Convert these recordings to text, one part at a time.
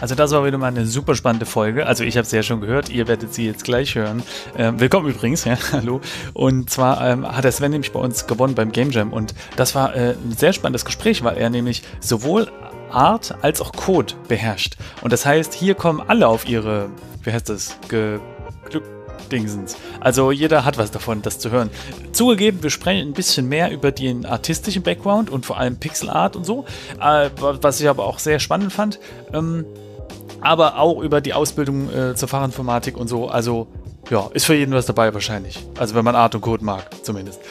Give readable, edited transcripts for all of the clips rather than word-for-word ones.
Also das war wieder mal eine super spannende Folge. Also ich habe sie ja schon gehört, ihr werdet sie jetzt gleich hören. Willkommen übrigens, ja, hallo. Und zwar hat der Sven nämlich bei uns gewonnen beim Game Jam und das war ein sehr spannendes Gespräch, weil er nämlich sowohl Art als auch Code beherrscht. Und das heißt, hier kommen alle auf ihre, wie heißt das, Glück-Dingsens. Also jeder hat was davon, das zu hören. Zugegeben, wir sprechen ein bisschen mehr über den artistischen Background und vor allem Pixelart und so, was ich aber auch sehr spannend fand. Aber auch über die Ausbildung zur Fachinformatik und so. Also ja, ist für jeden was dabei wahrscheinlich. Also wenn man Art und Code mag, zumindest.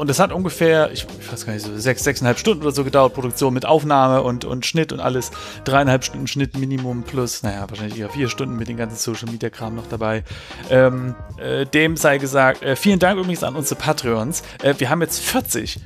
Und es hat ungefähr, ich weiß gar nicht, so 6,5 Stunden oder so gedauert, Produktion mit Aufnahme und Schnitt und alles. 3,5 Stunden Schnitt Minimum plus, naja, wahrscheinlich eher 4 Stunden mit dem ganzen Social-Media-Kram noch dabei. Dem sei gesagt, vielen Dank übrigens an unsere Patreons. Wir haben jetzt 40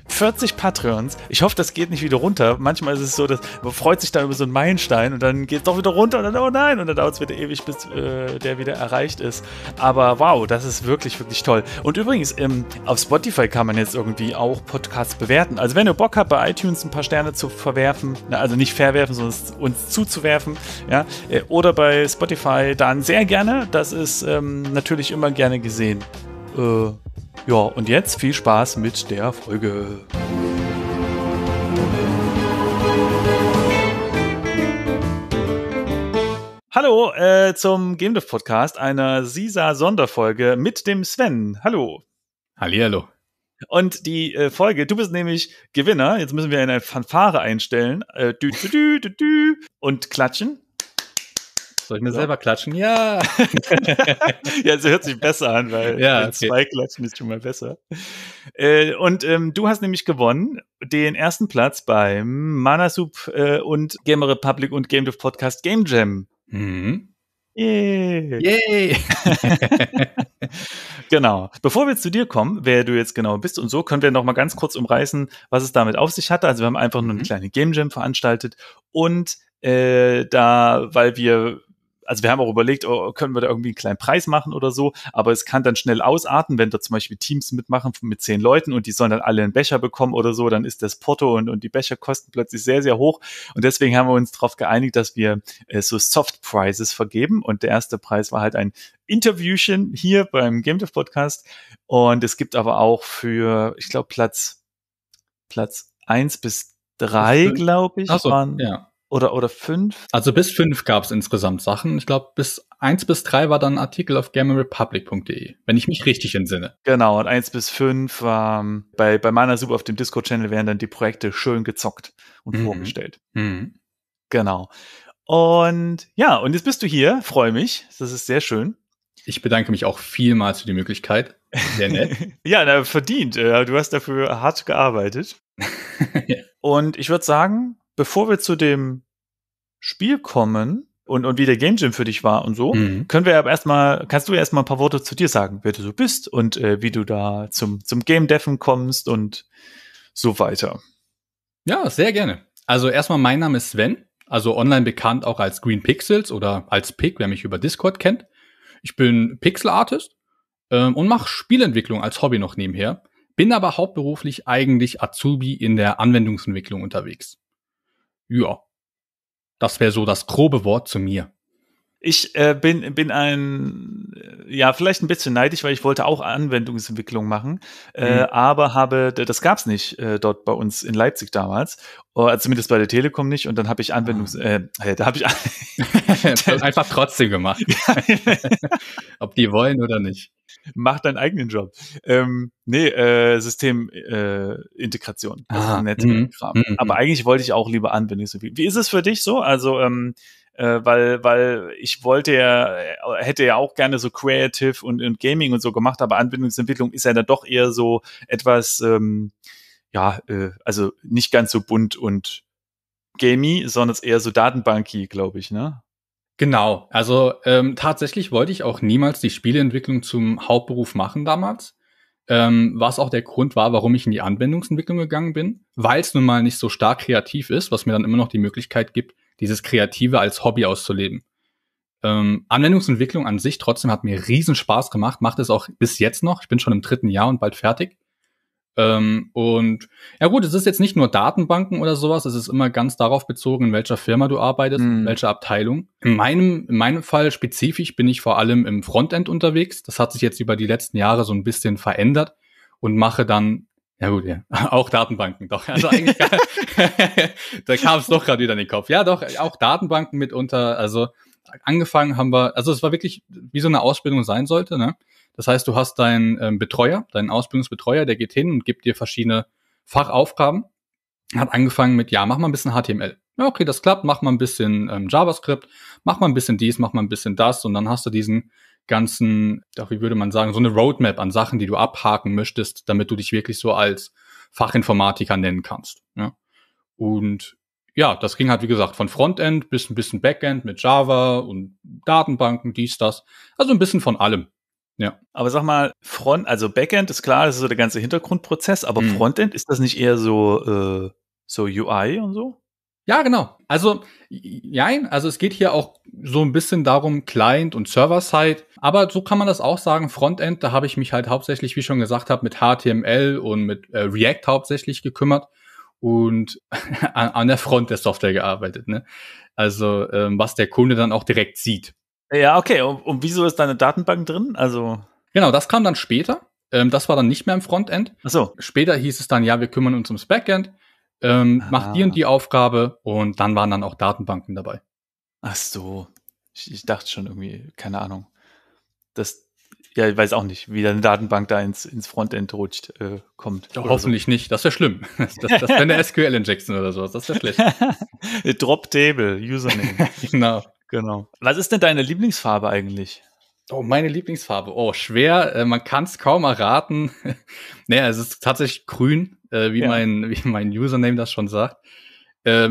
Patreons. Ich hoffe, das geht nicht wieder runter. Manchmal ist es so, dass man freut sich dann über so einen Meilenstein und dann geht es doch wieder runter und dann, oh nein, und dann dauert es wieder ewig, bis der wieder erreicht ist. Aber wow, das ist wirklich, wirklich toll. Und übrigens, auf Spotify kann man jetzt irgendwie auch Podcasts bewerten. Also wenn ihr Bock habt, bei iTunes ein paar Sterne zu verwerfen, also nicht verwerfen, sondern uns zuzuwerfen, ja, oder bei Spotify, dann sehr gerne. Das ist natürlich immer gerne gesehen. Ja, und jetzt viel Spaß mit der Folge. Hallo zum GameDev Podcast, einer SISA-Sonderfolge mit dem Sven. Hallo. Hallihallo. Und die Folge, du bist nämlich Gewinner, jetzt müssen wir eine Fanfare einstellen und klatschen. Soll ich mir selber klatschen? Ja! Ja, das hört sich besser an, weil ja, okay. Zwei klatschen ist schon mal besser. Du hast nämlich gewonnen den ersten Platz beim Mana Soup und Gamer Republic und GameDev Podcast Game Jam. Mhm. Yay! Yay. Genau. Bevor wir zu dir kommen, wer du jetzt genau bist und so, können wir noch mal ganz kurz umreißen, was es damit auf sich hatte. Also wir haben einfach nur eine kleine Game Jam veranstaltet und wir haben auch überlegt, können wir da irgendwie einen kleinen Preis machen oder so, aber es kann dann schnell ausarten, wenn da zum Beispiel Teams mitmachen mit 10 Leuten und die sollen dann alle einen Becher bekommen oder so, dann ist das Porto und die Becherkosten plötzlich sehr, sehr hoch und deswegen haben wir uns darauf geeinigt, dass wir so Soft Prizes vergeben und der erste Preis war halt ein Interviewchen hier beim GameDev Podcast und es gibt aber auch für, ich glaube, Platz 1 bis 3, glaube ich, so, waren ja. Oder 5? Also bis 5 gab es insgesamt Sachen. Ich glaube, bis 1 bis 3 war dann ein Artikel auf gamerrepublic.de, wenn ich mich richtig entsinne. Genau, und 1 bis 5 war bei Mana Soup auf dem Discord-Channel werden dann die Projekte schön gezockt und vorgestellt. Mhm. Genau. Und ja, und jetzt bist du hier. Freue mich. Das ist sehr schön. Ich bedanke mich auch vielmals für die Möglichkeit. Sehr nett. Ja, na, verdient. Du hast dafür hart gearbeitet. Ja. Und ich würde sagen, bevor wir zu dem Spiel kommen und wie der Game Jam für dich war und so, kannst du ja erstmal ein paar Worte zu dir sagen, wer du so bist und wie du da zum Game Deven kommst und so weiter. Ja, sehr gerne. Also erstmal, mein Name ist Sven, also online bekannt auch als Green Pixels oder als Pick, wer mich über Discord kennt. Ich bin Pixel Artist und mache Spielentwicklung als Hobby noch nebenher, bin aber hauptberuflich eigentlich Azubi in der Anwendungsentwicklung unterwegs. Ja, das wäre so das grobe Wort zu mir. Ich bin vielleicht ein bisschen neidisch, weil ich wollte auch Anwendungsentwicklung machen, aber das gab es nicht dort bei uns in Leipzig damals, zumindest bei der Telekom nicht. Und dann habe ich einfach trotzdem gemacht, ob die wollen oder nicht. Mach deinen eigenen Job. Systemintegration. Aber eigentlich wollte ich auch lieber Anwendungsentwicklung. Wie ist es für dich so? Also, weil ich hätte ja auch gerne so Creative und Gaming und so gemacht, aber Anwendungsentwicklung ist ja dann doch eher so etwas, also nicht ganz so bunt und gamey, sondern es eher so datenbanky, glaube ich, ne? Genau, also tatsächlich wollte ich auch niemals die Spieleentwicklung zum Hauptberuf machen damals, was auch der Grund war, warum ich in die Anwendungsentwicklung gegangen bin, weil es nun mal nicht so stark kreativ ist, was mir dann immer noch die Möglichkeit gibt, dieses Kreative als Hobby auszuleben. Anwendungsentwicklung an sich trotzdem hat mir riesen Spaß gemacht, macht es auch bis jetzt noch, ich bin schon im 3. Jahr und bald fertig Und ja gut, es ist jetzt nicht nur Datenbanken oder sowas, es ist immer ganz darauf bezogen, in welcher Firma du arbeitest, in welcher Abteilung. In meinem Fall spezifisch bin ich vor allem im Frontend unterwegs. Das hat sich jetzt über die letzten Jahre so ein bisschen verändert und mache dann, ja gut, ja, auch Datenbanken, doch. Also eigentlich, da kam es doch gerade wieder in den Kopf. Ja doch, auch Datenbanken mitunter, also angefangen haben wir, also es war wirklich, wie so eine Ausbildung sein sollte, ne? Das heißt, du hast deinen Betreuer, deinen Ausbildungsbetreuer, der geht hin und gibt dir verschiedene Fachaufgaben. Hat angefangen mit, ja, mach mal ein bisschen HTML. Ja, okay, das klappt, mach mal ein bisschen JavaScript, mach mal ein bisschen dies, mach mal ein bisschen das. Und dann hast du diesen ganzen, wie würde man sagen, so eine Roadmap an Sachen, die du abhaken möchtest, damit du dich wirklich so als Fachinformatiker nennen kannst. Ja? Und ja, das ging halt, wie gesagt, von Frontend bis ein bisschen Backend mit Java und Datenbanken, dies, das. Also ein bisschen von allem. Ja. Aber sag mal, also Backend ist klar, das ist so der ganze Hintergrundprozess, aber Frontend, ist das nicht eher so UI und so? Ja, genau. Also, nein, also es geht hier auch so ein bisschen darum, Client und Server-Side, aber so kann man das auch sagen, Frontend, da habe ich mich halt hauptsächlich, wie schon gesagt habe, mit HTML und mit React hauptsächlich gekümmert und an der Front der Software gearbeitet, ne? Also, was der Kunde dann auch direkt sieht. Ja, okay. Und wieso ist da eine Datenbank drin? Also genau, das kam dann später. Das war dann nicht mehr im Frontend. Ach so. Später hieß es dann, ja, wir kümmern uns ums Backend, macht die und die Aufgabe und dann waren dann auch Datenbanken dabei. Ach so. Ich dachte schon irgendwie, keine Ahnung. Das, ja, ich weiß auch nicht, wie da eine Datenbank da ins Frontend rutscht, kommt. Doch, hoffentlich so. Nicht. Das wäre schlimm. Das wäre eine SQL-Injection oder sowas. Das wäre schlecht. Drop-Table, Username. Genau. Was ist denn deine Lieblingsfarbe eigentlich? Oh, meine Lieblingsfarbe. Oh, schwer. Man kann es kaum erraten. Naja, es ist tatsächlich grün, wie mein Username das schon sagt.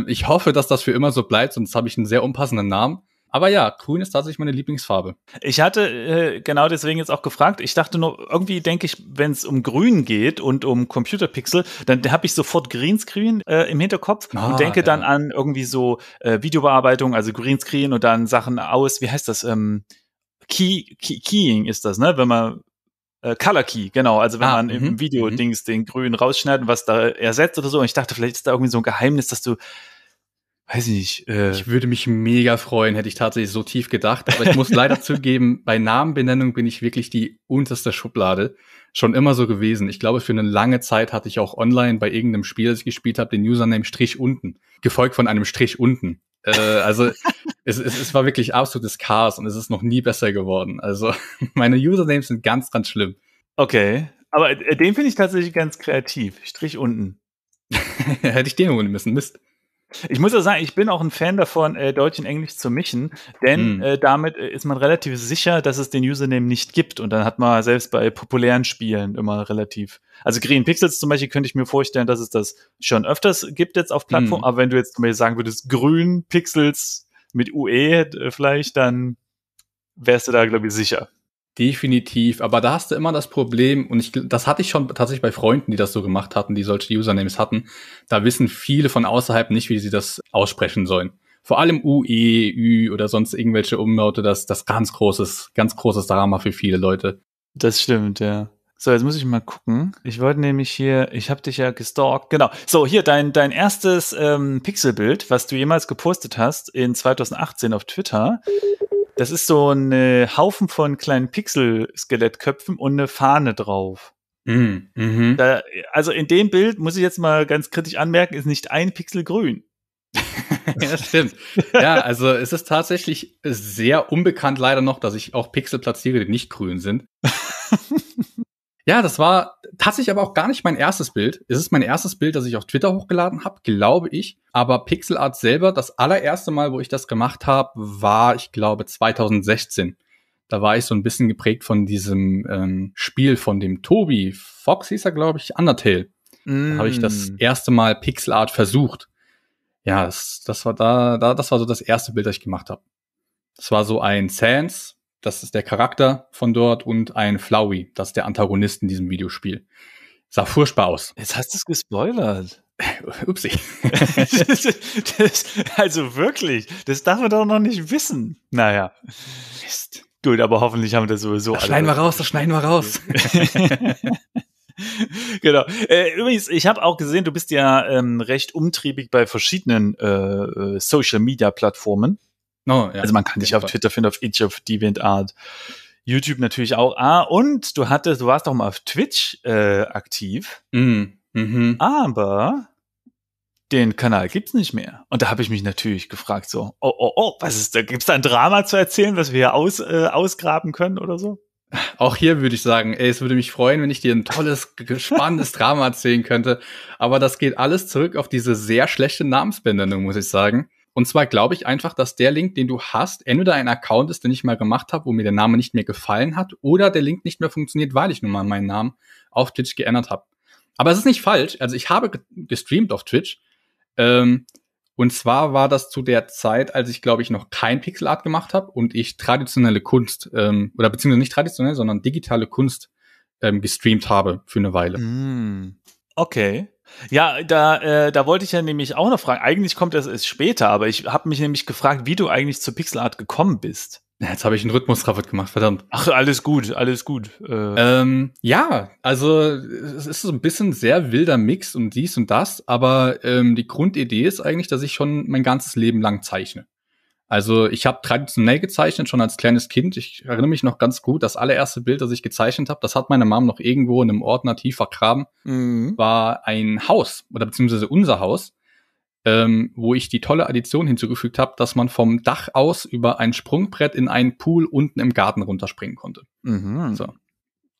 Ich hoffe, dass das für immer so bleibt, sonst habe ich einen sehr unpassenden Namen. Aber ja, grün ist tatsächlich meine Lieblingsfarbe. Ich hatte genau deswegen jetzt auch gefragt. Ich dachte nur, irgendwie denke ich, wenn es um Grün geht und um Computerpixel, dann habe ich sofort Greenscreen im Hinterkopf und denke dann an irgendwie so Videobearbeitung, also Greenscreen und dann Sachen aus, wie heißt das? Keying ist das, ne? Wenn man Color Key, genau. Also wenn man im Video-Dings den Grün rausschneidet und was da ersetzt oder so. Und ich dachte, vielleicht ist da irgendwie so ein Geheimnis, dass du weiß ich nicht. Ich würde mich mega freuen, hätte ich tatsächlich so tief gedacht. Aber ich muss leider zugeben, bei Namenbenennung bin ich wirklich die unterste Schublade. Schon immer so gewesen. Ich glaube, für eine lange Zeit hatte ich auch online bei irgendeinem Spiel, das ich gespielt habe, den Username Strich unten. Gefolgt von einem Strich unten. Also es war wirklich absolutes Chaos und es ist noch nie besser geworden. Also meine Usernames sind ganz, ganz schlimm. Okay, aber den finde ich tatsächlich ganz kreativ. Strich unten. Hätte ich den holen müssen, Mist. Ich muss ja sagen, ich bin auch ein Fan davon, Deutsch und Englisch zu mischen, denn damit ist man relativ sicher, dass es den Username nicht gibt. Und dann hat man selbst bei populären Spielen immer relativ. Also Green Pixels zum Beispiel könnte ich mir vorstellen, dass es das schon öfters gibt jetzt auf Plattformen. Aber wenn du jetzt zum Beispiel sagen würdest, Grün Pixels mit UE vielleicht, dann wärst du da, glaube ich, sicher. Definitiv, aber da hast du immer das Problem und das hatte ich schon tatsächlich bei Freunden, die das so gemacht hatten, die solche Usernames hatten, da wissen viele von außerhalb nicht, wie sie das aussprechen sollen. Vor allem UE, Ü oder sonst irgendwelche Umlaute, das ganz großes Drama für viele Leute. Das stimmt, ja. So, jetzt muss ich mal gucken. Ich wollte nämlich hier, ich habe dich ja gestalkt. Genau. So, hier dein erstes Pixelbild, was du jemals gepostet hast in 2018 auf Twitter. Das ist so ein Haufen von kleinen Pixel-Skelettköpfen und eine Fahne drauf. Also in dem Bild, muss ich jetzt mal ganz kritisch anmerken, ist nicht ein Pixel grün. Ja, stimmt. Ja, also es ist tatsächlich sehr unbekannt leider noch, dass ich auch Pixel platziere, die nicht grün sind. Ja, das war tatsächlich aber auch gar nicht mein erstes Bild. Es ist mein erstes Bild, das ich auf Twitter hochgeladen habe, glaube ich. Aber Pixelart selber, das allererste Mal, wo ich das gemacht habe, war, ich glaube, 2016. Da war ich so ein bisschen geprägt von diesem Spiel von dem Tobi. Fox hieß er, glaube ich, Undertale. Da habe ich das erste Mal Pixelart versucht. Ja, das war das war so das erste Bild, das ich gemacht habe. Das war so ein Sans. Das ist der Charakter von dort und ein Flowey, das ist der Antagonist in diesem Videospiel. Sah furchtbar aus. Jetzt hast du es gespoilert. Upsi. Also wirklich, das darf man doch noch nicht wissen. Naja. Mist. Gut, aber hoffentlich haben wir das sowieso. Das schneiden wir raus. Genau. Übrigens, ich habe auch gesehen, du bist ja recht umtriebig bei verschiedenen Social-Media-Plattformen. Oh, ja. Also man kann dich auf Twitter finden, auf Itch, auf DeviantArt, YouTube natürlich auch. Ah, und du warst doch mal auf Twitch aktiv. Mhm. Aber den Kanal gibt's nicht mehr. Und da habe ich mich natürlich gefragt so, oh, was ist da? Gibt's da ein Drama zu erzählen, was wir hier ausgraben können oder so? Auch hier würde ich sagen, ey, es würde mich freuen, wenn ich dir ein tolles, spannendes Drama erzählen könnte. Aber das geht alles zurück auf diese sehr schlechte Namensbenennung, muss ich sagen. Und zwar glaube ich einfach, dass der Link, den du hast, entweder ein Account ist, den ich mal gemacht habe, wo mir der Name nicht mehr gefallen hat, oder der Link nicht mehr funktioniert, weil ich nun mal meinen Namen auf Twitch geändert habe. Aber es ist nicht falsch. Also ich habe gestreamt auf Twitch. Und zwar war das zu der Zeit, als ich, glaube ich, noch kein Pixelart gemacht habe und ich traditionelle Kunst, oder beziehungsweise nicht traditionell, sondern digitale Kunst gestreamt habe für eine Weile. Okay. Ja, da wollte ich ja nämlich auch noch fragen. Eigentlich kommt das erst später, aber ich habe mich nämlich gefragt, wie du eigentlich zur Pixelart gekommen bist. Jetzt habe ich einen Rhythmus-Raffert gemacht, verdammt. Ach, alles gut. Ja, also es ist so ein bisschen sehr wilder Mix und dies und das, aber die Grundidee ist eigentlich, dass ich schon mein ganzes Leben lang zeichne. Also ich habe traditionell gezeichnet, schon als kleines Kind. Ich erinnere mich noch ganz gut, das allererste Bild, das ich gezeichnet habe, das hat meine Mom noch irgendwo in einem Ordner tief vergraben, war ein Haus, oder beziehungsweise unser Haus, wo ich die tolle Addition hinzugefügt habe, dass man vom Dach aus über ein Sprungbrett in einen Pool unten im Garten runterspringen konnte. So.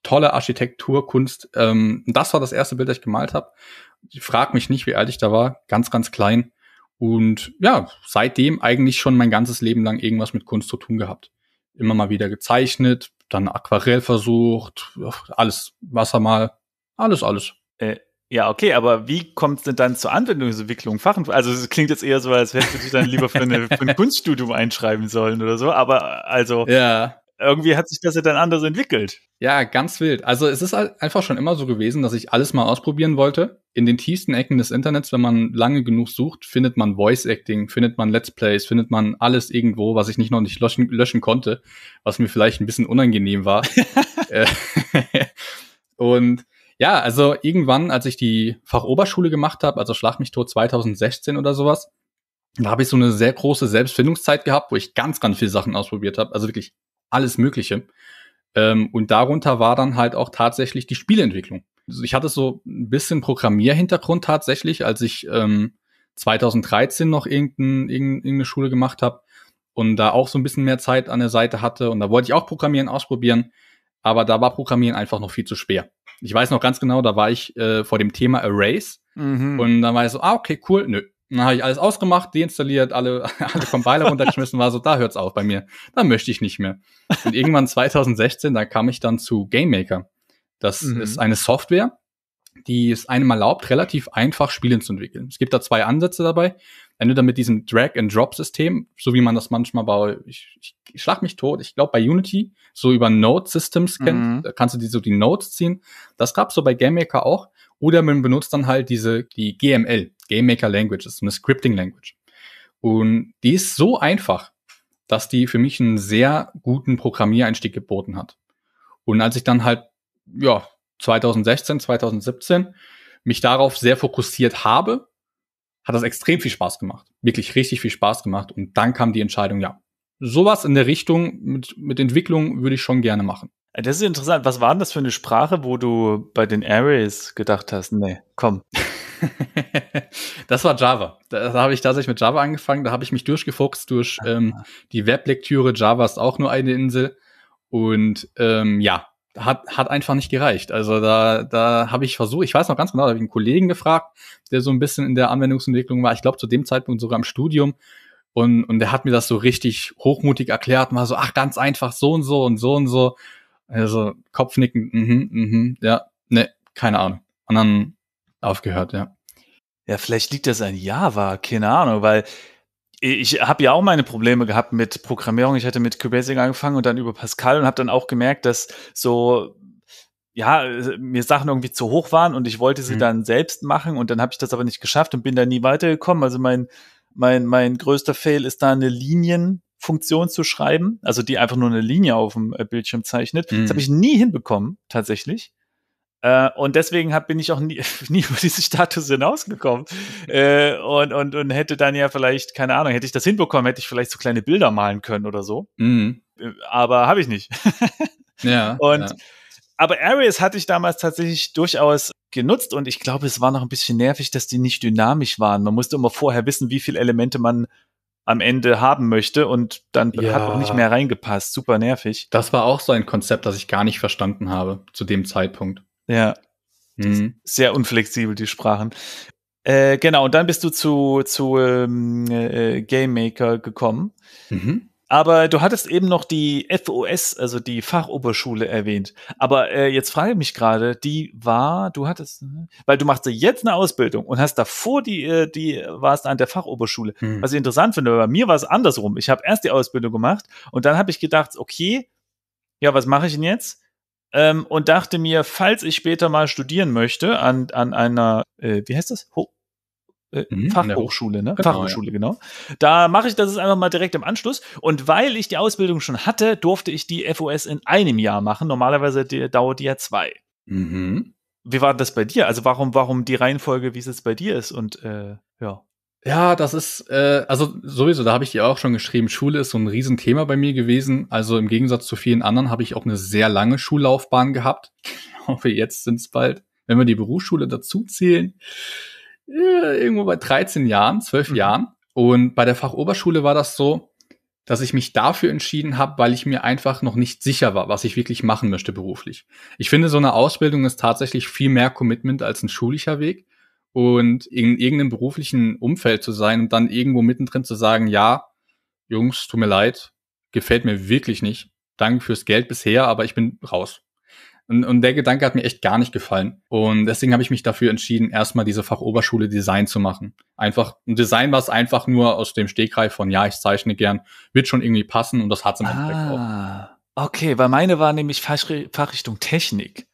Tolle Architekturkunst. Das war das erste Bild, das ich gemalt habe. Ich frag mich nicht, wie alt ich da war. Ganz, ganz klein. Und ja, seitdem eigentlich schon mein ganzes Leben lang irgendwas mit Kunst zu tun gehabt. Immer mal wieder gezeichnet, dann Aquarell versucht, alles, Wasser mal, alles. Ja, okay, aber wie kommt es denn dann zur Anwendungsentwicklung? Also es klingt jetzt eher so, als hättest du dich dann lieber für ein Kunststudium einschreiben sollen oder so, aber also ja. Irgendwie hat sich das ja dann anders entwickelt. Ja, ganz wild. Also es ist halt einfach schon immer so gewesen, dass ich alles mal ausprobieren wollte. In den tiefsten Ecken des Internets, wenn man lange genug sucht, findet man Voice-Acting, findet man Let's Plays, findet man alles irgendwo, was ich noch nicht löschen konnte, was mir vielleicht ein bisschen unangenehm war. Und ja, also irgendwann, als ich die Fachoberschule gemacht habe, also schlag mich tot 2016 oder sowas, da habe ich so eine sehr große Selbstfindungszeit gehabt, wo ich ganz, ganz viele Sachen ausprobiert habe. Also wirklich alles Mögliche. Und darunter war dann halt auch tatsächlich die Spieleentwicklung. Also ich hatte so ein bisschen Programmierhintergrund tatsächlich, als ich 2013 noch irgendeine Schule gemacht habe und da auch so ein bisschen mehr Zeit an der Seite hatte. Und da wollte ich auch Programmieren ausprobieren, aber da war Programmieren einfach noch viel zu schwer. Ich weiß noch ganz genau, da war ich vor dem Thema Arrays und dann war ich so, okay, cool, nö. Dann habe ich alles ausgemacht, deinstalliert, alle Compiler runtergeschmissen, war so, da hört's auf bei mir. Da möchte ich nicht mehr. Und irgendwann 2016, da kam ich dann zu GameMaker. Das ist eine Software, die es einem erlaubt, relativ einfach Spiele zu entwickeln. Es gibt da zwei Ansätze dabei. Entweder mit diesem Drag-and-Drop-System, so wie man das manchmal bei, ich schlag mich tot, ich glaube bei Unity, so über Node-Systems kennt, da kannst du die Nodes ziehen. Das gab's so bei GameMaker auch. Oder man benutzt dann halt die GML, GameMaker Language, das ist eine Scripting Language. Und die ist so einfach, dass die für mich einen sehr guten Programmiereinstieg geboten hat. Und als ich dann halt, 2016, 2017 mich darauf sehr fokussiert habe, hat das extrem viel Spaß gemacht. Wirklich richtig viel Spaß gemacht. Und dann kam die Entscheidung, sowas in der Richtung mit Entwicklung würde ich schon gerne machen. Das ist interessant. Was war denn das für eine Sprache, wo du bei den Arrays gedacht hast, nee, komm. Das war Java. Da habe ich tatsächlich mit Java angefangen. Da habe ich mich durchgefuchst durch die Weblektüre. Java ist auch nur eine Insel. Und hat einfach nicht gereicht. Also da habe ich versucht, ich weiß noch ganz genau, da habe ich einen Kollegen gefragt, der so ein bisschen in der Anwendungsentwicklung war. Ich glaube, zu dem Zeitpunkt sogar im Studium. Und der hat mir das so richtig hochmutig erklärt und war so, ganz einfach, so und so und so und so. Also Kopfnicken, keine Ahnung. Und dann aufgehört, ja. Ja, vielleicht liegt das an Java, keine Ahnung, weil ich habe ja auch meine Probleme gehabt mit Programmierung. Ich hatte mit QBasic angefangen und dann über Pascal und habe dann auch gemerkt, dass so, mir Sachen irgendwie zu hoch waren und ich wollte sie dann selbst machen und dann habe ich das aber nicht geschafft und bin da nie weitergekommen. Also mein größter Fail ist da eine Linienfunktion zu schreiben, also die einfach nur eine Linie auf dem Bildschirm zeichnet. Das habe ich nie hinbekommen, tatsächlich. Und deswegen bin ich auch nie über diesen Status hinausgekommen. Und hätte dann ja vielleicht, keine Ahnung, hätte ich das hinbekommen, hätte ich vielleicht so kleine Bilder malen können oder so. Mhm. Aber habe ich nicht. Ja. Und ja. Aber Arrays hatte ich damals tatsächlich durchaus genutzt und ich glaube, es war noch ein bisschen nervig, dass die nicht dynamisch waren. Man musste immer vorher wissen, wie viele Elemente man am Ende haben möchte und dann hat auch nicht mehr reingepasst. Super nervig. Das war auch so ein Konzept, das ich gar nicht verstanden habe zu dem Zeitpunkt. Ja, sehr unflexibel, die Sprachen. Genau, und dann bist du zu GameMaker gekommen. Mhm. Aber du hattest eben noch die FOS, also die Fachoberschule erwähnt. Aber jetzt frage ich mich gerade, weil du machst jetzt eine Ausbildung und hast davor die warst an der Fachoberschule. Mhm. Was ich interessant finde, bei mir war es andersrum. Ich habe erst die Ausbildung gemacht und dann habe ich gedacht, okay, ja, was mache ich denn jetzt? Und dachte mir, falls ich später mal studieren möchte an einer, wie heißt das? Fachhochschule, ne? Genau, Fachhochschule, genau. Da mache ich das einfach mal direkt im Anschluss. Und weil ich die Ausbildung schon hatte, durfte ich die FOS in einem Jahr machen. Normalerweise dauert die ja 2. Mhm. Wie war das bei dir? Also warum die Reihenfolge, wie es jetzt bei dir ist? Und ja. Ja, das ist, also sowieso, da habe ich dir auch schon geschrieben, Schule ist so ein Riesenthema bei mir gewesen. Also im Gegensatz zu vielen anderen habe ich auch eine sehr lange Schullaufbahn gehabt. Ich hoffe, jetzt sind es bald, wenn wir die Berufsschule dazu zählen, irgendwo bei 13 Jahren, 12 Jahren. Und bei der Fachoberschule war das so, dass ich mich dafür entschieden habe, weil ich mir einfach noch nicht sicher war, was ich wirklich machen möchte beruflich. Ich finde, so eine Ausbildung ist tatsächlich viel mehr Commitment als ein schulischer Weg. Und in irgendeinem beruflichen Umfeld zu sein und dann irgendwo mittendrin zu sagen, ja, Jungs, tut mir leid, gefällt mir wirklich nicht. Danke fürs Geld bisher, aber ich bin raus. Und der Gedanke hat mir echt gar nicht gefallen. Und deswegen habe ich mich dafür entschieden, erstmal diese Fachoberschule Design zu machen. Einfach ein Design, was einfach nur aus dem Stegreif von, ja, ich zeichne gern, wird schon irgendwie passen und das hat es im Endeffekt auch. Okay, weil meine war nämlich Fachrichtung Technik.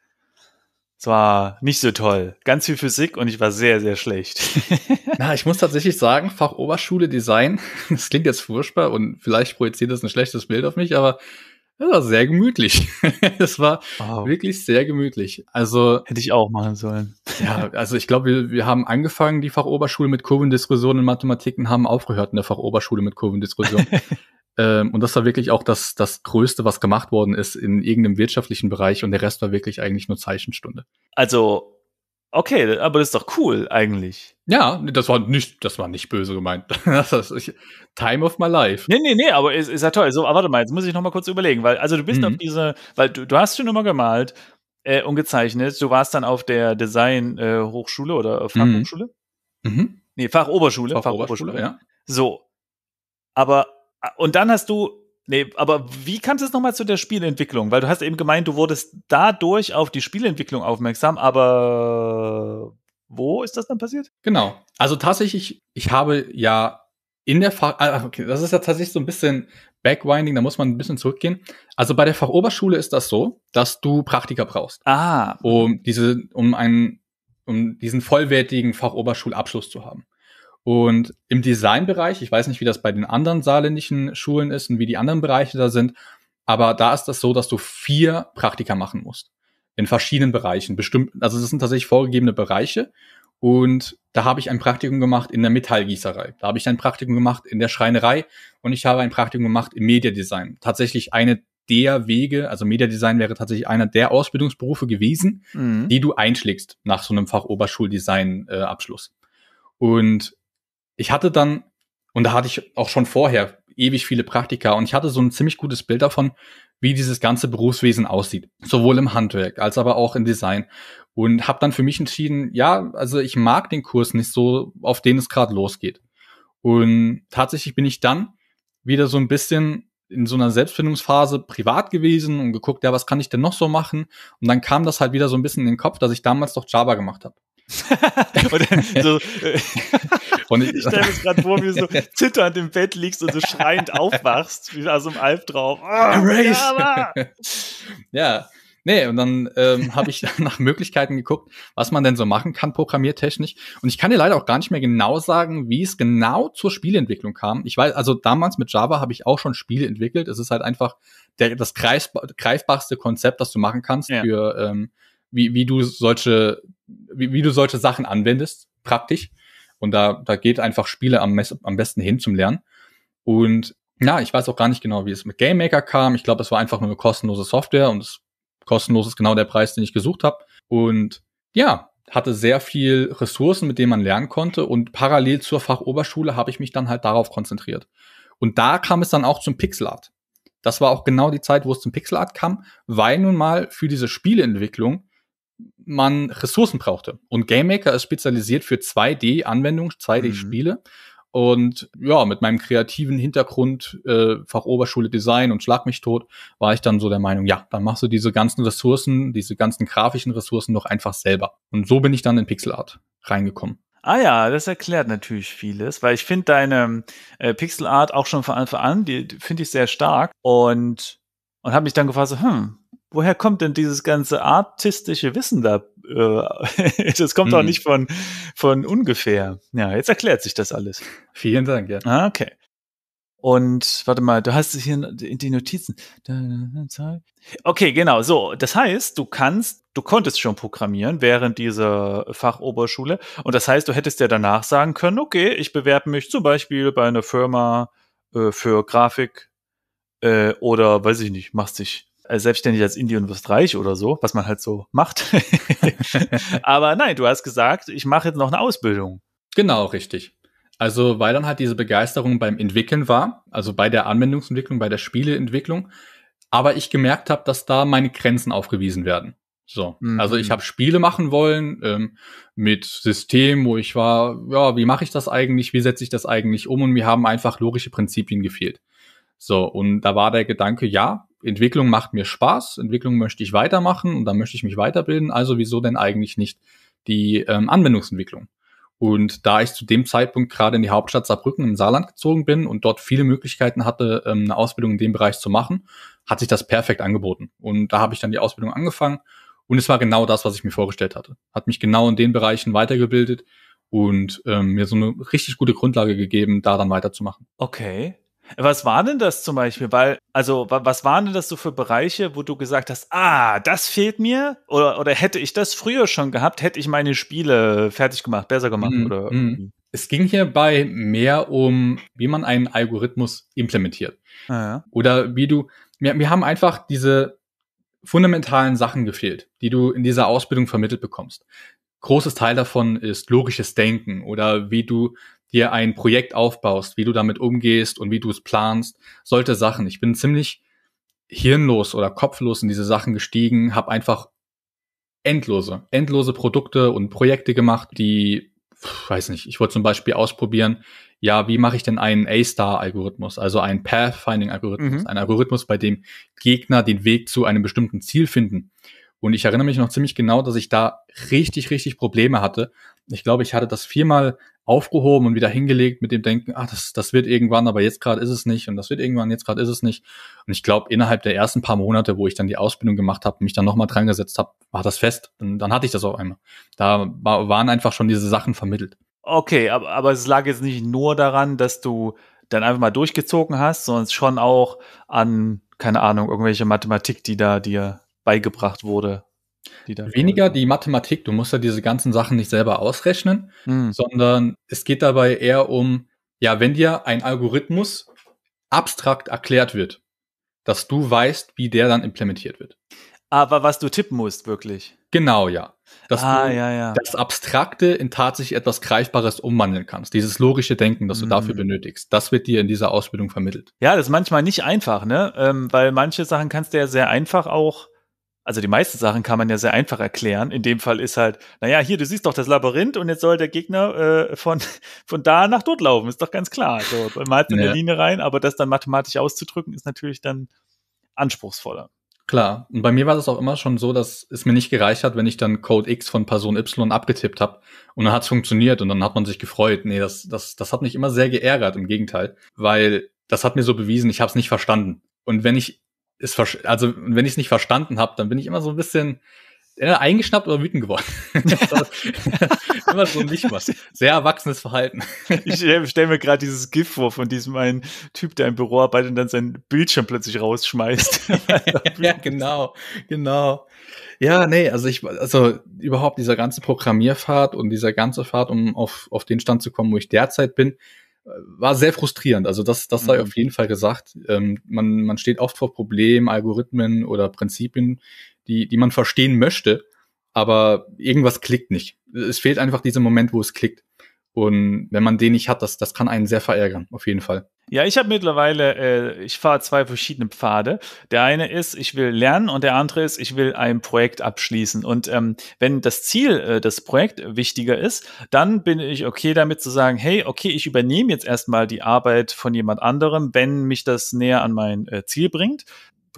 Es war nicht so toll. Ganz viel Physik und ich war sehr, sehr schlecht. Na, ich muss tatsächlich sagen, Fachoberschule Design, das klingt jetzt furchtbar und vielleicht projiziert das ein schlechtes Bild auf mich, aber das war sehr gemütlich. Das war wirklich sehr gemütlich. Also hätte ich auch machen sollen. Ja, also ich glaube, wir haben angefangen, die Fachoberschule mit Kurvendiskussionen in Mathematik und haben aufgehört in der Fachoberschule mit Kurvendiskussionen. Und das war wirklich auch das Größte, was gemacht worden ist in irgendeinem wirtschaftlichen Bereich. Und der Rest war wirklich eigentlich nur Zeichenstunde. Also, okay, aber das ist doch cool eigentlich. Ja, das war nicht böse gemeint. Time of my life. Nee, aber ist ja toll. So, warte mal, jetzt muss ich noch mal kurz überlegen. Weil, also du bist auf diese, weil du hast schon immer gemalt und gezeichnet. Du warst dann auf der Design-Hochschule oder Fachhochschule? Mhm. Nee, Fachoberschule. Fachoberschule, ja. So, aber und dann hast du, aber wie kamst es nochmal zu der Spielentwicklung? Weil du hast eben gemeint, du wurdest dadurch auf die Spielentwicklung aufmerksam, aber wo ist das dann passiert? Genau, also tatsächlich, ich habe ja in der okay, das ist ja tatsächlich so ein bisschen Backwinding, da muss man ein bisschen zurückgehen. Also bei der Fachoberschule ist das so, dass du Praktika brauchst, um diesen vollwertigen Fachoberschulabschluss zu haben. Und im Designbereich, ich weiß nicht, wie das bei den anderen saarländischen Schulen ist und wie die anderen Bereiche da sind, aber da ist das so, dass du 4 Praktika machen musst. In verschiedenen Bereichen. Bestimmt, also das sind tatsächlich vorgegebene Bereiche. Und da habe ich ein Praktikum gemacht in der Metallgießerei. Da habe ich ein Praktikum gemacht in der Schreinerei. Und ich habe ein Praktikum gemacht im Mediadesign. Tatsächlich eine der Wege, also Mediadesign wäre tatsächlich einer der Ausbildungsberufe gewesen, die du einschlägst nach so einem Fachoberschuldesign-Abschluss. Und ich hatte dann, und da hatte ich auch schon vorher ewig viele Praktika, und ich hatte so ein ziemlich gutes Bild davon, wie dieses ganze Berufswesen aussieht. Sowohl im Handwerk als aber auch im Design. Und habe dann für mich entschieden, ja, also ich mag den Kurs nicht so, auf den es gerade losgeht. Und tatsächlich bin ich dann wieder so ein bisschen in so einer Selbstfindungsphase privat gewesen und geguckt, ja, was kann ich denn noch so machen? Und dann kam das halt wieder so ein bisschen in den Kopf, dass ich damals doch Java gemacht habe. Ich stelle mir gerade vor, wie du so zitternd im Bett liegst und so schreiend aufwachst, wie aus einem Albtraum. Oh, ja, nee, und dann habe ich nach Möglichkeiten geguckt, was man denn so machen kann, programmiertechnisch. Und ich kann dir leider auch gar nicht mehr genau sagen, wie es genau zur Spieleentwicklung kam. Ich weiß, also damals mit Java habe ich auch schon Spiele entwickelt. Es ist halt einfach das greifbarste Konzept, das du machen kannst für wie du solche Sachen anwendest, praktisch. Und da geht einfach Spiele am besten hin zum Lernen. Und ja, ich weiß auch gar nicht genau, wie es mit GameMaker kam. Ich glaube, es war einfach nur eine kostenlose Software und kostenlos ist genau der Preis, den ich gesucht habe. Und ja, hatte sehr viel Ressourcen, mit denen man lernen konnte. Und parallel zur Fachoberschule habe ich mich dann halt darauf konzentriert. Und da kam es dann auch zum Pixelart. Das war auch genau die Zeit, wo es zum Pixelart kam, weil nun mal für diese Spieleentwicklung man Ressourcen brauchte. Und GameMaker ist spezialisiert für 2D-Anwendungen, 2D-Spiele. Mhm. Und ja, mit meinem kreativen Hintergrund, Fachoberschule Design und Schlag mich tot, war ich dann so der Meinung, ja, dann machst du diese ganzen Ressourcen, diese ganzen grafischen Ressourcen doch einfach selber. Und so bin ich dann in Pixelart reingekommen. Ah ja, das erklärt natürlich vieles, weil ich finde deine Pixelart auch schon von Anfang an, die finde ich sehr stark. Und habe mich dann gefragt, woher kommt denn dieses ganze artistische Wissen da? Das kommt auch nicht von ungefähr. Ja, jetzt erklärt sich das alles. Vielen Dank, ja. Ah, okay. Und warte mal, du hast hier in die Notizen. Okay, genau. So, das heißt, du konntest schon programmieren während dieser Fachoberschule. Und das heißt, du hättest ja danach sagen können, okay, ich bewerbe mich zum Beispiel bei einer Firma für Grafik oder, weiß ich nicht, machst dich selbstständig als Indie und wirst reich oder so, was man halt so macht. Aber nein, du hast gesagt, ich mache jetzt noch eine Ausbildung. Genau, richtig. Also, weil dann halt diese Begeisterung beim Entwickeln war, also bei der Anwendungsentwicklung, bei der Spieleentwicklung, aber ich gemerkt habe, dass da meine Grenzen aufgewiesen werden. So, also ich habe Spiele machen wollen mit System, wo ich war, ja, wie mache ich das eigentlich, wie setze ich das eigentlich um, und mir haben einfach logische Prinzipien gefehlt. So, und da war der Gedanke, ja, Entwicklung macht mir Spaß, Entwicklung möchte ich weitermachen und dann möchte ich mich weiterbilden, also wieso denn eigentlich nicht die Anwendungsentwicklung? Und da ich zu dem Zeitpunkt gerade in die Hauptstadt Saarbrücken im Saarland gezogen bin und dort viele Möglichkeiten hatte, eine Ausbildung in dem Bereich zu machen, hat sich das perfekt angeboten. Und da habe ich dann die Ausbildung angefangen und es war genau das, was ich mir vorgestellt hatte. Hat mich genau in den Bereichen weitergebildet und mir so eine richtig gute Grundlage gegeben, da dann weiterzumachen. Okay. Was war denn das zum Beispiel? Was waren denn das so für Bereiche, wo du gesagt hast, das fehlt mir? Oder hätte ich das früher schon gehabt, hätte ich meine Spiele fertig gemacht, besser gemacht? Es ging hierbei mehr um, wie man einen Algorithmus implementiert. Ah, ja. Oder wie du, mir haben einfach diese fundamentalen Sachen gefehlt, die du in dieser Ausbildung vermittelt bekommst. Großes Teil davon ist logisches Denken oder wie du dir ein Projekt aufbaust, wie du damit umgehst und wie du es planst, solche Sachen. Ich bin ziemlich hirnlos oder kopflos in diese Sachen gestiegen, habe einfach endlose Produkte und Projekte gemacht, die, weiß nicht, ich wollte zum Beispiel ausprobieren, ja, wie mache ich denn einen A-Star-Algorithmus, also einen Pathfinding-Algorithmus, einen Algorithmus, bei dem Gegner den Weg zu einem bestimmten Ziel finden. Und ich erinnere mich noch ziemlich genau, dass ich da richtig Probleme hatte. Ich glaube, ich hatte das 4-mal aufgehoben und wieder hingelegt mit dem Denken, das wird irgendwann, aber jetzt gerade ist es nicht. Und das wird irgendwann, jetzt gerade ist es nicht. Und ich glaube, innerhalb der ersten paar Monate, wo ich dann die Ausbildung gemacht habe, mich dann nochmal dran gesetzt habe, war das fest. Und dann hatte ich das auf einmal. Da waren einfach schon diese Sachen vermittelt. Okay, aber es lag jetzt nicht nur daran, dass du dann einfach mal durchgezogen hast, sondern schon auch an, keine Ahnung, irgendwelche Mathematik, die da dir beigebracht wurde. Weniger die Mathematik, du musst ja diese ganzen Sachen nicht selber ausrechnen, sondern es geht dabei eher um, ja, wenn dir ein Algorithmus abstrakt erklärt wird, dass du weißt, wie der dann implementiert wird. Aber was du tippen musst, wirklich. Genau, ja. Dass das Abstrakte in tatsächlich etwas Greifbares umwandeln kannst. Dieses logische Denken, das du dafür benötigst, das wird dir in dieser Ausbildung vermittelt. Ja, das ist manchmal nicht einfach, ne? Weil manche Sachen kannst du ja sehr einfach auch, also die meisten Sachen kann man ja sehr einfach erklären. In dem Fall ist halt, naja, hier, du siehst doch das Labyrinth und jetzt soll der Gegner von da nach dort laufen. Ist doch ganz klar. So, man malt eine Linie rein, aber das dann mathematisch auszudrücken, ist natürlich dann anspruchsvoller. Klar. Und bei mir war das auch immer schon so, dass es mir nicht gereicht hat, wenn ich dann Code X von Person Y abgetippt habe und dann hat es funktioniert und dann hat man sich gefreut. Nee, das hat mich immer sehr geärgert, im Gegenteil. Weil das hat mir so bewiesen, ich habe es nicht verstanden. Und wenn ich es nicht verstanden habe, dann bin ich immer so ein bisschen eingeschnappt oder wütend geworden. Immer so ein Lichtmaß. Sehr erwachsenes Verhalten. Ich stelle mir gerade dieses GIF vor von diesem einen Typ, der im Büro arbeitet und dann seinen Bildschirm plötzlich rausschmeißt. Ja, genau. Ja, nee, also überhaupt dieser ganze Programmierfahrt und dieser ganze Fahrt, um auf den Stand zu kommen, wo ich derzeit bin, war sehr frustrierend. Also das sei auf jeden Fall gesagt. Man steht oft vor Problemen, Algorithmen oder Prinzipien, die man verstehen möchte, aber irgendwas klickt nicht. Es fehlt einfach dieser Moment, wo es klickt. Und wenn man den nicht hat, das kann einen sehr verärgern, auf jeden Fall. Ja, ich habe mittlerweile, ich fahre zwei verschiedene Pfade. Der eine ist, ich will lernen, und der andere ist, ich will ein Projekt abschließen. Und wenn das Ziel, das Projekt wichtiger ist, dann bin ich okay damit zu sagen, hey, okay, ich übernehme jetzt erstmal die Arbeit von jemand anderem, wenn mich das näher an mein Ziel bringt.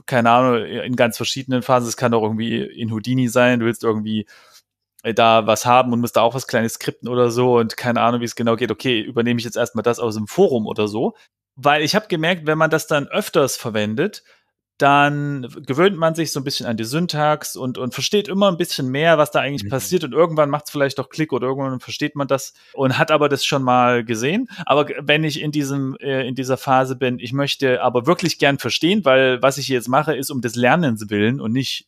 Keine Ahnung, in ganz verschiedenen Phasen. Es kann auch irgendwie in Houdini sein, du willst irgendwie da was haben und muss da auch was Kleines skripten oder so und keine Ahnung, wie es genau geht. Okay, übernehme ich jetzt erstmal das aus dem Forum oder so. Weil ich habe gemerkt, wenn man das dann öfters verwendet, dann gewöhnt man sich so ein bisschen an die Syntax und versteht immer ein bisschen mehr, was da eigentlich passiert, und irgendwann macht es vielleicht doch Klick oder irgendwann versteht man das und hat aber das schon mal gesehen. Aber wenn ich in dieser Phase bin, ich möchte aber wirklich gern verstehen, weil was ich jetzt mache, ist um des Lernens willen und nicht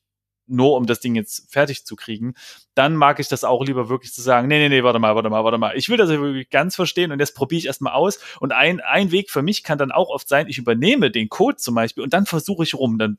nur um das Ding jetzt fertig zu kriegen, dann mag ich das auch lieber wirklich zu sagen, nee, warte mal. Ich will das wirklich ganz verstehen und das probiere ich erstmal aus. Und ein Weg für mich kann dann auch oft sein, ich übernehme den Code zum Beispiel und dann versuche ich rum, dann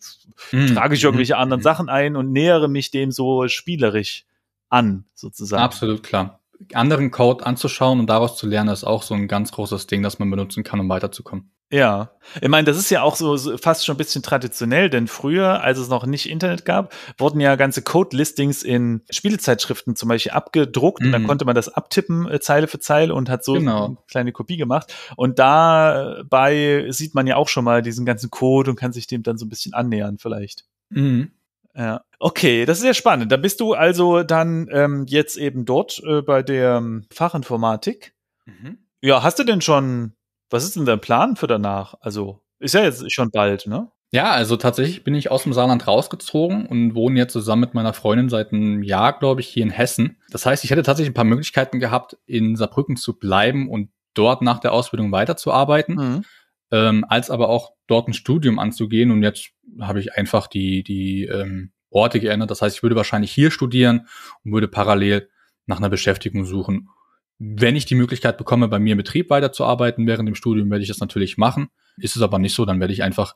trage ich irgendwelche anderen Sachen ein und nähere mich dem so spielerisch an, sozusagen. Absolut klar. Anderen Code anzuschauen und daraus zu lernen, ist auch so ein ganz großes Ding, das man benutzen kann, um weiterzukommen. Ja, ich meine, das ist ja auch so fast schon ein bisschen traditionell, denn früher, als es noch nicht Internet gab, wurden ja ganze Code-Listings in Spielezeitschriften zum Beispiel abgedruckt und dann konnte man das abtippen, Zeile für Zeile, und hat so eine kleine Kopie gemacht. Und dabei sieht man ja auch schon mal diesen ganzen Code und kann sich dem dann so ein bisschen annähern vielleicht. Mhm. Ja. Okay, das ist sehr spannend. Da bist du also dann jetzt eben dort bei der Fachinformatik. Mhm. Ja, hast du denn schon, was ist denn dein Plan für danach? Also, ist ja jetzt schon bald, ne? Ja, also tatsächlich bin ich aus dem Saarland rausgezogen und wohne jetzt zusammen mit meiner Freundin seit einem Jahr, glaube ich, hier in Hessen. Das heißt, ich hätte tatsächlich ein paar Möglichkeiten gehabt, in Saarbrücken zu bleiben und dort nach der Ausbildung weiterzuarbeiten, als aber auch dort ein Studium anzugehen. Und jetzt habe ich einfach die Orte geändert. Das heißt, ich würde wahrscheinlich hier studieren und würde parallel nach einer Beschäftigung suchen. Wenn ich die Möglichkeit bekomme, bei mir im Betrieb weiterzuarbeiten während dem Studium, werde ich das natürlich machen. Ist es aber nicht so, dann werde ich einfach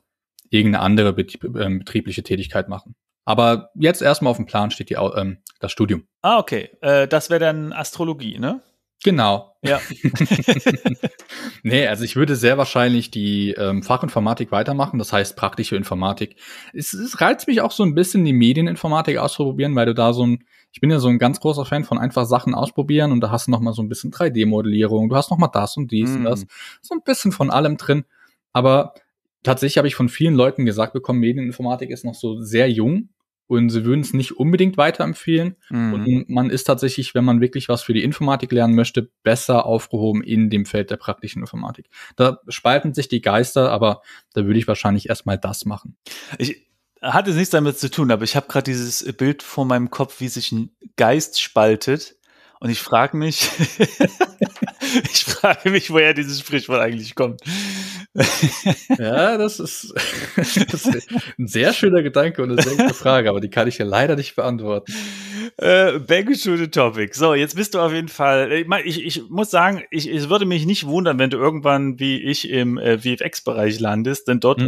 irgendeine andere betriebliche Tätigkeit machen. Aber jetzt erstmal auf dem Plan steht das Studium. Ah, okay. Das wäre dann Astrologie, ne? Genau. Ja. Nee, also ich würde sehr wahrscheinlich die Fachinformatik weitermachen, das heißt praktische Informatik. Es reizt mich auch so ein bisschen, die Medieninformatik auszuprobieren, weil du da ich bin ja so ein ganz großer Fan von einfach Sachen ausprobieren, und da hast du nochmal so ein bisschen 3D-Modellierung, du hast nochmal das und dies und das, so ein bisschen von allem drin. Aber tatsächlich habe ich von vielen Leuten gesagt bekommen, Medieninformatik ist noch so sehr jung und sie würden es nicht unbedingt weiterempfehlen. Und man ist tatsächlich, wenn man wirklich was für die Informatik lernen möchte, besser aufgehoben in dem Feld der praktischen Informatik. Da spalten sich die Geister, aber da würde ich wahrscheinlich erstmal das machen. Ich hatte nichts damit zu tun, aber ich habe gerade dieses Bild vor meinem Kopf, wie sich ein Geist spaltet. Und ich frage mich, woher dieses Sprichwort eigentlich kommt. Ja, das ist ein sehr schöner Gedanke und eine sehr gute Frage, aber die kann ich ja leider nicht beantworten. Back to the topic. So, jetzt bist du auf jeden Fall, ich muss sagen, ich würde mich nicht wundern, wenn du irgendwann wie ich im VFX-Bereich landest, denn dort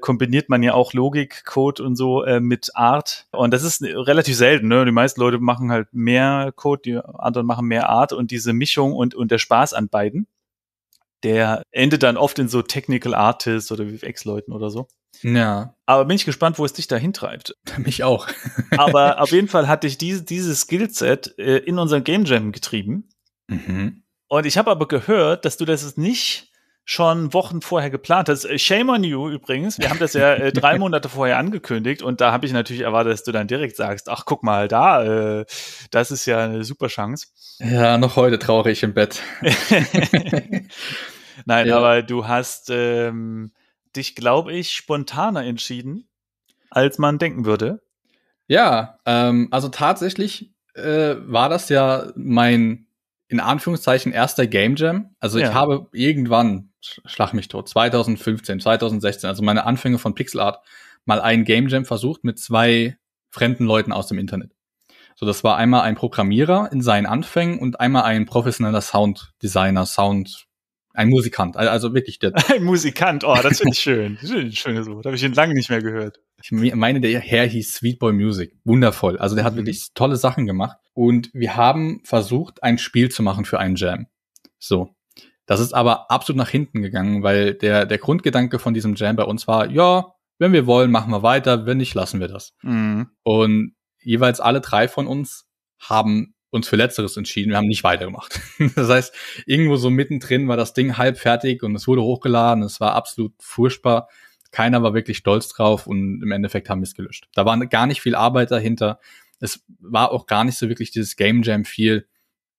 kombiniert man ja auch Logik, Code und so mit Art, und das ist relativ selten, ne? Die meisten Leute machen halt mehr Code, die anderen machen mehr Art, und diese Mischung und der Spaß an beiden, der endet dann oft in so Technical Artists oder VFX-Leuten oder so. Ja. Aber bin ich gespannt, wo es dich da hintreibt. Mich auch. Aber auf jeden Fall hat dich dieses Skillset in unseren Game Jam getrieben. Mhm. Und ich habe aber gehört, dass du das nicht schon Wochen vorher geplant hast. Shame on you übrigens. Wir haben das ja 3 Monate vorher angekündigt, und da habe ich natürlich erwartet, dass du dann direkt sagst, ach, guck mal, das ist ja eine super Chance. Ja, noch heute trauere ich im Bett. Nein, ja. Aber du hast dich, glaube ich, spontaner entschieden, als man denken würde. Ja, also tatsächlich war das ja mein, in Anführungszeichen, erster Game Jam. Also ich habe irgendwann, schlag mich tot, 2015, 2016, also meine Anfänge von Pixel Art, mal einen Game Jam versucht mit zwei fremden Leuten aus dem Internet. So, das war einmal ein Programmierer in seinen Anfängen und einmal ein professioneller Sounddesigner, ein Musikant, also wirklich der. Ein Musikant, oh, das finde ich schön. Schön so. Da habe ich ihn lange nicht mehr gehört. Ich meine, der Herr hieß Sweetboy Music. Wundervoll. Also der hat wirklich tolle Sachen gemacht. Und wir haben versucht, ein Spiel zu machen für einen Jam. So. Das ist aber absolut nach hinten gegangen, weil der Grundgedanke von diesem Jam bei uns war, ja, wenn wir wollen, machen wir weiter, wenn nicht, lassen wir das. Mhm. Und jeweils alle drei von uns haben uns für Letzteres entschieden. Wir haben nicht weitergemacht. Das heißt, irgendwo so mittendrin war das Ding halb fertig und es wurde hochgeladen. Es war absolut furchtbar. Keiner war wirklich stolz drauf und im Endeffekt haben wir es gelöscht. Da war gar nicht viel Arbeit dahinter. Es war auch gar nicht so wirklich dieses Game Jam viel.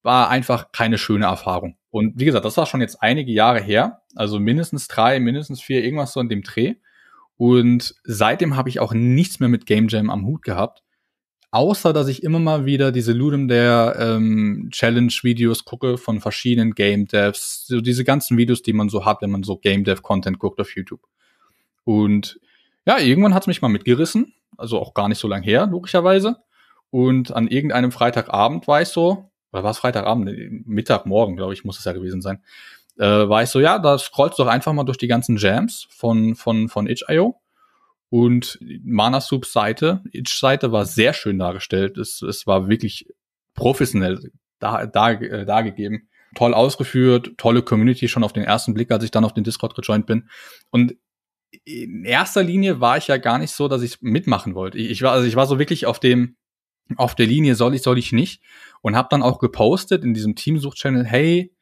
War einfach keine schöne Erfahrung. Und wie gesagt, das war schon jetzt einige Jahre her. Also mindestens 3, mindestens 4, irgendwas so in dem Dreh. Und seitdem habe ich auch nichts mehr mit Game Jam am Hut gehabt. Außer, dass ich immer mal wieder diese Ludum Dare Challenge-Videos gucke von verschiedenen Game-Devs. So diese ganzen Videos, die man so hat, wenn man so Game-Dev-Content guckt auf YouTube. Und ja, irgendwann hat es mich mal mitgerissen. Also auch gar nicht so lange her, logischerweise. Und an irgendeinem Freitagabend war ich so, oder war es Freitagabend? Mittagmorgen, glaube ich, muss es ja gewesen sein. War ich so, ja, da scrollst du doch einfach mal durch die ganzen Jams von Itch.io. Und Mana Soups Seite, Itch-Seite war sehr schön dargestellt. Es war wirklich professionell dargegeben. Toll ausgeführt, tolle Community schon auf den ersten Blick, als ich dann auf den Discord gejoint bin. Und in erster Linie war ich ja gar nicht so, dass ich mitmachen wollte. Ich war so wirklich auf der Linie, soll ich nicht. Und habe dann auch gepostet in diesem Teamsuch-Channel, hey,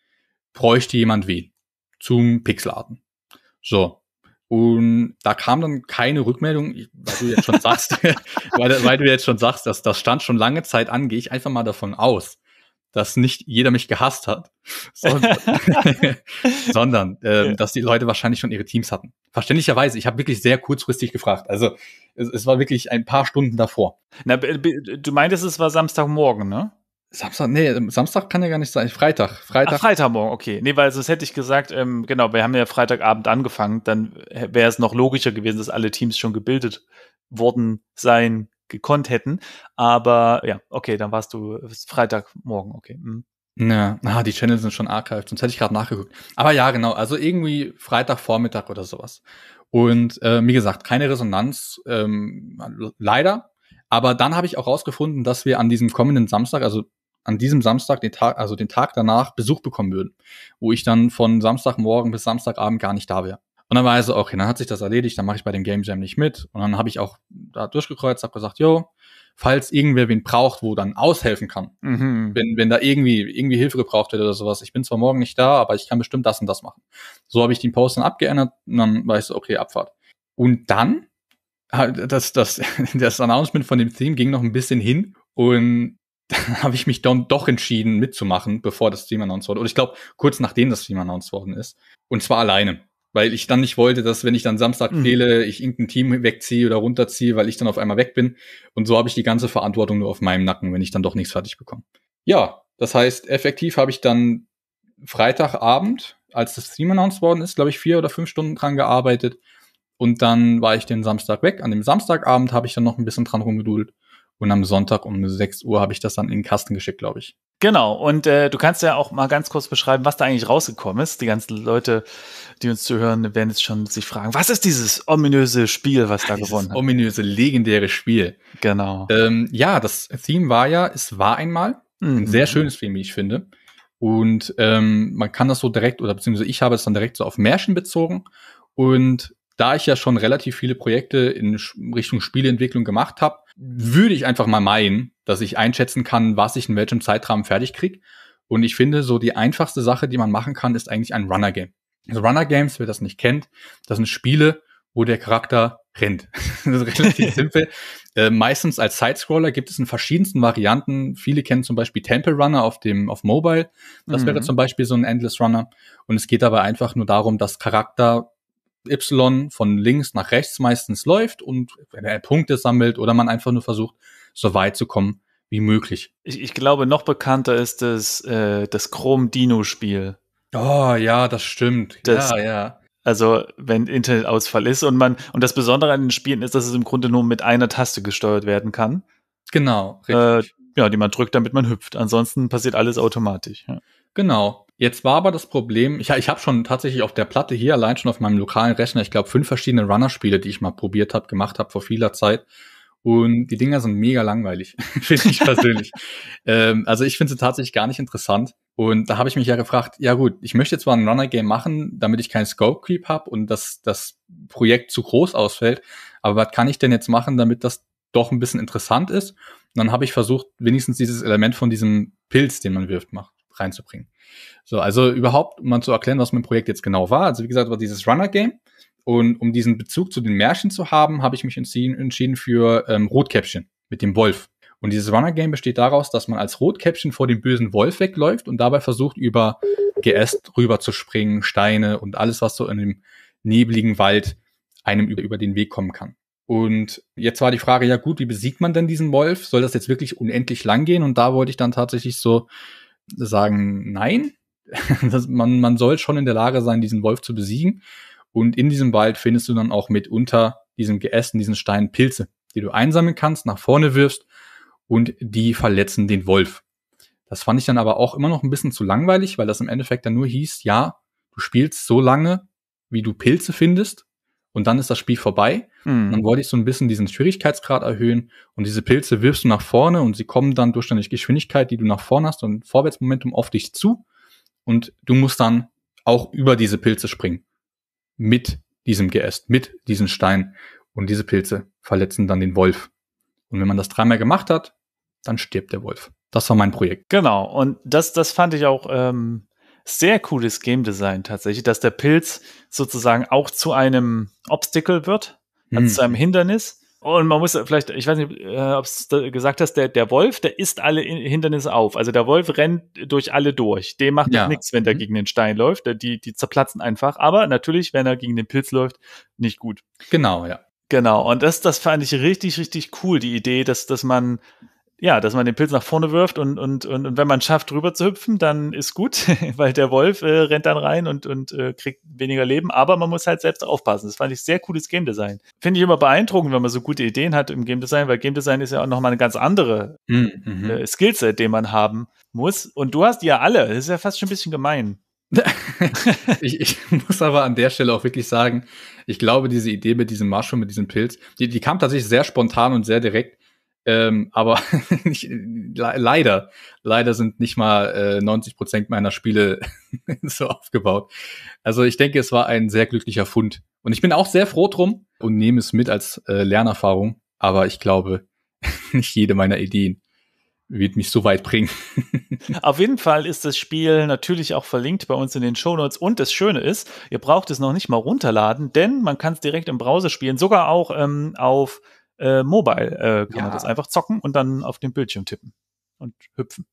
bräuchte jemand wen zum Pixelarten. So. Und da kam dann keine Rückmeldung, weil du jetzt schon sagst, dass das stand schon lange Zeit an, gehe ich einfach mal davon aus, dass nicht jeder mich gehasst hat, sondern dass die Leute wahrscheinlich schon ihre Teams hatten. Verständlicherweise, ich habe wirklich sehr kurzfristig gefragt. Also es war wirklich ein paar Stunden davor. Na, du meintest, es war Samstagmorgen, ne? Samstag kann ja gar nicht sein. Freitag. Ach, Freitagmorgen, okay. Nee, weil sonst hätte ich gesagt, genau, wir haben ja Freitagabend angefangen, dann wäre es noch logischer gewesen, dass alle Teams schon gebildet worden sein, gekonnt hätten. Aber ja, okay, dann warst du Freitagmorgen, okay. Mhm. Ja, die Channels sind schon archived, sonst hätte ich gerade nachgeguckt. Aber ja, genau, also irgendwie Freitagvormittag oder sowas. Und wie gesagt, keine Resonanz, leider. Aber dann habe ich auch rausgefunden, dass wir an diesem kommenden Samstag, den Tag danach, Besuch bekommen würden, wo ich dann von Samstagmorgen bis Samstagabend gar nicht da wäre. Und dann war ich so, okay, dann hat sich das erledigt, dann mache ich bei dem Game Jam nicht mit. Und dann habe ich auch da durchgekreuzt, habe gesagt, jo, falls irgendwer wen braucht, wo dann aushelfen kann, wenn da irgendwie Hilfe gebraucht wird oder sowas, ich bin zwar morgen nicht da, aber ich kann bestimmt das und das machen. So habe ich den Post dann abgeändert und dann war ich so, okay, Abfahrt. Und dann das Announcement von dem Theme ging noch ein bisschen hin und dann habe ich mich dann doch entschieden mitzumachen, bevor das Theme announced wurde. Oder ich glaube, kurz nachdem das Theme announced worden ist. Und zwar alleine. Weil ich dann nicht wollte, dass, wenn ich dann Samstag fehle, ich irgendein Team wegziehe oder runterziehe, weil ich dann auf einmal weg bin. Und so habe ich die ganze Verantwortung nur auf meinem Nacken, wenn ich dann doch nichts fertig bekomme. Ja, das heißt, effektiv habe ich dann Freitagabend, als das Theme announced worden ist, glaube ich, 4 oder 5 Stunden dran gearbeitet. Und dann war ich den Samstag weg. An dem Samstagabend habe ich dann noch ein bisschen dran rumgedudelt. Und am Sonntag um 6 Uhr habe ich das dann in den Kasten geschickt, glaube ich. Genau. Und du kannst ja auch mal ganz kurz beschreiben, was da eigentlich rausgekommen ist. Die ganzen Leute, die uns zuhören, werden jetzt schon sich fragen, was ist dieses ominöse Spiel, was da gewonnen hat? Ominöse, legendäre Spiel. Genau. Ja, das Theme war ja, es war einmal ein sehr schönes Theme, wie ich finde. Und man kann das so direkt, oder beziehungsweise ich habe es dann direkt so auf Märchen bezogen. Und da ich ja schon relativ viele Projekte in Richtung Spieleentwicklung gemacht habe, würde ich einfach mal meinen, dass ich einschätzen kann, was ich in welchem Zeitrahmen fertig kriege. Und ich finde, so die einfachste Sache, die man machen kann, ist eigentlich ein Runner-Game. Also Runner-Games, wer das nicht kennt, das sind Spiele, wo der Charakter rennt. Das ist relativ simpel. Meistens als Sidescroller gibt es in verschiedensten Varianten. Viele kennen zum Beispiel Temple Runner auf Mobile. Das wäre zum Beispiel so ein Endless Runner. Und es geht dabei einfach nur darum, dass Charakter Y von links nach rechts meistens läuft und Punkte sammelt oder man einfach nur versucht, so weit zu kommen wie möglich. Ich glaube, noch bekannter ist das Chrome-Dino-Spiel. Oh ja, das stimmt. Ja. Also wenn Internetausfall ist und das Besondere an den Spielen ist, dass es im Grunde nur mit einer Taste gesteuert werden kann. Genau, richtig. Die man drückt, damit man hüpft. Ansonsten passiert alles automatisch. Ja. Genau. Jetzt war aber das Problem, ich habe schon tatsächlich auf der Platte hier, allein schon auf meinem lokalen Rechner, ich glaube 5 verschiedene Runner-Spiele, die ich mal gemacht habe vor vieler Zeit. Und die Dinger sind mega langweilig, finde ich persönlich. Also ich finde sie tatsächlich gar nicht interessant. Und da habe ich mich ja gefragt, ja gut, ich möchte zwar ein Runner-Game machen, damit ich keinen Scope-Creep habe und das Projekt zu groß ausfällt, aber was kann ich denn jetzt machen, damit das doch ein bisschen interessant ist? Und dann habe ich versucht, wenigstens dieses Element von diesem Pilz, den man wirft, reinzubringen. So, also überhaupt, um mal zu erklären, was mein Projekt jetzt genau war. Also wie gesagt, war dieses Runner-Game. Und um diesen Bezug zu den Märchen zu haben, habe ich mich entschieden für Rotkäppchen mit dem Wolf. Und dieses Runner-Game besteht daraus, dass man als Rotkäppchen vor dem bösen Wolf wegläuft und dabei versucht, über Geäst rüber zu springen, Steine und alles, was so in dem nebligen Wald einem über den Weg kommen kann. Und jetzt war die Frage, ja gut, wie besiegt man denn diesen Wolf? Soll das jetzt wirklich unendlich lang gehen? Und da wollte ich dann tatsächlich so sagen, nein. Man soll schon in der Lage sein, diesen Wolf zu besiegen. Und in diesem Wald findest du dann auch mitunter diesem Geästen, diesen Steinen Pilze, die du einsammeln kannst, nach vorne wirfst und die verletzen den Wolf. Das fand ich dann aber auch immer noch ein bisschen zu langweilig, weil das im Endeffekt dann nur hieß, ja, du spielst so lange, wie du Pilze findest und dann ist das Spiel vorbei. Mhm. Dann wollte ich so ein bisschen diesen Schwierigkeitsgrad erhöhen und diese Pilze wirfst du nach vorne und sie kommen dann durch deine Geschwindigkeit, die du nach vorne hast und Vorwärtsmomentum auf dich zu und du musst dann auch über diese Pilze springen. Mit diesem Geäst, mit diesen Steinen und diese Pilze verletzen dann den Wolf. Und wenn man das 3-mal gemacht hat, dann stirbt der Wolf. Das war mein Projekt. Genau, und das fand ich auch sehr cooles Game Design tatsächlich, dass der Pilz sozusagen auch zu einem Obstacle wird, also zu einem Hindernis. Und man muss vielleicht, ich weiß nicht, ob du gesagt hast, der Wolf, der isst alle Hindernisse auf. Also der Wolf rennt durch alle durch. Dem macht nichts, wenn der gegen den Stein läuft. Die zerplatzen einfach. Aber natürlich, wenn er gegen den Pilz läuft, nicht gut. Genau, ja. Genau. Und das fand ich richtig, richtig cool, die Idee, dass man den Pilz nach vorne wirft und wenn man schafft, rüber zu hüpfen, dann ist gut, weil der Wolf rennt dann rein und kriegt weniger Leben, aber man muss halt selbst aufpassen. Das fand ich sehr cooles Game Design. Finde ich immer beeindruckend, wenn man so gute Ideen hat im Game Design, weil Game Design ist ja auch nochmal eine ganz andere Skillset, den man haben muss. Und du hast ja alle. Das ist ja fast schon ein bisschen gemein. ich muss aber an der Stelle auch wirklich sagen, ich glaube, diese Idee mit diesem Mushroom, mit diesem Pilz, die kam tatsächlich sehr spontan und sehr direkt. Aber leider sind nicht mal 90% meiner Spiele so aufgebaut. Also ich denke, es war ein sehr glücklicher Fund. Und ich bin auch sehr froh drum und nehme es mit als Lernerfahrung. Aber ich glaube, nicht jede meiner Ideen wird mich so weit bringen. Auf jeden Fall ist das Spiel natürlich auch verlinkt bei uns in den Shownotes. Und das Schöne ist, ihr braucht es noch nicht mal runterladen, denn man kann es direkt im Browser spielen, sogar auch auf Mobile kann man das einfach zocken und dann auf dem Bildschirm tippen und hüpfen.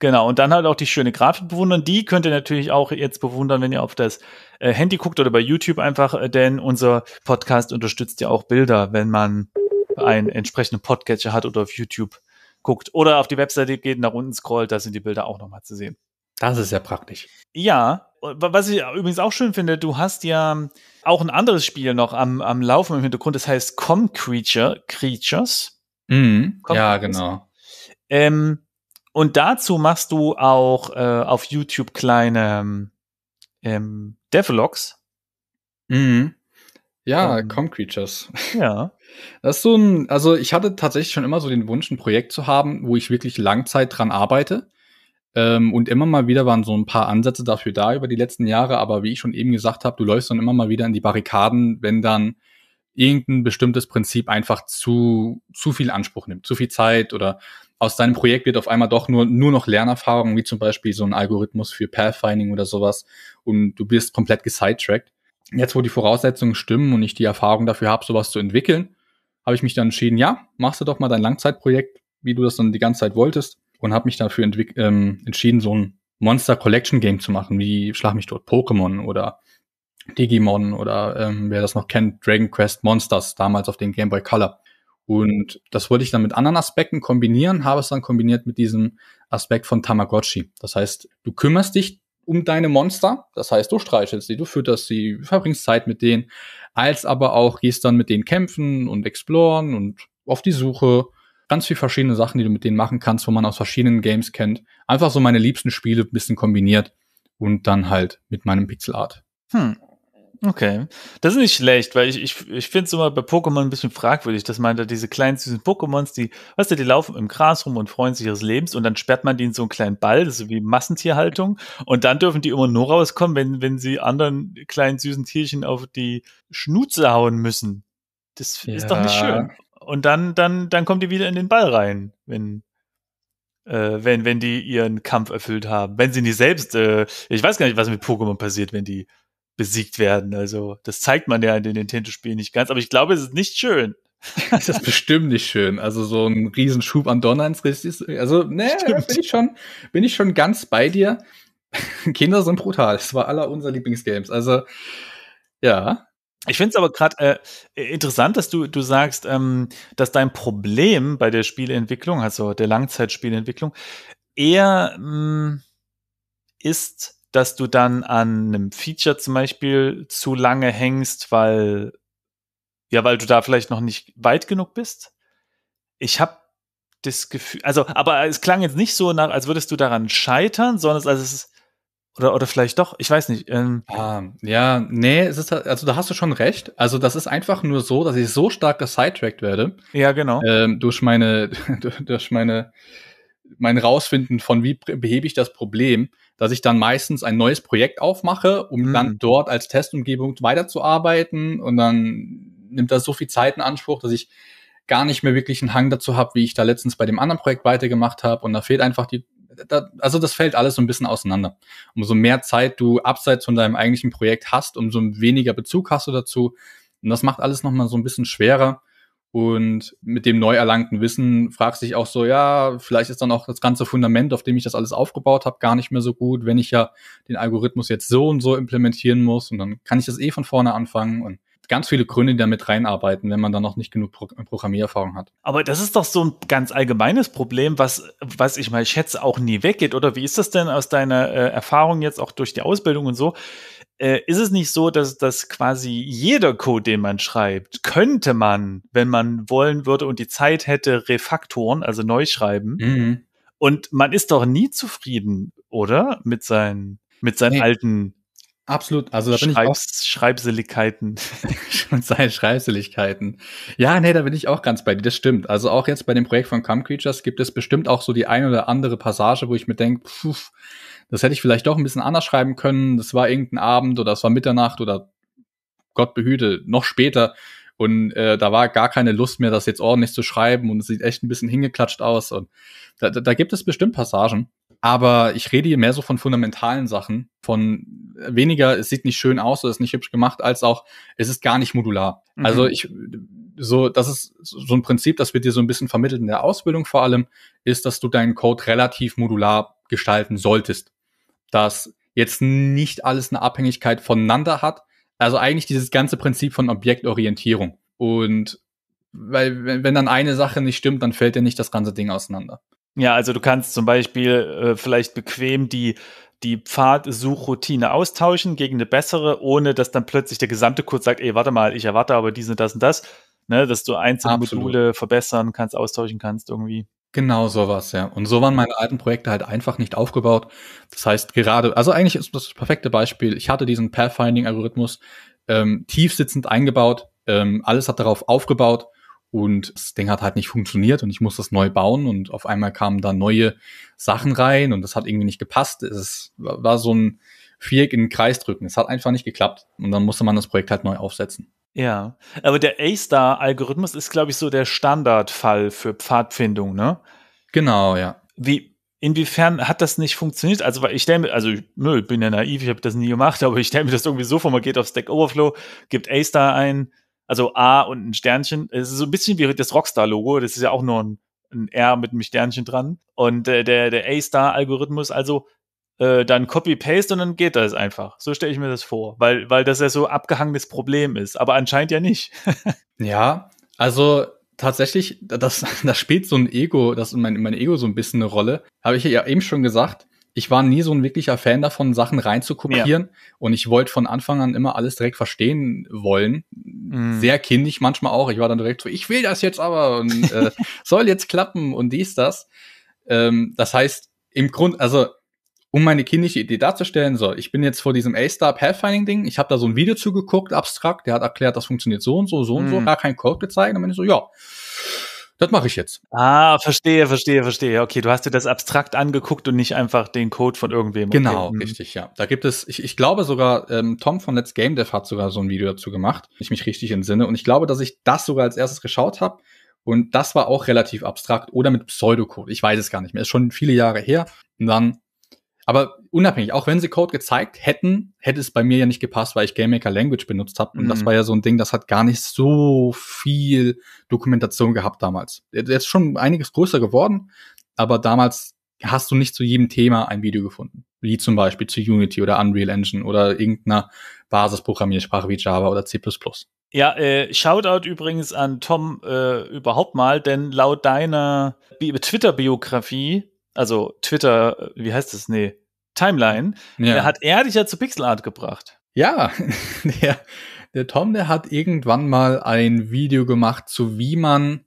Genau, und dann halt auch die schöne Grafik bewundern. Die könnt ihr natürlich auch jetzt bewundern, wenn ihr auf das Handy guckt oder bei YouTube einfach, denn unser Podcast unterstützt ja auch Bilder, wenn man einen entsprechenden Podcatcher hat oder auf YouTube guckt oder auf die Webseite geht, nach unten scrollt, da sind die Bilder auch nochmal zu sehen. Das ist ja praktisch. Ja, was ich übrigens auch schön finde, du hast ja auch ein anderes Spiel noch am Laufen im Hintergrund, das heißt Come Creatures. Mhm, ja, genau. Und dazu machst du auch auf YouTube kleine Devlogs. Mhm. Ja, Come Creatures. Ja. Das ist so also ich hatte tatsächlich schon immer so den Wunsch, ein Projekt zu haben, wo ich wirklich Langzeit dran arbeite. Und immer mal wieder waren so ein paar Ansätze dafür da über die letzten Jahre, aber wie ich schon eben gesagt habe, du läufst dann immer mal wieder in die Barrikaden, wenn dann irgendein bestimmtes Prinzip einfach zu viel Anspruch nimmt, zu viel Zeit oder aus deinem Projekt wird auf einmal doch nur noch Lernerfahrung, wie zum Beispiel so ein Algorithmus für Pathfinding oder sowas und du bist komplett gesidetrackt. Jetzt, wo die Voraussetzungen stimmen und ich die Erfahrung dafür habe, sowas zu entwickeln, habe ich mich dann entschieden, ja, machst du doch mal dein Langzeitprojekt, wie du das dann die ganze Zeit wolltest. Und habe mich dafür entschieden, so ein Monster-Collection-Game zu machen, wie Schlag mich tot, Pokémon oder Digimon oder, wer das noch kennt, Dragon Quest Monsters, damals auf den Game Boy Color. Und das wollte ich dann mit anderen Aspekten kombinieren, habe es dann kombiniert mit diesem Aspekt von Tamagotchi. Das heißt, du kümmerst dich um deine Monster, das heißt, du streichelst sie, du fütterst sie, verbringst Zeit mit denen, als aber auch gehst dann mit denen kämpfen und exploren und auf die Suche. Ganz viele verschiedene Sachen, die du mit denen machen kannst, wo man aus verschiedenen Games kennt. Einfach so meine liebsten Spiele ein bisschen kombiniert und dann halt mit meinem Pixelart. Okay. Das ist nicht schlecht, weil ich finde es immer bei Pokémon ein bisschen fragwürdig, dass man da diese kleinen süßen Pokémons, die laufen im Gras rum und freuen sich ihres Lebens und dann sperrt man die in so einen kleinen Ball, das ist wie Massentierhaltung, und dann dürfen die immer nur rauskommen, wenn sie anderen kleinen süßen Tierchen auf die Schnauze hauen müssen. Das ist doch nicht schön. Und dann kommen die wieder in den Ball rein, wenn die ihren Kampf erfüllt haben. Wenn sie nicht selbst, ich weiß gar nicht, was mit Pokémon passiert, wenn die besiegt werden. Also das zeigt man ja in den Nintendo-Spielen nicht ganz, aber ich glaube, es ist nicht schön. Das ist bestimmt nicht schön. Also so ein Riesenschub an Donner ins Gesicht. Also, ne, bin ich schon ganz bei dir. Kinder sind brutal. Das war aller unserer Lieblingsgames. Also, ja. Ich finde es aber gerade interessant, dass du sagst, dass dein Problem bei der Spieleentwicklung, also der Langzeitspieleentwicklung, eher ist, dass du dann an einem Feature zum Beispiel zu lange hängst, weil du da vielleicht noch nicht weit genug bist. Ich habe das Gefühl, also, aber es klang jetzt nicht so nach, als würdest du daran scheitern, sondern es ist, oder vielleicht doch, ich weiß nicht. Es ist, also da hast du schon recht. Also das ist einfach nur so, dass ich so stark gesidetrackt werde. Ja, genau. Durch mein Rausfinden von, wie behebe ich das Problem, dass ich dann meistens ein neues Projekt aufmache, um dann dort als Testumgebung weiterzuarbeiten, und dann nimmt das so viel Zeit in Anspruch, dass ich gar nicht mehr wirklich einen Hang dazu habe, wie ich da letztens bei dem anderen Projekt weitergemacht habe, und da fehlt einfach das fällt alles so ein bisschen auseinander. Umso mehr Zeit du abseits von deinem eigentlichen Projekt hast, umso weniger Bezug hast du dazu, und das macht alles nochmal so ein bisschen schwerer. Und mit dem neu erlangten Wissen fragst du dich auch so, ja, vielleicht ist dann auch das ganze Fundament, auf dem ich das alles aufgebaut habe, gar nicht mehr so gut, wenn ich ja den Algorithmus jetzt so und so implementieren muss, und dann kann ich das von vorne anfangen, und ganz viele Gründe, die da mit reinarbeiten, wenn man dann noch nicht genug Programmiererfahrung hat. Aber das ist doch so ein ganz allgemeines Problem, was ich mal schätze, auch nie weggeht, oder? Wie ist das denn aus deiner Erfahrung jetzt auch durch die Ausbildung und so? Ist es nicht so, dass quasi jeder Code, den man schreibt, könnte man, wenn man wollen würde und die Zeit hätte, refaktoren, also neu schreiben. Mhm. Und man ist doch nie zufrieden, oder? Mit seinen alten absolut, also da bin ich auch Schreibseligkeiten. Schon seine Schreibseligkeiten. Ja, nee, da bin ich auch ganz bei dir, das stimmt. Also auch jetzt bei dem Projekt von Come Creatures gibt es bestimmt auch so die ein oder andere Passage, wo ich mir denke, das hätte ich vielleicht doch ein bisschen anders schreiben können. Das war irgendein Abend oder es war Mitternacht oder Gott behüte, noch später. Und da war gar keine Lust mehr, das jetzt ordentlich zu schreiben, und es sieht echt ein bisschen hingeklatscht aus. Und da gibt es bestimmt Passagen. Aber ich rede hier mehr so von fundamentalen Sachen, von weniger, es sieht nicht schön aus oder es ist nicht hübsch gemacht, als auch, es ist gar nicht modular. Mhm. Also das ist so ein Prinzip, das wird dir so ein bisschen vermittelt in der Ausbildung vor allem, ist, dass du deinen Code relativ modular gestalten solltest. Dass jetzt nicht alles eine Abhängigkeit voneinander hat. Also eigentlich dieses ganze Prinzip von Objektorientierung. Und weil, wenn dann eine Sache nicht stimmt, dann fällt dir nicht das ganze Ding auseinander. Ja, also du kannst zum Beispiel vielleicht bequem die Pfadsuchroutine austauschen gegen eine bessere, ohne dass dann plötzlich der gesamte Code sagt, ey, warte mal, ich erwarte aber dies und das und das. Ne, dass du einzelne Module verbessern kannst, austauschen kannst irgendwie. Genau sowas, ja. Und so waren meine alten Projekte halt einfach nicht aufgebaut. Das heißt also eigentlich ist das perfekte Beispiel. Ich hatte diesen Pathfinding-Algorithmus tiefsitzend eingebaut. Alles hat darauf aufgebaut. Und das Ding hat halt nicht funktioniert und ich muss das neu bauen, und auf einmal kamen da neue Sachen rein und das hat irgendwie nicht gepasst. Es war so ein Viereck in den Kreis drücken. Es hat einfach nicht geklappt und dann musste man das Projekt halt neu aufsetzen. Ja, aber der A-Star-Algorithmus ist, glaube ich, so der Standardfall für Pfadfindung, ne? Genau, ja. Inwiefern hat das nicht funktioniert? Also, weil ich stelle mir, ich bin ja naiv, ich habe das nie gemacht, aber ich stelle mir das irgendwie so vor, man geht auf Stack Overflow, gibt A-Star ein, also A und ein Sternchen. Es ist so ein bisschen wie das Rockstar-Logo. Das ist ja auch nur ein R mit einem Sternchen dran. Und der A-Star-Algorithmus, also dann Copy-Paste und dann geht das einfach. So stelle ich mir das vor. Weil das ja so abgehangenes Problem ist. Aber anscheinend ja nicht. Ja, also tatsächlich, da spielt so ein Ego, das mein Ego so ein bisschen eine Rolle. Habe ich ja eben schon gesagt, ich war nie so ein wirklicher Fan davon, Sachen reinzukopieren. Ja. Und ich wollte von Anfang an immer alles direkt verstehen wollen. Mhm. Sehr kindisch manchmal auch. Ich war dann direkt so, ich will das jetzt aber und soll jetzt klappen und dies, das. Das heißt, im Grunde, also um meine kindliche Idee darzustellen, so, ich bin jetzt vor diesem A-Star Pathfinding-Ding, ich habe da so ein Video zugeguckt, abstrakt, der hat erklärt, das funktioniert so und so, gar kein Code gezeigt, und dann bin ich so, ja, das mache ich jetzt. Ah, verstehe. Okay, du hast dir das abstrakt angeguckt und nicht einfach den Code von irgendwem. Okay. Genau, richtig, ja. Da gibt es, ich glaube sogar, Tom von Let's GameDev hat sogar so ein Video dazu gemacht, wenn ich mich richtig entsinne, und ich glaube, dass ich das sogar als erstes geschaut habe. Und das war auch relativ abstrakt oder mit Pseudocode. Ich weiß es gar nicht mehr. Ist schon viele Jahre her. Und dann, aber unabhängig, auch wenn sie Code gezeigt hätten, hätte es bei mir ja nicht gepasst, weil ich GameMaker Language benutzt habe. Und das war ja so ein Ding, das hat gar nicht so viel Dokumentation gehabt damals. Jetzt schon einiges größer geworden, aber damals hast du nicht zu jedem Thema ein Video gefunden. Wie zum Beispiel zu Unity oder Unreal Engine oder irgendeiner Basisprogrammiersprache wie Java oder C++. Ja, Shoutout übrigens an Tom überhaupt mal, denn laut deiner Twitter-Biografie, also Twitter, wie heißt das? Nee, Timeline, ja. Hat er dich ja zu Pixelart gebracht. Ja, der Tom, der hat irgendwann mal ein Video gemacht, zu wie man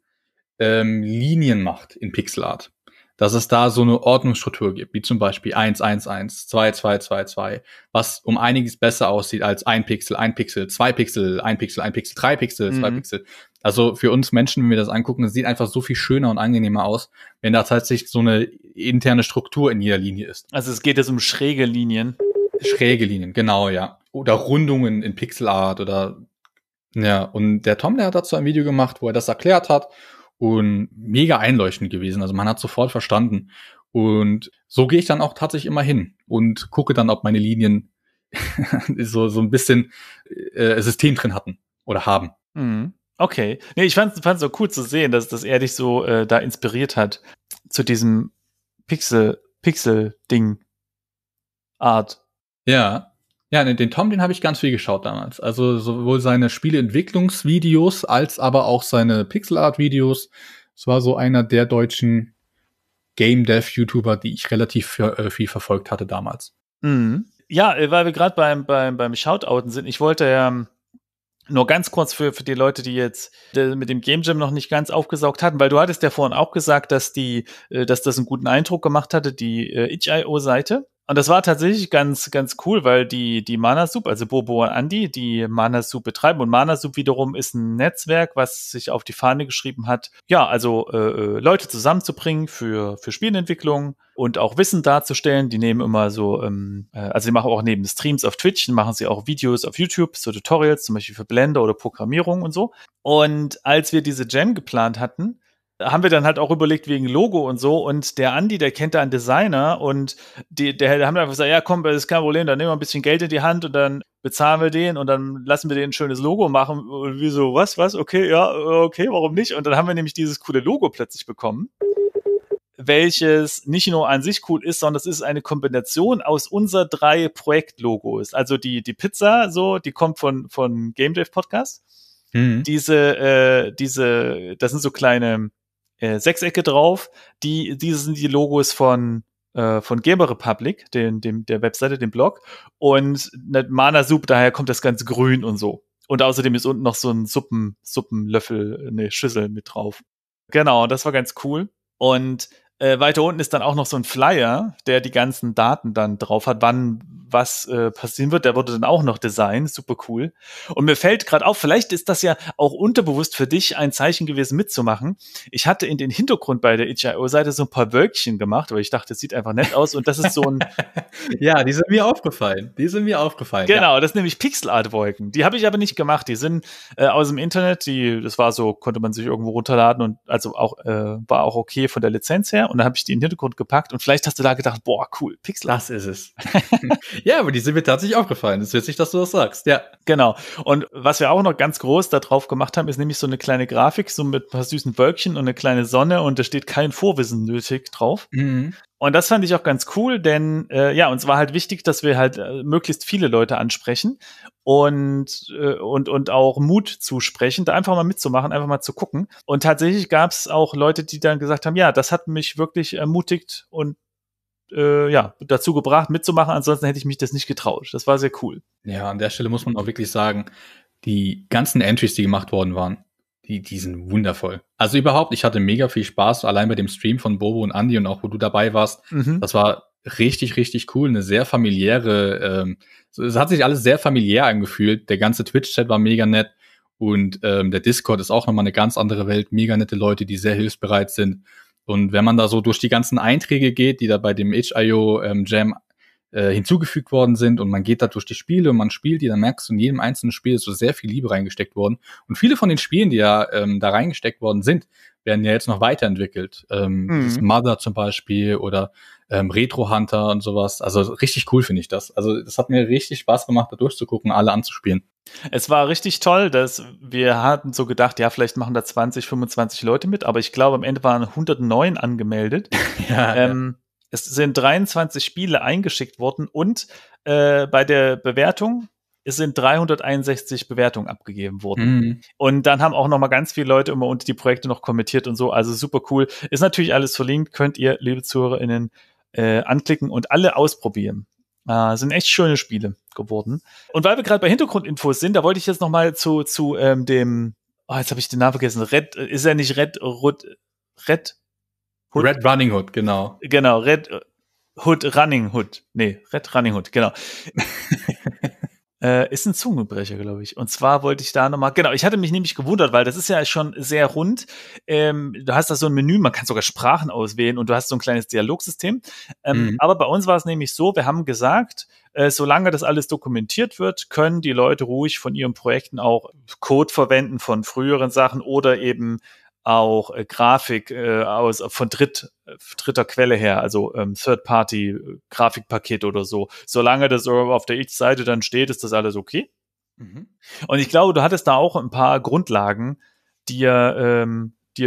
Linien macht in Pixelart. Dass es da so eine Ordnungsstruktur gibt, wie zum Beispiel 1, 1, 1, 2, 2, 2, 2, was um einiges besser aussieht als 1 Pixel, 2 Pixel, 1 Pixel, 1 Pixel, 3 Pixel, 2 Pixel. Also für uns Menschen, wenn wir das angucken, das sieht einfach so viel schöner und angenehmer aus, wenn da tatsächlich so eine interne Struktur in jeder Linie ist. Also es geht jetzt um schräge Linien. Schräge Linien, genau, ja. Oder Rundungen in Pixelart oder, ja. Und der Tom, der hat dazu ein Video gemacht, wo er das erklärt hat. Und mega einleuchtend gewesen. Also man hat sofort verstanden. Und so gehe ich dann auch tatsächlich immer hin und gucke dann, ob meine Linien so ein bisschen System drin hatten oder haben. Okay. Nee, ich fand es so cool zu sehen, dass er dich so da inspiriert hat zu diesem Pixel-Ding-Art. Ja. Ja, den Tom, den habe ich ganz viel geschaut damals. Also sowohl seine Spieleentwicklungsvideos als aber auch seine Pixelart-Videos. Es war so einer der deutschen Game-Dev-YouTuber, die ich relativ viel verfolgt hatte damals. Mhm. Ja, weil wir gerade beim Shoutouten sind. Ich wollte ja nur ganz kurz für die Leute, die jetzt mit dem Game Jam noch nicht ganz aufgesaugt hatten, weil du hattest ja vorhin auch gesagt, dass das einen guten Eindruck gemacht hatte, die Itch.io-Seite. Und das war tatsächlich ganz, ganz cool, weil die Mana Soup, also Bobo und Andi, die Mana Soup betreiben. Und Mana Soup wiederum ist ein Netzwerk, was sich auf die Fahne geschrieben hat, ja, also Leute zusammenzubringen für Spielentwicklung und auch Wissen darzustellen. Die nehmen immer so, also die machen auch neben Streams auf Twitch, machen sie auch Videos auf YouTube, so Tutorials, zum Beispiel für Blender oder Programmierung und so. Und als wir diese Jam geplant hatten, haben wir dann halt auch überlegt wegen Logo und so, und der Andi, der kennt da einen Designer, und der haben einfach gesagt, ja komm, das ist kein Problem, dann nehmen wir ein bisschen Geld in die Hand und dann bezahlen wir den und dann lassen wir den ein schönes Logo machen, und wir so, was, okay, ja, okay, warum nicht? Und dann haben wir nämlich dieses coole Logo plötzlich bekommen, welches nicht nur an sich cool ist, sondern es ist eine Kombination aus unser 3 Projektlogos. Also die Pizza, so, die kommt von GameDev Podcast. Mhm. Diese, das sind so kleine Sechsecke drauf, diese sind die Logos von Gamer Republic, der Webseite, dem Blog, und Mana Soup, daher kommt das ganz grün und so. Und außerdem ist unten noch so ein Suppenlöffel, eine Schüssel mit drauf. Genau, das war ganz cool. Und weiter unten ist dann auch noch so ein Flyer, der die ganzen Daten dann drauf hat, wann was passieren wird. Der wurde dann auch noch designt, super cool. Und mir fällt gerade auf, vielleicht ist das ja auch unterbewusst für dich ein Zeichen gewesen, mitzumachen. Ich hatte in den Hintergrund bei der Itch.io-Seite so ein paar Wölkchen gemacht, weil ich dachte, das sieht einfach nett aus. Und das ist so ein... Ja, die sind mir aufgefallen. Genau, ja. Das sind nämlich Pixelart-Wolken. Die habe ich aber nicht gemacht. Die sind aus dem Internet. Das war so, konnte man sich irgendwo runterladen, und also auch war auch okay von der Lizenz her. Und dann habe ich die in den Hintergrund gepackt, und vielleicht hast du da gedacht, boah, cool, Pixelart. Das ist es. Ja, aber die sind mir tatsächlich aufgefallen. Es ist witzig, dass du das sagst, ja. Genau. Und was wir auch noch ganz groß da drauf gemacht haben, ist nämlich so eine kleine Grafik, so mit ein paar süßen Wölkchen und eine kleine Sonne, und da steht kein Vorwissen nötig drauf. Mhm. Und das fand ich auch ganz cool, denn ja, uns war halt wichtig, dass wir halt möglichst viele Leute ansprechen und auch Mut zusprechen, da einfach mal mitzumachen, einfach mal zu gucken. Und tatsächlich gab es auch Leute, die dann gesagt haben, ja, das hat mich wirklich ermutigt und ja, dazu gebracht, mitzumachen. Ansonsten hätte ich mich das nicht getraut. Das war sehr cool. Ja, an der Stelle muss man auch wirklich sagen, die ganzen Entries, die gemacht worden waren, die sind wundervoll. Also überhaupt, ich hatte mega viel Spaß, allein bei dem Stream von Bobo und Andi und auch, wo du dabei warst. Mhm. Das war richtig, richtig cool, eine sehr familiäre, es hat sich alles sehr familiär angefühlt. Der ganze Twitch-Chat war mega nett und der Discord ist auch nochmal eine ganz andere Welt. Mega nette Leute, die sehr hilfsbereit sind. Und wenn man da so durch die ganzen Einträge geht, die da bei dem Itch.io Jam hinzugefügt worden sind und man geht da durch die Spiele und man spielt die, dann merkst du, in jedem einzelnen Spiel ist so sehr viel Liebe reingesteckt worden. Und viele von den Spielen, die ja da reingesteckt worden sind, werden ja jetzt noch weiterentwickelt. Das Mother zum Beispiel oder Retro Hunter und sowas. Also richtig cool finde ich das. Also das hat mir richtig Spaß gemacht, da durchzugucken, alle anzuspielen. Es war richtig toll, dass wir hatten so gedacht, ja, vielleicht machen da 20, 25 Leute mit, aber ich glaube, am Ende waren 109 angemeldet. Ja, ja. Es sind 23 Spiele eingeschickt worden und bei der Bewertung es sind 361 Bewertungen abgegeben worden. Mhm. Und dann haben auch noch mal ganz viele Leute immer unter die Projekte noch kommentiert und so. Also super cool. Ist natürlich alles verlinkt. Könnt ihr, liebe ZuhörerInnen, anklicken und alle ausprobieren. Sind echt schöne Spiele geworden. Und weil wir gerade bei Hintergrundinfos sind, da wollte ich jetzt noch mal zu dem, oh, jetzt habe ich den Namen vergessen. Red, ist ja nicht Red Hood. Red Running Hood, genau. Genau, Red Running Hood, genau. Ist ein Zungenbrecher, glaube ich. Und zwar wollte ich da nochmal, genau, ich hatte mich nämlich gewundert, weil das ist ja schon sehr rund. Du hast da so ein Menü, man kann sogar Sprachen auswählen und du hast so ein kleines Dialogsystem. Aber bei uns war es nämlich so, wir haben gesagt, solange das alles dokumentiert wird, können die Leute ruhig von ihren Projekten auch Code verwenden von früheren Sachen oder eben auch Grafik von dritter Quelle her, also Third-Party-Grafikpaket oder so. Solange das auf der Itch-Seite dann steht, ist das alles okay. Mhm. Und ich glaube, du hattest da auch ein paar Grundlagen, die ihr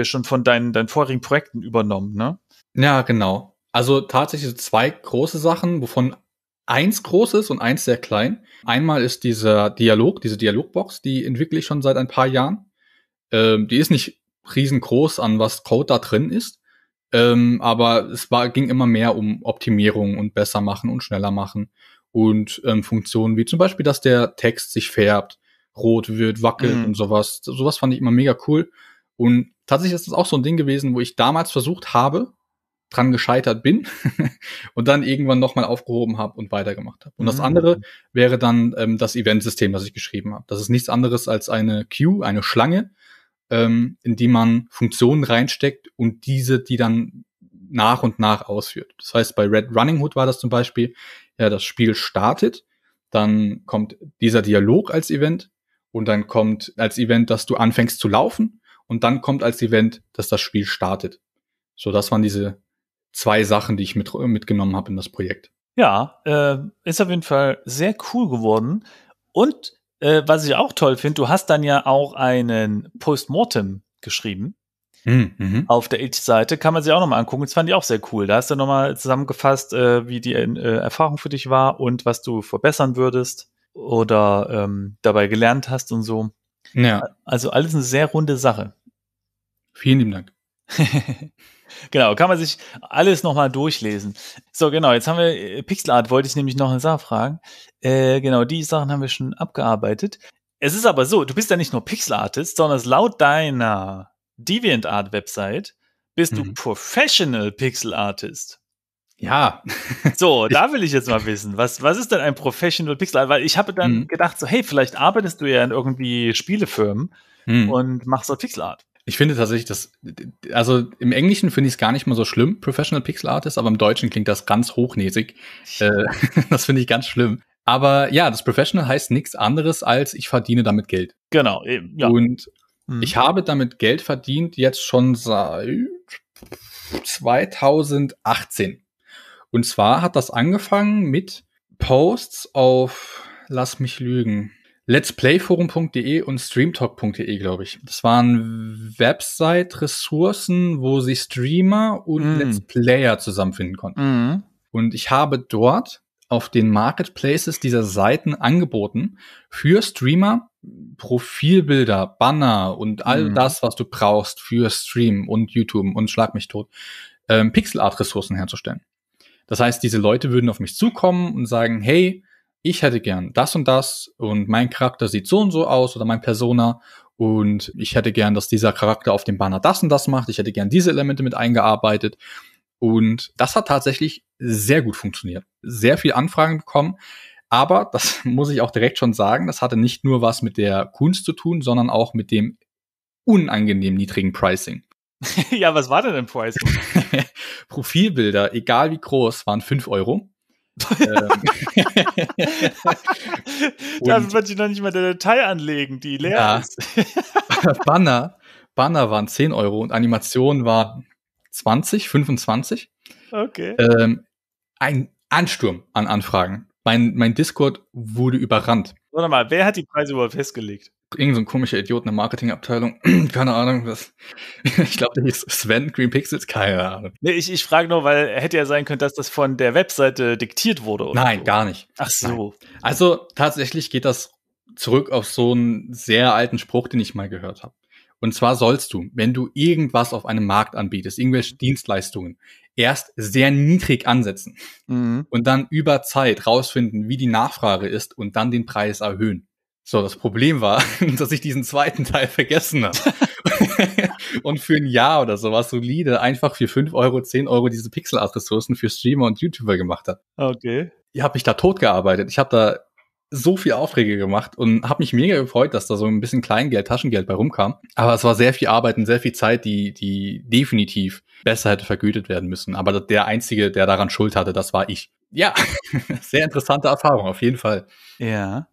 schon von deinen vorigen Projekten übernommen, ne? Ja, genau. Also tatsächlich zwei große Sachen, wovon eins groß ist und eins sehr klein. Einmal ist dieser Dialog, diese Dialogbox, die entwickle ich schon seit ein paar Jahren. Die ist nicht riesengroß an, was Code da drin ist. Aber es ging immer mehr um Optimierung und besser machen und schneller machen. Und Funktionen wie zum Beispiel, dass der Text sich färbt, rot wird, wackelt und sowas. Sowas fand ich immer mega cool. Und tatsächlich ist das auch so ein Ding gewesen, wo ich damals versucht habe, dran gescheitert bin und dann irgendwann nochmal aufgehoben habe und weitergemacht habe. Und das andere wäre dann das Eventsystem, das ich geschrieben habe. Das ist nichts anderes als eine Queue, eine Schlange, in die man Funktionen reinsteckt und die dann nach und nach ausführt. Das heißt, bei Red Running Hood war das zum Beispiel, ja, das Spiel startet, dann kommt dieser Dialog als Event und dann kommt als Event, dass du anfängst zu laufen und dann kommt als Event, dass das Spiel startet. So, das waren diese zwei Sachen, die ich mitgenommen habe in das Projekt. Ja, ist auf jeden Fall sehr cool geworden und was ich auch toll finde, du hast dann ja auch einen Postmortem geschrieben auf der Itch-Seite. Kann man sich auch nochmal angucken. Das fand ich auch sehr cool. Da hast du nochmal zusammengefasst, wie die Erfahrung für dich war und was du verbessern würdest oder dabei gelernt hast und so. Ja. Also alles eine sehr runde Sache. Vielen lieben Dank. Genau, kann man sich alles nochmal durchlesen. So, genau, jetzt haben wir Pixelart, wollte ich nämlich noch eine Sache fragen. Genau, die Sachen haben wir schon abgearbeitet. Es ist aber so, du bist ja nicht nur Pixelartist, sondern laut deiner DeviantArt-Website bist du Professional Pixelartist. Ja. So, da will ich jetzt mal wissen, was ist denn ein Professional Pixelart? Weil ich habe dann gedacht, so, hey, vielleicht arbeitest du ja in irgendwie Spielefirmen und machst dort Pixelart. Ich finde tatsächlich also im Englischen finde ich es gar nicht mal so schlimm, Professional Pixel Artist, aber im Deutschen klingt das ganz hochnäsig. Das finde ich ganz schlimm. Aber ja, das Professional heißt nichts anderes als, ich verdiene damit Geld. Genau, eben, ja. Und ich habe damit Geld verdient jetzt schon seit 2018. Und zwar hat das angefangen mit Posts auf, lass mich lügen, letsplayforum.de und streamtalk.de, glaube ich. Das waren Website-Ressourcen, wo sich Streamer und Let's Player zusammenfinden konnten. Mm. Und ich habe dort auf den Marketplaces dieser Seiten angeboten für Streamer Profilbilder, Banner und all das, was du brauchst für Stream und YouTube und Schlag mich tot, Pixelart-Ressourcen herzustellen. Das heißt, diese Leute würden auf mich zukommen und sagen, hey, ich hätte gern das und das und mein Charakter sieht so und so aus oder mein Persona und ich hätte gern, dass dieser Charakter auf dem Banner das und das macht. Ich hätte gern diese Elemente mit eingearbeitet und das hat tatsächlich sehr gut funktioniert. Sehr viel Anfragen bekommen, aber das muss ich auch direkt schon sagen, das hatte nicht nur was mit der Kunst zu tun, sondern auch mit dem unangenehm niedrigen Pricing. Ja, was war denn im Pricing? Profilbilder, egal wie groß, waren 5 €. Da wird sich noch nicht mal der Datei anlegen, die leer ist. Banner waren 10 € und Animation war 20, 25. Okay. Ein Ansturm an Anfragen. Mein Discord wurde überrannt. Warte mal, wer hat die Preise überhaupt festgelegt? Irgend so ein komischer Idiot in der Marketingabteilung. Keine Ahnung, was. Ich glaube, der hieß Sven, Green Pixels, keine Ahnung. Nee, ich frage nur, weil hätte ja sein können, dass das von der Webseite diktiert wurde. Oder nein, so. Gar nicht. Ach so. Nein. Also tatsächlich geht das zurück auf so einen sehr alten Spruch, den ich mal gehört habe. Und zwar sollst du, wenn du irgendwas auf einem Markt anbietest, irgendwelche Dienstleistungen, erst sehr niedrig ansetzen und dann über Zeit rausfinden, wie die Nachfrage ist und dann den Preis erhöhen. So, das Problem war, dass ich diesen zweiten Teil vergessen habe. Und für ein Jahr oder sowas solide einfach für 5 €, 10 € diese Pixelart-Ressourcen für Streamer und YouTuber gemacht habe. Okay. Ich habe mich da tot gearbeitet. Ich habe da so viel Aufträge gemacht und habe mich mega gefreut, dass da so ein bisschen Kleingeld, Taschengeld bei rumkam. Aber es war sehr viel Arbeit und sehr viel Zeit, die definitiv besser hätte vergütet werden müssen. Aber der Einzige, der daran Schuld hatte, das war ich. Ja, sehr interessante Erfahrung, auf jeden Fall. Ja.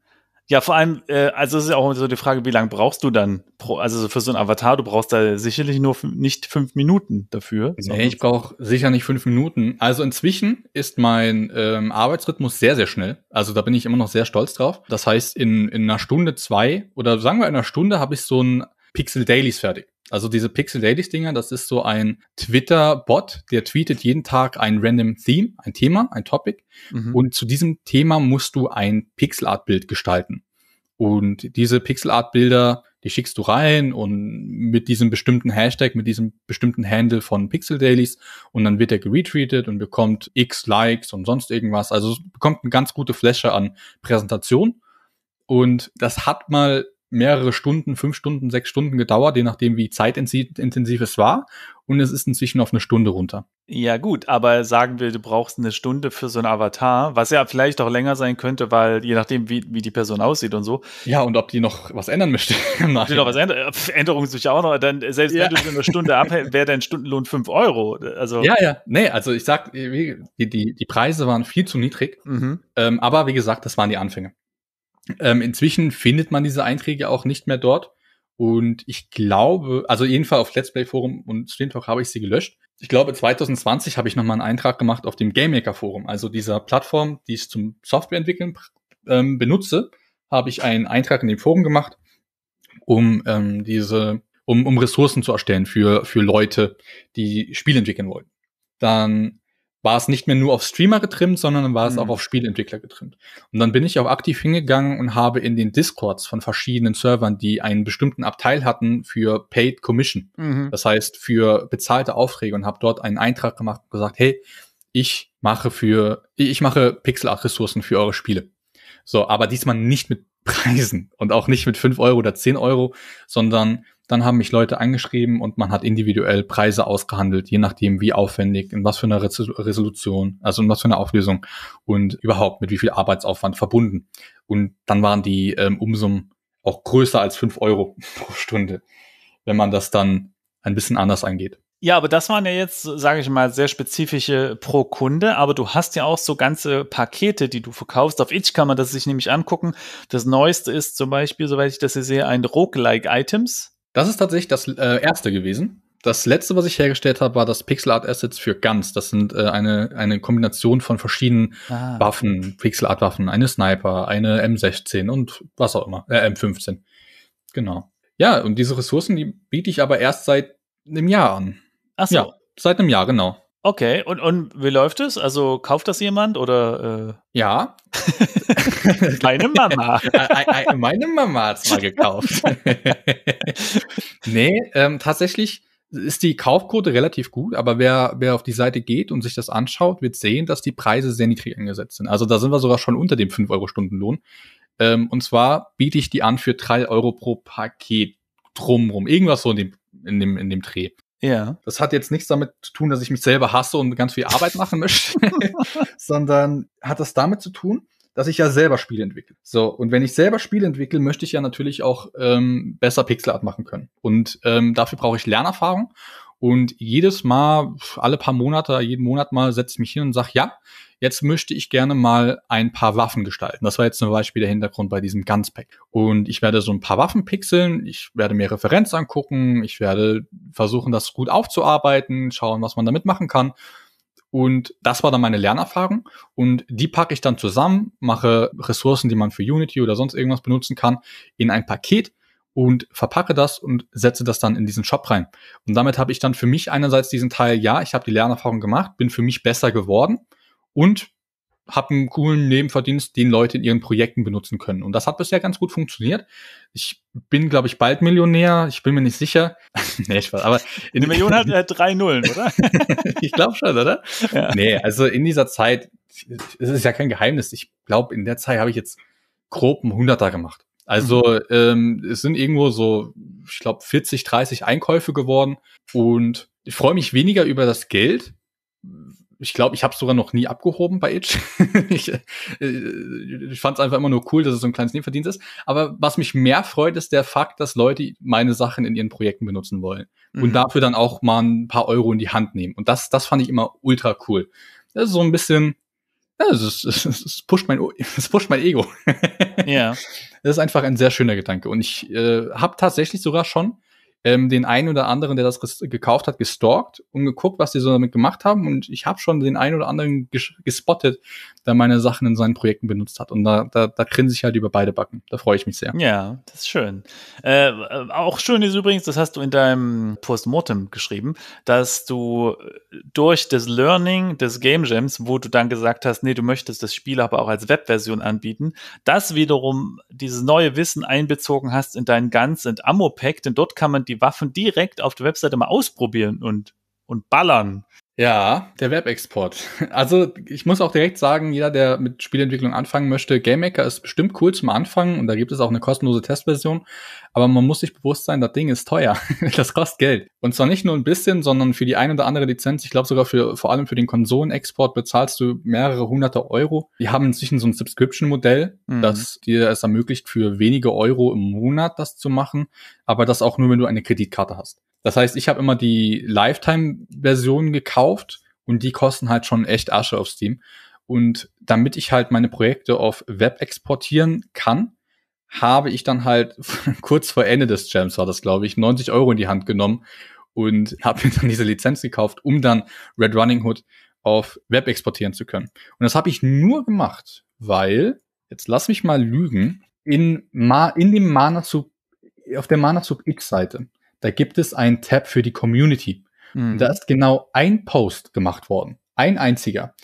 Ja, vor allem, also es ist ja auch so die Frage, wie lange brauchst du dann also für so einen Avatar, du brauchst da sicherlich nur nicht 5 Minuten dafür. Nee, ich brauche sicher nicht 5 Minuten. Also inzwischen ist mein Arbeitsrhythmus sehr, sehr schnell. Also da bin ich immer noch sehr stolz drauf. Das heißt, in einer Stunde, 2 oder sagen wir in einer Stunde habe ich so ein Pixel Dailies fertig. Also diese Pixel Dailies Dinger, das ist so ein Twitter-Bot, der tweetet jeden Tag ein random Theme, ein Thema, ein Topic. Und zu diesem Thema musst du ein Pixelart-Bild gestalten. Und diese Pixelart-Bilder, die schickst du rein und mit diesem bestimmten Hashtag, mit diesem bestimmten Handle von Pixel Dailies und dann wird er geretweetet und bekommt x Likes und sonst irgendwas. Also bekommt eine ganz gute Fläche an Präsentation. Und das hat mal mehrere Stunden, 5 Stunden, 6 Stunden gedauert, je nachdem, wie zeitintensiv es war. Und es ist inzwischen auf eine Stunde runter. Ja gut, aber sagen wir, du brauchst eine Stunde für so einen Avatar, was ja vielleicht auch länger sein könnte, weil je nachdem, wie die Person aussieht und so. Ja, und ob die noch was ändern möchte. Ob die noch was ändern? Änderungen sich auch noch. Dann, selbst wenn du so eine Stunde abhältst, wäre dein Stundenlohn 5 €. Also ja. Nee, also ich sag, die Preise waren viel zu niedrig. Aber wie gesagt, das waren die Anfänge. Inzwischen findet man diese Einträge auch nicht mehr dort. Und ich glaube, also jedenfalls auf Let's Play Forum und Streamtalk habe ich sie gelöscht. Ich glaube, 2020 habe ich nochmal einen Eintrag gemacht auf dem GameMaker Forum. Also dieser Plattform, die ich zum Softwareentwickeln benutze, habe ich einen Eintrag in dem Forum gemacht, um Ressourcen zu erstellen für Leute, die Spiele entwickeln wollen. Dann war es nicht mehr nur auf Streamer getrimmt, sondern war es auch auf Spielentwickler getrimmt. Und dann bin ich auch aktiv hingegangen und habe in den Discords von verschiedenen Servern, die einen bestimmten Abteil hatten, für Paid Commission, das heißt für bezahlte Aufträge, und habe dort einen Eintrag gemacht und gesagt, hey, ich mache Pixelart-Ressourcen für eure Spiele. So, aber diesmal nicht mit Preisen und auch nicht mit 5 € oder 10 €, sondern dann haben mich Leute angeschrieben und man hat individuell Preise ausgehandelt, je nachdem wie aufwendig, in was für einer Resolution, also in was für einer Auflösung und überhaupt mit wie viel Arbeitsaufwand verbunden. Und dann waren die Umsummen auch größer als 5 € pro Stunde, wenn man das dann ein bisschen anders angeht. Ja, aber das waren ja jetzt, sage ich mal, sehr spezifische pro Kunde, aber du hast ja auch so ganze Pakete, die du verkaufst. Auf Itch kann man das sich nämlich angucken. Das Neueste ist zum Beispiel, soweit ich das hier sehe, ein Roguelike-Items. Das ist tatsächlich das erste gewesen. Das letzte, was ich hergestellt habe, war das Pixel Art Assets für Guns. Das sind eine Kombination von verschiedenen Waffen, Pixel Art Waffen, eine Sniper, eine M16 und was auch immer, M15. Genau. Ja, und diese Ressourcen, die biete ich aber erst seit einem Jahr an. Ach so. Ja, seit einem Jahr, genau. Okay, und wie läuft es? Also kauft das jemand oder? Ja. Meine Mama. Meine Mama hat's mal gekauft. Nee, tatsächlich ist die Kaufquote relativ gut, aber wer auf die Seite geht und sich das anschaut, wird sehen, dass die Preise sehr niedrig angesetzt sind. Also da sind wir sogar schon unter dem 5-Euro-Stundenlohn. Und zwar biete ich die an für 3 Euro pro Paket drumrum. Irgendwas so in dem Dreh. Ja. Das hat jetzt nichts damit zu tun, dass ich mich selber hasse und ganz viel Arbeit machen möchte, sondern hat das damit zu tun, dass ich ja selber Spiele entwickle. So, und wenn ich selber Spiele entwickle, möchte ich ja natürlich auch besser Pixelart machen können. Und dafür brauche ich Lernerfahrung. Und jedes Mal, alle paar Monate, jeden Monat mal setze ich mich hin und sage, ja, jetzt möchte ich gerne mal ein paar Waffen gestalten. Das war jetzt zum Beispiel der Hintergrund bei diesem Guns-Pack. Und ich werde so ein paar Waffen pixeln, ich werde mir Referenz angucken, ich werde versuchen, das gut aufzuarbeiten, schauen, was man damit machen kann. Und das war dann meine Lernerfahrung. Und die packe ich dann zusammen, mache Ressourcen, die man für Unity oder sonst irgendwas benutzen kann, in ein Paket und verpacke das und setze das dann in diesen Shop rein. Und damit habe ich dann für mich einerseits diesen Teil, ja, ich habe die Lernerfahrung gemacht, bin für mich besser geworden, und habe einen coolen Nebenverdienst, den Leute in ihren Projekten benutzen können. Und das hat bisher ganz gut funktioniert. Ich bin, glaube ich, bald Millionär. Ich bin mir nicht sicher. Nee, ich weiß, aber eine Million hat 3 Nullen, oder? Ich glaube schon, oder? Ja. Nee, also in dieser Zeit, es ist ja kein Geheimnis. Ich glaube, in der Zeit habe ich jetzt grob einen 100er gemacht. Also es sind irgendwo so, ich glaube, 40, 30 Einkäufe geworden. Und ich freue mich weniger über das Geld. Ich glaube, ich habe es sogar noch nie abgehoben bei Itch. Ich fand es einfach immer nur cool, dass es so ein kleines Nebenverdienst ist. Aber was mich mehr freut, ist der Fakt, dass Leute meine Sachen in ihren Projekten benutzen wollen. Mhm. Und dafür dann auch mal ein paar Euro in die Hand nehmen. Und das fand ich immer ultra cool. Das ist so ein bisschen, ja, das pusht mein Ego. Ja. Das ist einfach ein sehr schöner Gedanke. Und ich habe tatsächlich sogar schon den einen oder anderen, der das gekauft hat, gestalkt und geguckt, was die so damit gemacht haben. Und ich habe schon den einen oder anderen gespottet, der meine Sachen in seinen Projekten benutzt hat. Und da grinse ich halt über beide Backen. Da freue ich mich sehr. Ja, das ist schön. Auch schön ist übrigens, das hast du in deinem Postmortem geschrieben, dass du durch das Learning des Game Jams, wo du dann gesagt hast, nee, du möchtest das Spiel aber auch als Webversion anbieten, das wiederum dieses neue Wissen einbezogen hast in deinen Guns and Ammo Pack, denn dort kann man die Waffen direkt auf der Webseite mal ausprobieren und ballern. Ja, der Webexport. Also ich muss auch direkt sagen, jeder, der mit Spielentwicklung anfangen möchte, GameMaker ist bestimmt cool zum Anfangen und da gibt es auch eine kostenlose Testversion. Aber man muss sich bewusst sein, das Ding ist teuer. Das kostet Geld. Und zwar nicht nur ein bisschen, sondern für die ein oder andere Lizenz, ich glaube sogar vor allem für den Konsolenexport bezahlst du mehrere hunderte Euro. Die haben inzwischen so ein Subscription-Modell, das dir es ermöglicht, für wenige Euro im Monat das zu machen. Aber das auch nur, wenn du eine Kreditkarte hast. Das heißt, ich habe immer die Lifetime-Version gekauft und die kosten halt schon echt Asche auf Steam. Und damit ich halt meine Projekte auf Web exportieren kann, habe ich dann halt kurz vor Ende des Jams, war das glaube ich, 90 Euro in die Hand genommen und habe mir dann diese Lizenz gekauft, um dann Red Running Hood auf Web exportieren zu können. Und das habe ich nur gemacht, weil, jetzt lass mich mal lügen, in dem Mana Soup, auf der Mana Soup X-Seite, da gibt es einen Tab für die Community. Mhm. Da ist genau ein Post gemacht worden. Ein einziger.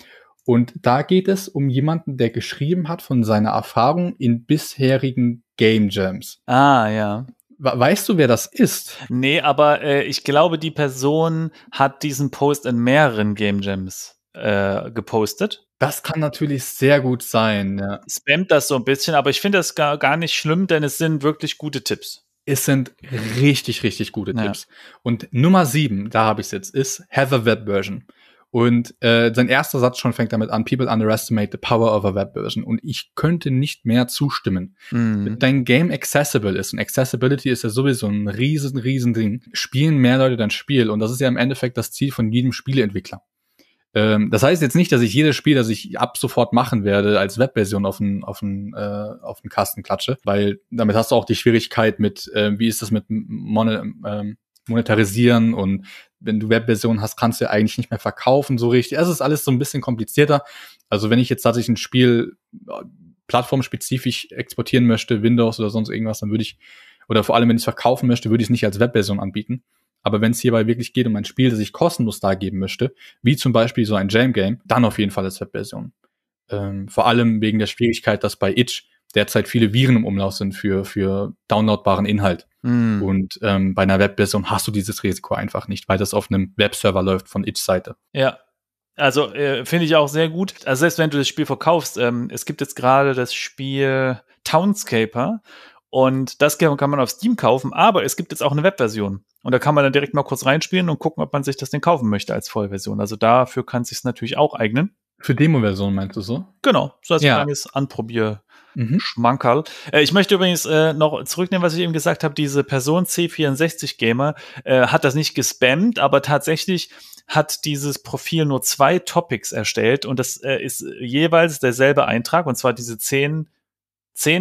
Und da geht es um jemanden, der geschrieben hat von seiner Erfahrung in bisherigen Game Jams. Ah, ja. Weißt du, wer das ist? Nee, aber ich glaube, die Person hat diesen Post in mehreren Game Jams gepostet. Das kann natürlich sehr gut sein. Ja. Spammt das so ein bisschen, aber ich finde das gar nicht schlimm, denn es sind wirklich gute Tipps. Es sind richtig, richtig gute Tipps. Und Nummer 7, da habe ich es jetzt, ist Have a Web Version. Und sein erster Satz schon fängt damit an, People underestimate the power of a Web Version. Und ich könnte nicht mehr zustimmen. Wenn dein Game accessible ist, und Accessibility ist ja sowieso ein riesen Ding, spielen mehr Leute dein Spiel. Und das ist ja im Endeffekt das Ziel von jedem Spieleentwickler. Das heißt jetzt nicht, dass ich jedes Spiel, das ich ab sofort machen werde, als Webversion auf den Kasten klatsche, weil damit hast du auch die Schwierigkeit mit, wie ist das mit Mon monetarisieren, und wenn du Webversion hast, kannst du ja eigentlich nicht mehr verkaufen so richtig. Es ist alles so ein bisschen komplizierter. Also wenn ich jetzt tatsächlich ein Spiel plattformspezifisch exportieren möchte, Windows oder sonst irgendwas, dann würde ich, oder vor allem wenn ich es verkaufen möchte, würde ich es nicht als Webversion anbieten. Aber wenn es hierbei wirklich geht um ein Spiel, das ich kostenlos dargeben möchte, wie zum Beispiel so ein Jam-Game, dann auf jeden Fall als Webversion. Vor allem wegen der Schwierigkeit, dass bei Itch derzeit viele Viren im Umlauf sind für downloadbaren Inhalt. Mm. Und bei einer Webversion hast du dieses Risiko einfach nicht, weil das auf einem Webserver läuft von Itch-Seite. Ja, also finde ich auch sehr gut. Also selbst wenn du das Spiel verkaufst, es gibt jetzt gerade das Spiel Townscaper. Und das kann man auf Steam kaufen, aber es gibt jetzt auch eine Webversion. Und da kann man dann direkt mal kurz reinspielen und gucken, ob man sich das denn kaufen möchte als Vollversion. Also dafür kann es sich natürlich auch eignen. Für Demo-Version meinst du so? Genau, so als kleines Anprobier-Schmankerl. Ich möchte übrigens noch zurücknehmen, was ich eben gesagt habe. Diese Person C64-Gamer hat das nicht gespammt, aber tatsächlich hat dieses Profil nur 2 Topics erstellt. Und das ist jeweils derselbe Eintrag, und zwar diese 10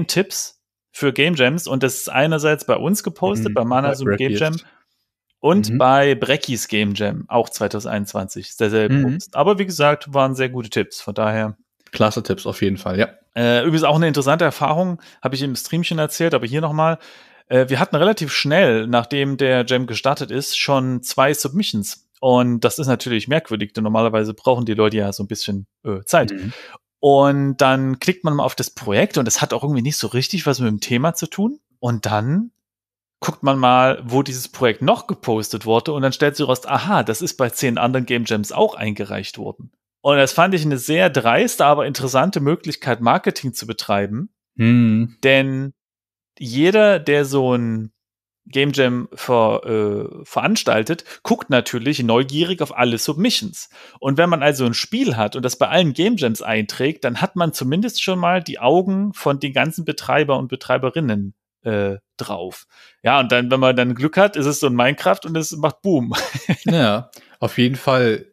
Tipps für Game Jams, und das ist einerseits bei uns gepostet, bei Mana Soup Game Jam und bei Breckys Game Jam, auch 2021, ist derselbe Post. Aber wie gesagt, waren sehr gute Tipps, von daher. Klasse Tipps auf jeden Fall, ja. Übrigens auch eine interessante Erfahrung, habe ich im Streamchen erzählt, aber hier nochmal. Wir hatten relativ schnell, nachdem der Jam gestartet ist, schon 2 Submissions. Und das ist natürlich merkwürdig, denn normalerweise brauchen die Leute ja so ein bisschen Zeit. Und dann klickt man mal auf das Projekt, und es hat auch irgendwie nicht so richtig was mit dem Thema zu tun. Und dann guckt man mal, wo dieses Projekt noch gepostet wurde, und dann stellt sich raus, aha, das ist bei 10 anderen Game Jams auch eingereicht worden. Und das fand ich eine sehr dreiste, aber interessante Möglichkeit, Marketing zu betreiben. Denn jeder, der so ein Game Jam veranstaltet, guckt natürlich neugierig auf alle Submissions. Und wenn man also ein Spiel hat und das bei allen Game Jams einträgt, dann hat man zumindest schon mal die Augen von den ganzen Betreiber und Betreiberinnen drauf. Ja, und dann, wenn man dann Glück hat, ist es so ein Minecraft und es macht Boom. Ja, auf jeden Fall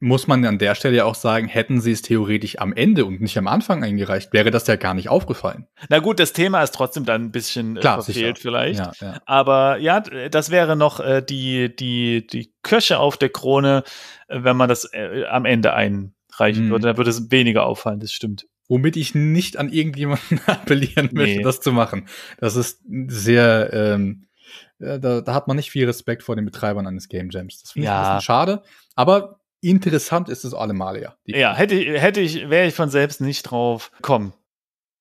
muss man an der Stelle ja auch sagen, hätten sie es theoretisch am Ende und nicht am Anfang eingereicht, wäre das ja gar nicht aufgefallen. Na gut, das Thema ist trotzdem dann ein bisschen verfehlt vielleicht. Ja. Aber ja, das wäre noch die Kirsche auf der Krone, wenn man das am Ende einreichen würde. Da würde es weniger auffallen, das stimmt. Womit ich nicht an irgendjemanden appellieren möchte, das zu machen. Das ist sehr da hat man nicht viel Respekt vor den Betreibern eines Game Jams. Das finde ich ein bisschen schade. Aber interessant ist es allemal, ja. Ja, wäre ich von selbst nicht drauf gekommen.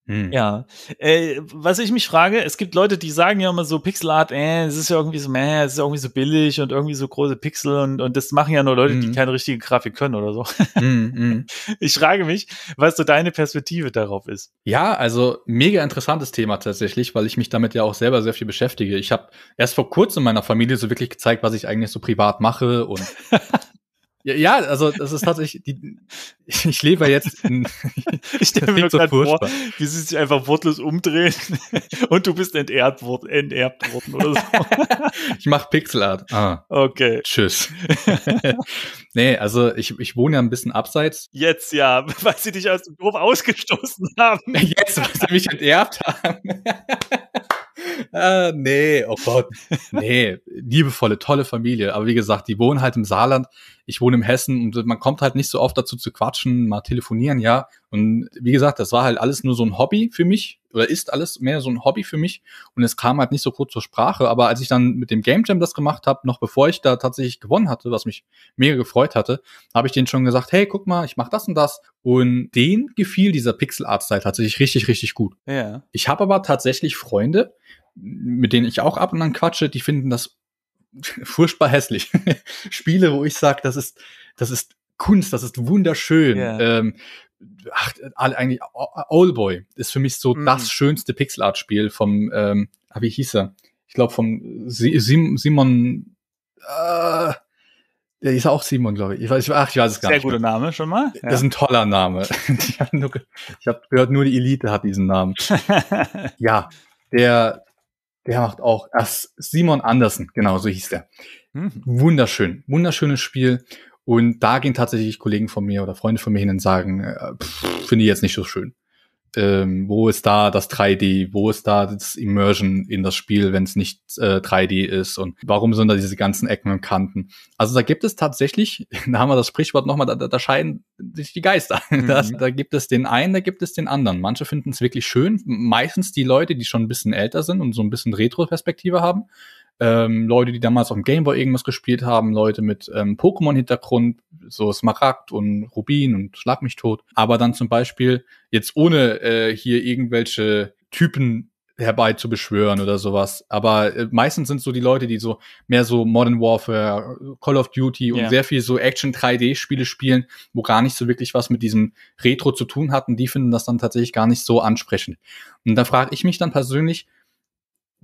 Ja. Was ich mich frage, es gibt Leute, die sagen ja immer so Pixelart, es ist ja irgendwie so, es ist irgendwie so billig und irgendwie so große Pixel, und das machen ja nur Leute, die keine richtige Grafik können oder so. Ich frage mich, was so deine Perspektive darauf ist. Ja, also mega interessantes Thema tatsächlich, weil ich mich damit ja auch selber sehr viel beschäftige. Ich habe erst vor kurzem meiner Familie so wirklich gezeigt, was ich eigentlich so privat mache, und ja, also das ist tatsächlich, ich lebe jetzt in, ich stelle mir so vor, wie sie sich einfach wortlos umdrehen und du bist enterbt worden oder so. Ich mache Pixelart. Okay. Tschüss. Nee, also ich wohne ja ein bisschen abseits. Jetzt ja, weil sie dich aus dem Dorf ausgestoßen haben. Jetzt, weil sie mich enterbt haben. Nee, oh Gott. Nee, liebevolle, tolle Familie. Aber wie gesagt, die wohnen halt im Saarland. Ich wohne im Hessen, und man kommt halt nicht so oft dazu zu quatschen, mal telefonieren, ja. Und wie gesagt, das war halt alles nur so ein Hobby für mich, oder ist alles mehr so ein Hobby für mich. Und es kam halt nicht so kurz zur Sprache. Aber als ich dann mit dem Game Jam das gemacht habe, noch bevor ich da tatsächlich gewonnen hatte, was mich mega gefreut hatte, habe ich denen schon gesagt, hey, guck mal, ich mache das und das. Und denen gefiel dieser Pixel-Art-Style tatsächlich richtig, richtig gut. Ja. Ich habe aber tatsächlich Freunde, mit denen ich auch ab und an quatsche, die finden das furchtbar hässlich. Spiele, wo ich sage, das ist Kunst, das ist wunderschön. Yeah. Eigentlich Oldboy ist für mich so das schönste Pixelart-Spiel vom, wie hieß er? Ich glaube vom Simon, der ist auch Simon, glaube ich. Ich weiß es gar nicht. Sehr guter Name schon mal. Ja. Das ist ein toller Name. Ich habe gehört, nur die Elite hat diesen Namen. Ja, der macht auch, Simon Andersen, genau, so hieß der. Wunderschön, wunderschönes Spiel. Und da gehen tatsächlich Kollegen von mir oder Freunde von mir hin und sagen, finde ich jetzt nicht so schön. wo ist da das 3D, wo ist da das Immersion in das Spiel, wenn es nicht 3D ist, und warum sind da diese ganzen Ecken und Kanten? Also da gibt es tatsächlich, da haben wir das Sprichwort nochmal, da scheiden sich die Geister. Mhm. Da gibt es den einen, da gibt es den anderen. Manche finden es wirklich schön, meistens die Leute, die schon ein bisschen älter sind und so ein bisschen Retro-Perspektive haben. Leute, die damals auf dem Gameboy irgendwas gespielt haben, Leute mit Pokémon-Hintergrund, so Smaragd und Rubin und Schlag mich tot. Aber dann zum Beispiel, jetzt ohne hier irgendwelche Typen herbei zu beschwören oder sowas, aber meistens sind so die Leute, die so mehr so Modern Warfare, Call of Duty und sehr viel so Action-3D-Spiele spielen, wo gar nicht so wirklich was mit diesem Retro zu tun hatten, die finden das dann tatsächlich gar nicht so ansprechend. Und da frage ich mich dann persönlich,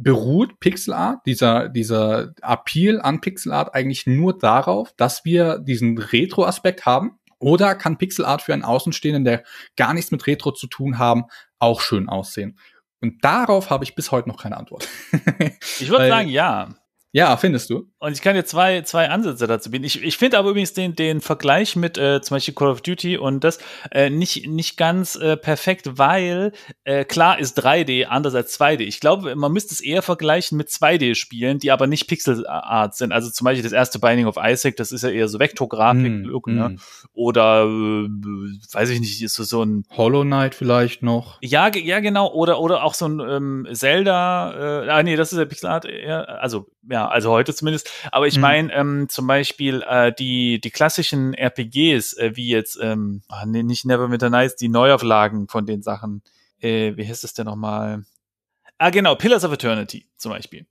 beruht Pixel Art, dieser Appeal an Pixel Art eigentlich nur darauf, dass wir diesen Retro-Aspekt haben? Oder kann Pixel Art für einen Außenstehenden, der gar nichts mit Retro zu tun haben, auch schön aussehen? Und darauf habe ich bis heute noch keine Antwort. Ich würde sagen, ja. Ja, findest du. Und ich kann dir zwei Ansätze dazu bieten. Ich finde aber übrigens den Vergleich mit zum Beispiel Call of Duty und das nicht ganz perfekt, weil klar ist 3D anders als 2D. Ich glaube, man müsste es eher vergleichen mit 2D-Spielen, die aber nicht Pixelart sind. Also zum Beispiel das erste Binding of Isaac, das ist ja eher so Vektorgrafik. Ne? Oder, weiß ich nicht, ist so ein Hollow Knight vielleicht noch. Ja, genau. Oder auch so ein Zelda. Nee, das ist ja Pixelart eher, also heute zumindest. Aber ich meine zum Beispiel die klassischen RPGs, wie jetzt, nicht Neverwinter Nights, die Neuauflagen von den Sachen. Wie heißt das denn nochmal? Ah, genau, Pillars of Eternity zum Beispiel.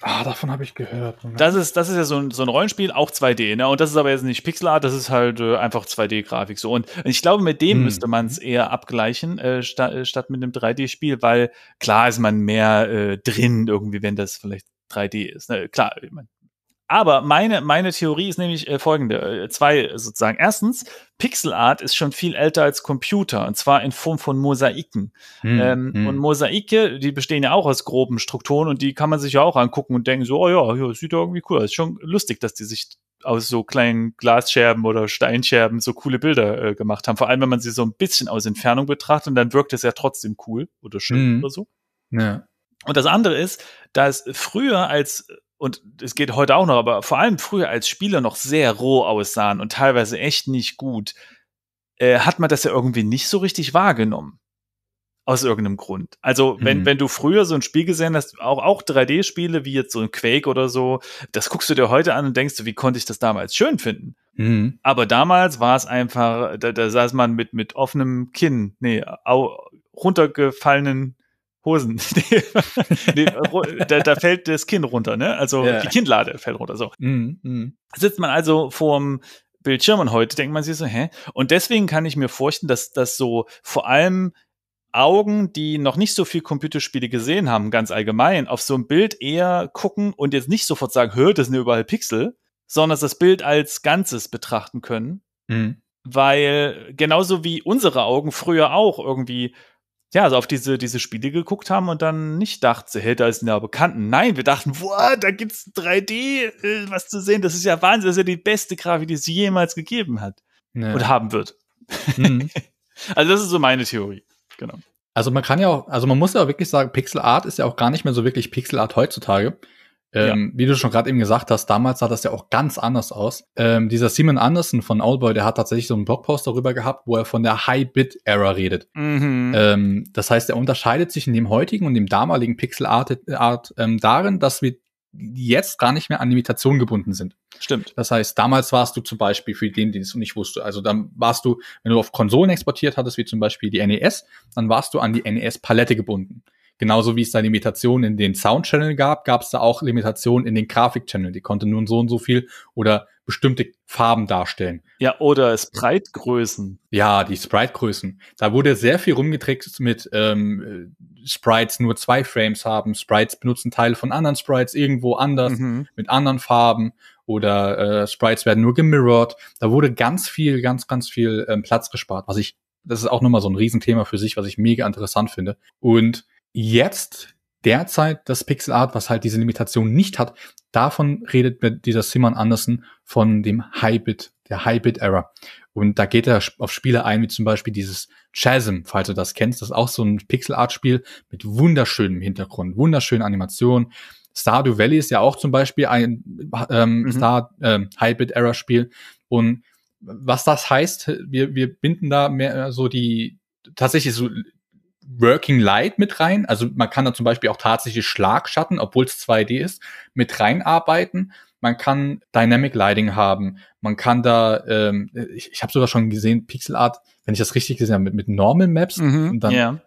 Ah, davon habe ich gehört. Moment. Das ist ja so ein Rollenspiel, auch 2D, ne? Und das ist aber jetzt nicht Pixelart, das ist halt einfach 2D-Grafik so. Und ich glaube, mit dem müsste man es eher abgleichen, statt mit einem 3D-Spiel, weil klar ist man mehr drin irgendwie, wenn das vielleicht 3D ist. Ne? Klar, ich mein. Aber meine Theorie ist nämlich folgende. Zwei sozusagen. Erstens, Pixelart ist schon viel älter als Computer, und zwar in Form von Mosaiken. Und Mosaike, die bestehen ja auch aus groben Strukturen, und die kann man sich ja auch angucken und denken so, oh ja, das sieht ja irgendwie cool aus. Ist schon lustig, dass die sich aus so kleinen Glasscherben oder Steinscherben so coole Bilder gemacht haben. Vor allem, wenn man sie so ein bisschen aus Entfernung betrachtet, und dann wirkt es ja trotzdem cool oder schön oder so. Ja. Und das andere ist, dass früher als, und es geht heute auch noch, aber vor allem früher als Spieler noch sehr roh aussahen und teilweise echt nicht gut, hat man das ja irgendwie nicht so richtig wahrgenommen. Aus irgendeinem Grund. Also, wenn du früher so ein Spiel gesehen hast, auch 3D-Spiele, wie jetzt so ein Quake oder so, das guckst du dir heute an und denkst du, wie konnte ich das damals schön finden? Aber damals war es einfach, da saß man mit offenem Kinn, runtergefallenen Hosen. Da fällt das Kinn runter, ne? Also die Kinnlade fällt runter, so. Sitzt man also vorm Bildschirm und heute denkt man sich so, hä? Und deswegen kann ich mir vorstellen, dass so vor allem Augen, die noch nicht so viel Computerspiele gesehen haben, ganz allgemein, auf so ein Bild eher gucken und jetzt nicht sofort sagen, hör, das sind ja überall Pixel, sondern dass das Bild als Ganzes betrachten können. Weil genauso wie unsere Augen früher auch irgendwie also auf diese Spiele geguckt haben und dann nicht dachten, hey, da ist ein Bekannten. Nein, wir dachten, boah, da gibt's 3D, was zu sehen, das ist ja Wahnsinn, das ist ja die beste Grafik, die es jemals gegeben hat und haben wird. Also das ist so meine Theorie, genau. Also man kann ja auch, also man muss ja auch wirklich sagen, Pixel Art ist ja auch gar nicht mehr so wirklich Pixel Art heutzutage. Wie du schon gerade eben gesagt hast, damals sah das ja auch ganz anders aus. Dieser Simon Andersen von Oldboy, der hat tatsächlich so einen Blogpost darüber gehabt, wo er von der High-Bit-Era redet. Das heißt, er unterscheidet sich in dem heutigen und dem damaligen Pixel-Art darin, dass wir jetzt gar nicht mehr an Limitationen gebunden sind. Stimmt. Das heißt, damals warst du zum Beispiel für den, den es nicht wusste, also dann warst du, wenn du auf Konsolen exportiert hattest, wie zum Beispiel die NES, dann warst du an die NES-Palette gebunden. Genauso wie es da Limitationen in den Sound-Channel gab, gab es da auch Limitationen in den Grafik-Channel. Die konnte nur so und so viel oder bestimmte Farben darstellen. Ja, oder Sprite-Größen. Ja, die Sprite-Größen. Da wurde sehr viel rumgetrickst mit Sprites nur 2 Frames haben, Sprites benutzen Teile von anderen Sprites irgendwo anders, mit anderen Farben, oder Sprites werden nur gemirrored. Da wurde ganz viel Platz gespart. Das ist auch nochmal so ein Riesenthema für sich, was ich mega interessant finde. Und jetzt, derzeit, das Pixel Art, was halt diese Limitation nicht hat, davon redet dieser Simon Andersen von dem High-Bit der High-Bit-Error. Und da geht er auf Spiele ein, wie zum Beispiel dieses Chasm, falls du das kennst. Das ist auch so ein Pixel-Art-Spiel mit wunderschönem Hintergrund, wunderschönen Animationen. Stardew Valley ist ja auch zum Beispiel ein High-Bit-Error-Spiel. Und was das heißt, wir binden da mehr so die tatsächlich so Working Light mit rein. Also man kann da zum Beispiel auch tatsächlich Schlagschatten, obwohl es 2D ist, mit reinarbeiten. Man kann Dynamic Lighting haben. Man kann da, ich habe sogar schon gesehen, Pixel Art, wenn ich das richtig gesehen habe, mit Normal Maps. Und dann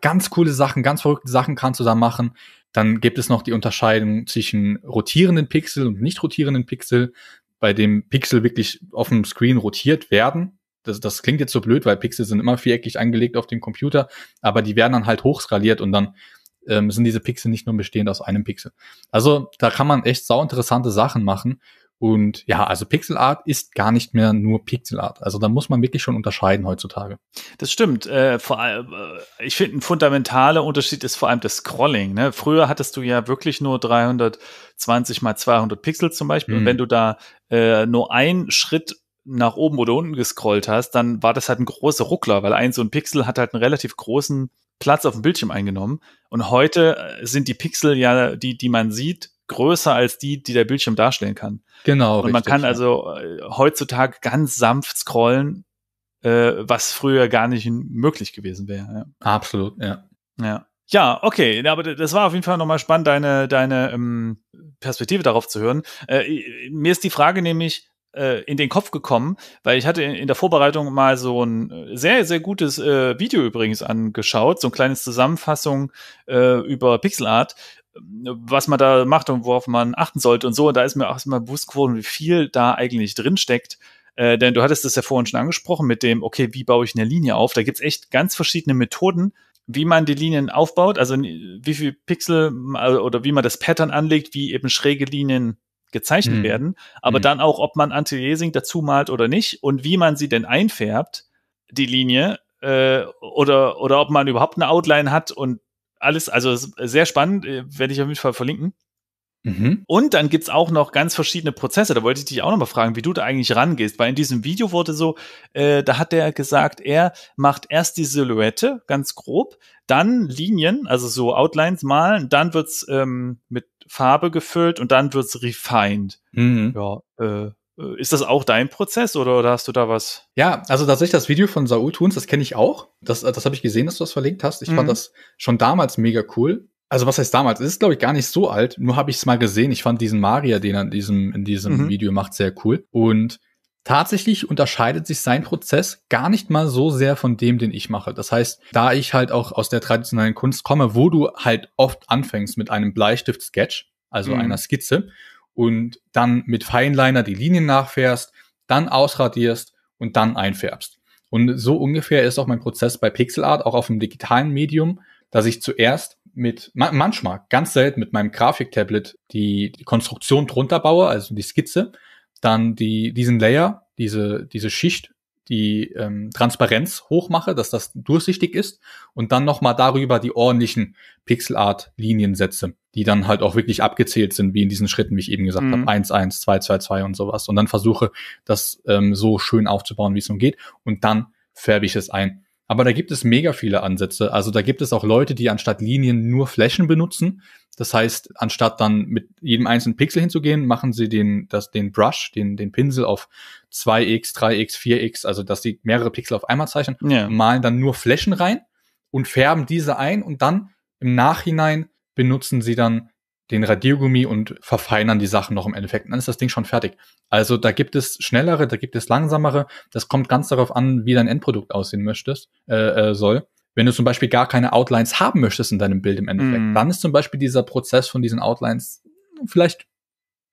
ganz coole Sachen, ganz verrückte Sachen kannst du da machen. Dann gibt es noch die Unterscheidung zwischen rotierenden Pixel und nicht rotierenden Pixel, bei dem Pixel wirklich auf dem Screen rotiert werden. Das klingt jetzt so blöd, weil Pixel sind immer viereckig angelegt auf dem Computer, aber die werden dann halt hochskaliert und dann sind diese Pixel nicht nur bestehend aus einem Pixel. Also da kann man echt sauinteressante Sachen machen. Und ja, also Pixelart ist gar nicht mehr nur Pixelart. Also da muss man wirklich schon unterscheiden heutzutage. Das stimmt. Vor allem, ich finde, ein fundamentaler Unterschied ist vor allem das Scrolling. Ne? Früher hattest du ja wirklich nur 320 mal 200 Pixel zum Beispiel. Und wenn du da nur einen Schritt nach oben oder unten gescrollt hast, dann war das halt ein großer Ruckler, weil so ein Pixel hat halt einen relativ großen Platz auf dem Bildschirm eingenommen. Und heute sind die Pixel ja, die man sieht, größer als die der Bildschirm darstellen kann. Genau, und richtig, man kann also heutzutage ganz sanft scrollen, was früher gar nicht möglich gewesen wäre. Ja. Absolut, ja. Ja, okay, aber das war auf jeden Fall nochmal spannend, deine Perspektive darauf zu hören. Mir ist die Frage nämlich in den Kopf gekommen, weil ich hatte in der Vorbereitung mal so ein sehr, sehr gutes Video übrigens angeschaut, so ein kleines Zusammenfassung über Pixelart, was man da macht und worauf man achten sollte und so. Und da ist mir auch immer bewusst geworden, wie viel da eigentlich drinsteckt. Denn du hattest das ja vorhin schon angesprochen mit dem, okay, wie baue ich eine Linie auf? Da gibt's echt ganz verschiedene Methoden, wie man die Linien aufbaut, also wie viel Pixel oder wie man das Pattern anlegt, wie eben schräge Linien gezeichnet werden, aber dann auch, ob man Anti-Aliasing dazu malt oder nicht und wie man sie denn einfärbt, die Linie, oder ob man überhaupt eine Outline hat und alles, also sehr spannend, werde ich auf jeden Fall verlinken. Und dann gibt's auch noch ganz verschiedene Prozesse, da wollte ich dich auch noch mal fragen, wie du da eigentlich rangehst, weil in diesem Video wurde so, da hat der gesagt, er macht erst die Silhouette, ganz grob, dann Linien, also so Outlines malen, dann wird's mit Farbe gefüllt und dann wird's refined. Ist das auch dein Prozess oder hast du da was? Ja, also tatsächlich das Video von Saul Tuns, das kenne ich auch. Das habe ich gesehen, dass du das verlinkt hast. Ich fand das schon damals mega cool. Also was heißt damals? Es ist, glaube ich, gar nicht so alt. Nur habe ich es mal gesehen. Ich fand diesen Maria, den er in diesem Video macht, sehr cool. Und tatsächlich unterscheidet sich sein Prozess gar nicht mal so sehr von dem, den ich mache. Das heißt, da ich halt auch aus der traditionellen Kunst komme, wo du halt oft anfängst mit einem Bleistift-Sketch, also einer Skizze, und dann mit Fineliner die Linien nachfährst, dann ausradierst und dann einfärbst. Und so ungefähr ist auch mein Prozess bei Pixelart, auch auf dem digitalen Medium, dass ich zuerst mit, manchmal, ganz selten mit meinem Grafiktablet die Konstruktion drunter baue, also die Skizze, dann diesen Layer, diese Schicht, die Transparenz hochmache, dass das durchsichtig ist und dann nochmal darüber die ordentlichen Pixelart-Linien setze, die dann halt auch wirklich abgezählt sind, wie in diesen Schritten, wie ich eben gesagt habe, 1, 1, 2, 2, 2 und sowas. Und dann versuche, das so schön aufzubauen, wie es nun geht und dann färbe ich es ein. Aber da gibt es mega viele Ansätze. Also da gibt es auch Leute, die anstatt Linien nur Flächen benutzen. Das heißt, anstatt dann mit jedem einzelnen Pixel hinzugehen, machen sie den Brush, den Pinsel auf 2x, 3x, 4x, also dass sie mehrere Pixel auf einmal zeichnen, malen dann nur Flächen rein und färben diese ein und dann im Nachhinein benutzen sie dann den Radiergummi und verfeinern die Sachen noch im Endeffekt. Und dann ist das Ding schon fertig. Also da gibt es schnellere, da gibt es langsamere. Das kommt ganz darauf an, wie dein Endprodukt aussehen möchtest, soll. Wenn du zum Beispiel gar keine Outlines haben möchtest in deinem Bild im Endeffekt, dann ist zum Beispiel dieser Prozess von diesen Outlines vielleicht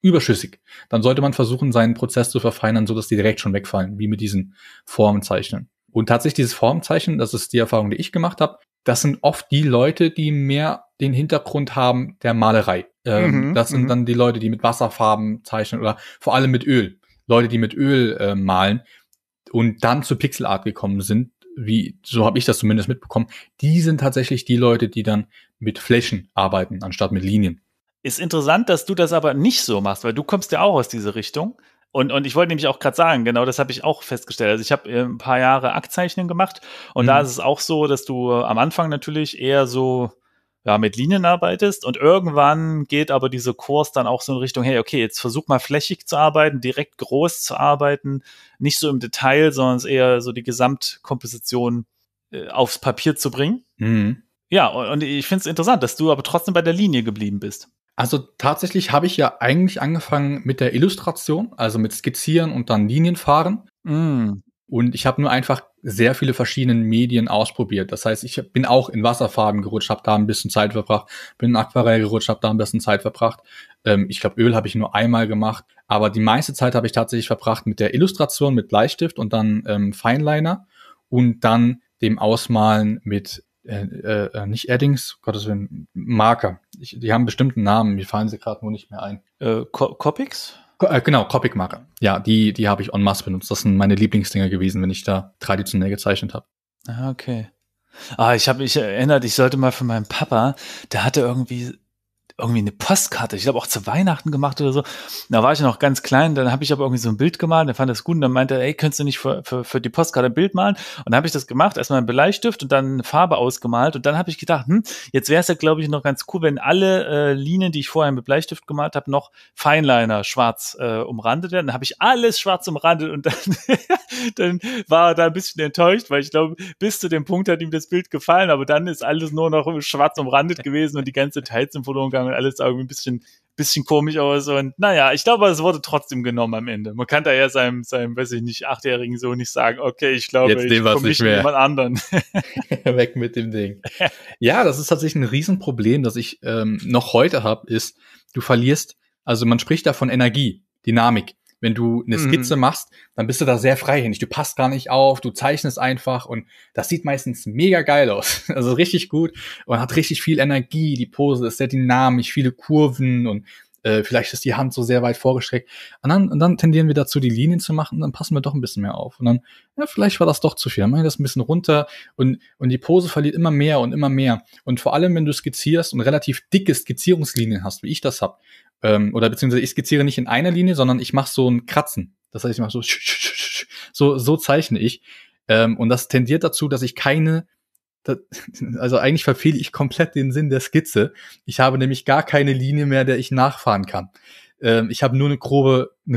überschüssig. Dann sollte man versuchen, seinen Prozess zu verfeinern, sodass die direkt schon wegfallen, wie mit diesen Formzeichnen. Und tatsächlich dieses Formzeichnen, das ist die Erfahrung, die ich gemacht habe, das sind oft die Leute, die mehr den Hintergrund haben der Malerei. Das sind dann die Leute, die mit Wasserfarben zeichnen oder vor allem mit Öl. Leute, die mit Öl malen und dann zu Pixelart gekommen sind, so habe ich das zumindest mitbekommen, die sind tatsächlich die Leute, die dann mit Flächen arbeiten, anstatt mit Linien. Ist interessant, dass du das aber nicht so machst, weil du kommst ja auch aus dieser Richtung. Und ich wollte nämlich auch gerade sagen, genau das habe ich auch festgestellt. Also ich habe ein paar Jahre Aktzeichnen gemacht und da ist es auch so, dass du am Anfang natürlich eher so mit Linien arbeitest und irgendwann geht aber diese Kurs dann auch so in Richtung, hey, okay, jetzt versuch mal flächig zu arbeiten, direkt groß zu arbeiten, nicht so im Detail, sondern eher so die Gesamtkomposition aufs Papier zu bringen. Mhm. Ja, und ich finde es interessant, dass du aber trotzdem bei der Linie geblieben bist. Also tatsächlich habe ich ja eigentlich angefangen mit der Illustration, also mit Skizzieren und dann Linien fahren. Mm. Und ich habe nur einfach sehr viele verschiedene Medien ausprobiert. Das heißt, ich bin auch in Wasserfarben gerutscht, habe da ein bisschen Zeit verbracht, bin in Aquarell gerutscht, habe da ein bisschen Zeit verbracht. Ich glaube, Öl habe ich nur einmal gemacht. Aber die meiste Zeit habe ich tatsächlich verbracht mit der Illustration, mit Bleistift und dann Fineliner und dann dem Ausmalen mit nicht Addings, Gottes Willen, Marker. Die haben bestimmten Namen, mir fallen sie gerade nur nicht mehr ein. Copics? Genau, Copic-Marker. Ja, die habe ich en masse benutzt. Das sind meine Lieblingsdinger gewesen, wenn ich da traditionell gezeichnet habe. Okay. Ich erinnert, ich sollte mal von meinem Papa, der hatte irgendwie eine Postkarte, ich glaube auch zu Weihnachten gemacht oder so. Da war ich noch ganz klein, dann habe ich aber irgendwie so ein Bild gemalt, der fand das gut und dann meinte er, ey, könntest du nicht für die Postkarte ein Bild malen? Und dann habe ich das gemacht, erstmal einen Bleistift und dann eine Farbe ausgemalt und dann habe ich gedacht, jetzt wäre es ja, glaube ich, noch ganz cool, wenn alle Linien, die ich vorher mit Bleistift gemalt habe, noch Fineliner schwarz umrandet werden. Dann habe ich alles schwarz umrandet und dann war er da ein bisschen enttäuscht, weil ich glaube, bis zu dem Punkt hat ihm das Bild gefallen, aber dann ist alles nur noch schwarz umrandet gewesen und die ganze Details sind verloren gegangen. Und alles irgendwie ein bisschen komisch aus. Und naja, ich glaube, es wurde trotzdem genommen am Ende. Man kann da ja seinem weiß ich nicht, 8-jährigen Sohn nicht sagen, okay, ich glaube, jetzt ich komme nicht mehr mit jemand anderen. Weg mit dem Ding. Ja, das ist tatsächlich ein Riesenproblem, das ich noch heute habe, ist, du verlierst, also man spricht da von Energie, Dynamik. Wenn du eine Skizze machst, dann bist du da sehr freihändig. Du passt gar nicht auf, du zeichnest einfach und das sieht meistens mega geil aus. Also richtig gut und hat richtig viel Energie. Die Pose ist sehr dynamisch, viele Kurven und vielleicht ist die Hand so sehr weit vorgestreckt. Und dann tendieren wir dazu, die Linien zu machen und dann passen wir doch ein bisschen mehr auf. Und dann, ja, vielleicht war das doch zu viel. Dann machen wir das ein bisschen runter und die Pose verliert immer mehr und immer mehr. Und vor allem, wenn du skizzierst und relativ dicke Skizzierungslinien hast, wie ich das habe, oder beziehungsweise ich skizziere nicht in einer Linie, sondern ich mache so ein Kratzen. Das heißt, ich mache so zeichne ich. Und das tendiert dazu, dass ich also eigentlich verfehle ich komplett den Sinn der Skizze. Ich habe nämlich gar keine Linie mehr, der ich nachfahren kann. Ich habe nur eine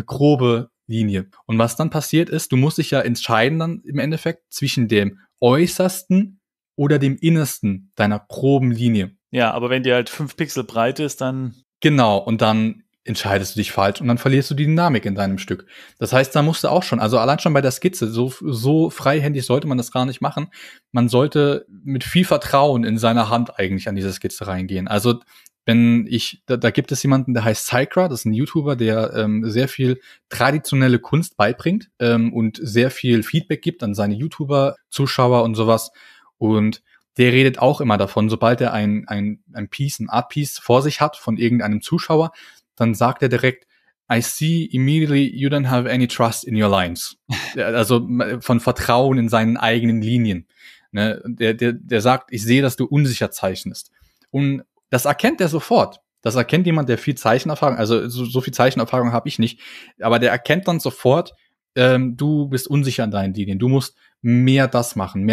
grobe Linie. Und was dann passiert ist, du musst dich ja entscheiden dann im Endeffekt zwischen dem äußersten oder dem innersten deiner groben Linie. Ja, aber wenn die halt 5 Pixel breit ist, dann... Genau, und dann entscheidest du dich falsch und dann verlierst du die Dynamik in deinem Stück. Das heißt, da musst du auch schon, also allein schon bei der Skizze, so freihändig sollte man das gar nicht machen. Man sollte mit viel Vertrauen in seiner Hand eigentlich an diese Skizze reingehen. Also da gibt es jemanden, der heißt Cycra, das ist ein YouTuber, der sehr viel traditionelle Kunst beibringt und sehr viel Feedback gibt an seine YouTuber, Zuschauer und sowas. Und der redet auch immer davon, sobald er ein Art-Piece vor sich hat von irgendeinem Zuschauer, dann sagt er direkt, I see immediately you don't have any trust in your lines. Also von Vertrauen in seinen eigenen Linien. Ne? Der sagt, ich sehe, dass du unsicher zeichnest. Und das erkennt er sofort. Das erkennt jemand, der viel Zeichenerfahrung, also so viel Zeichenerfahrung habe ich nicht, aber der erkennt dann sofort, du bist unsicher an deinen Linien. Du musst mehr das machen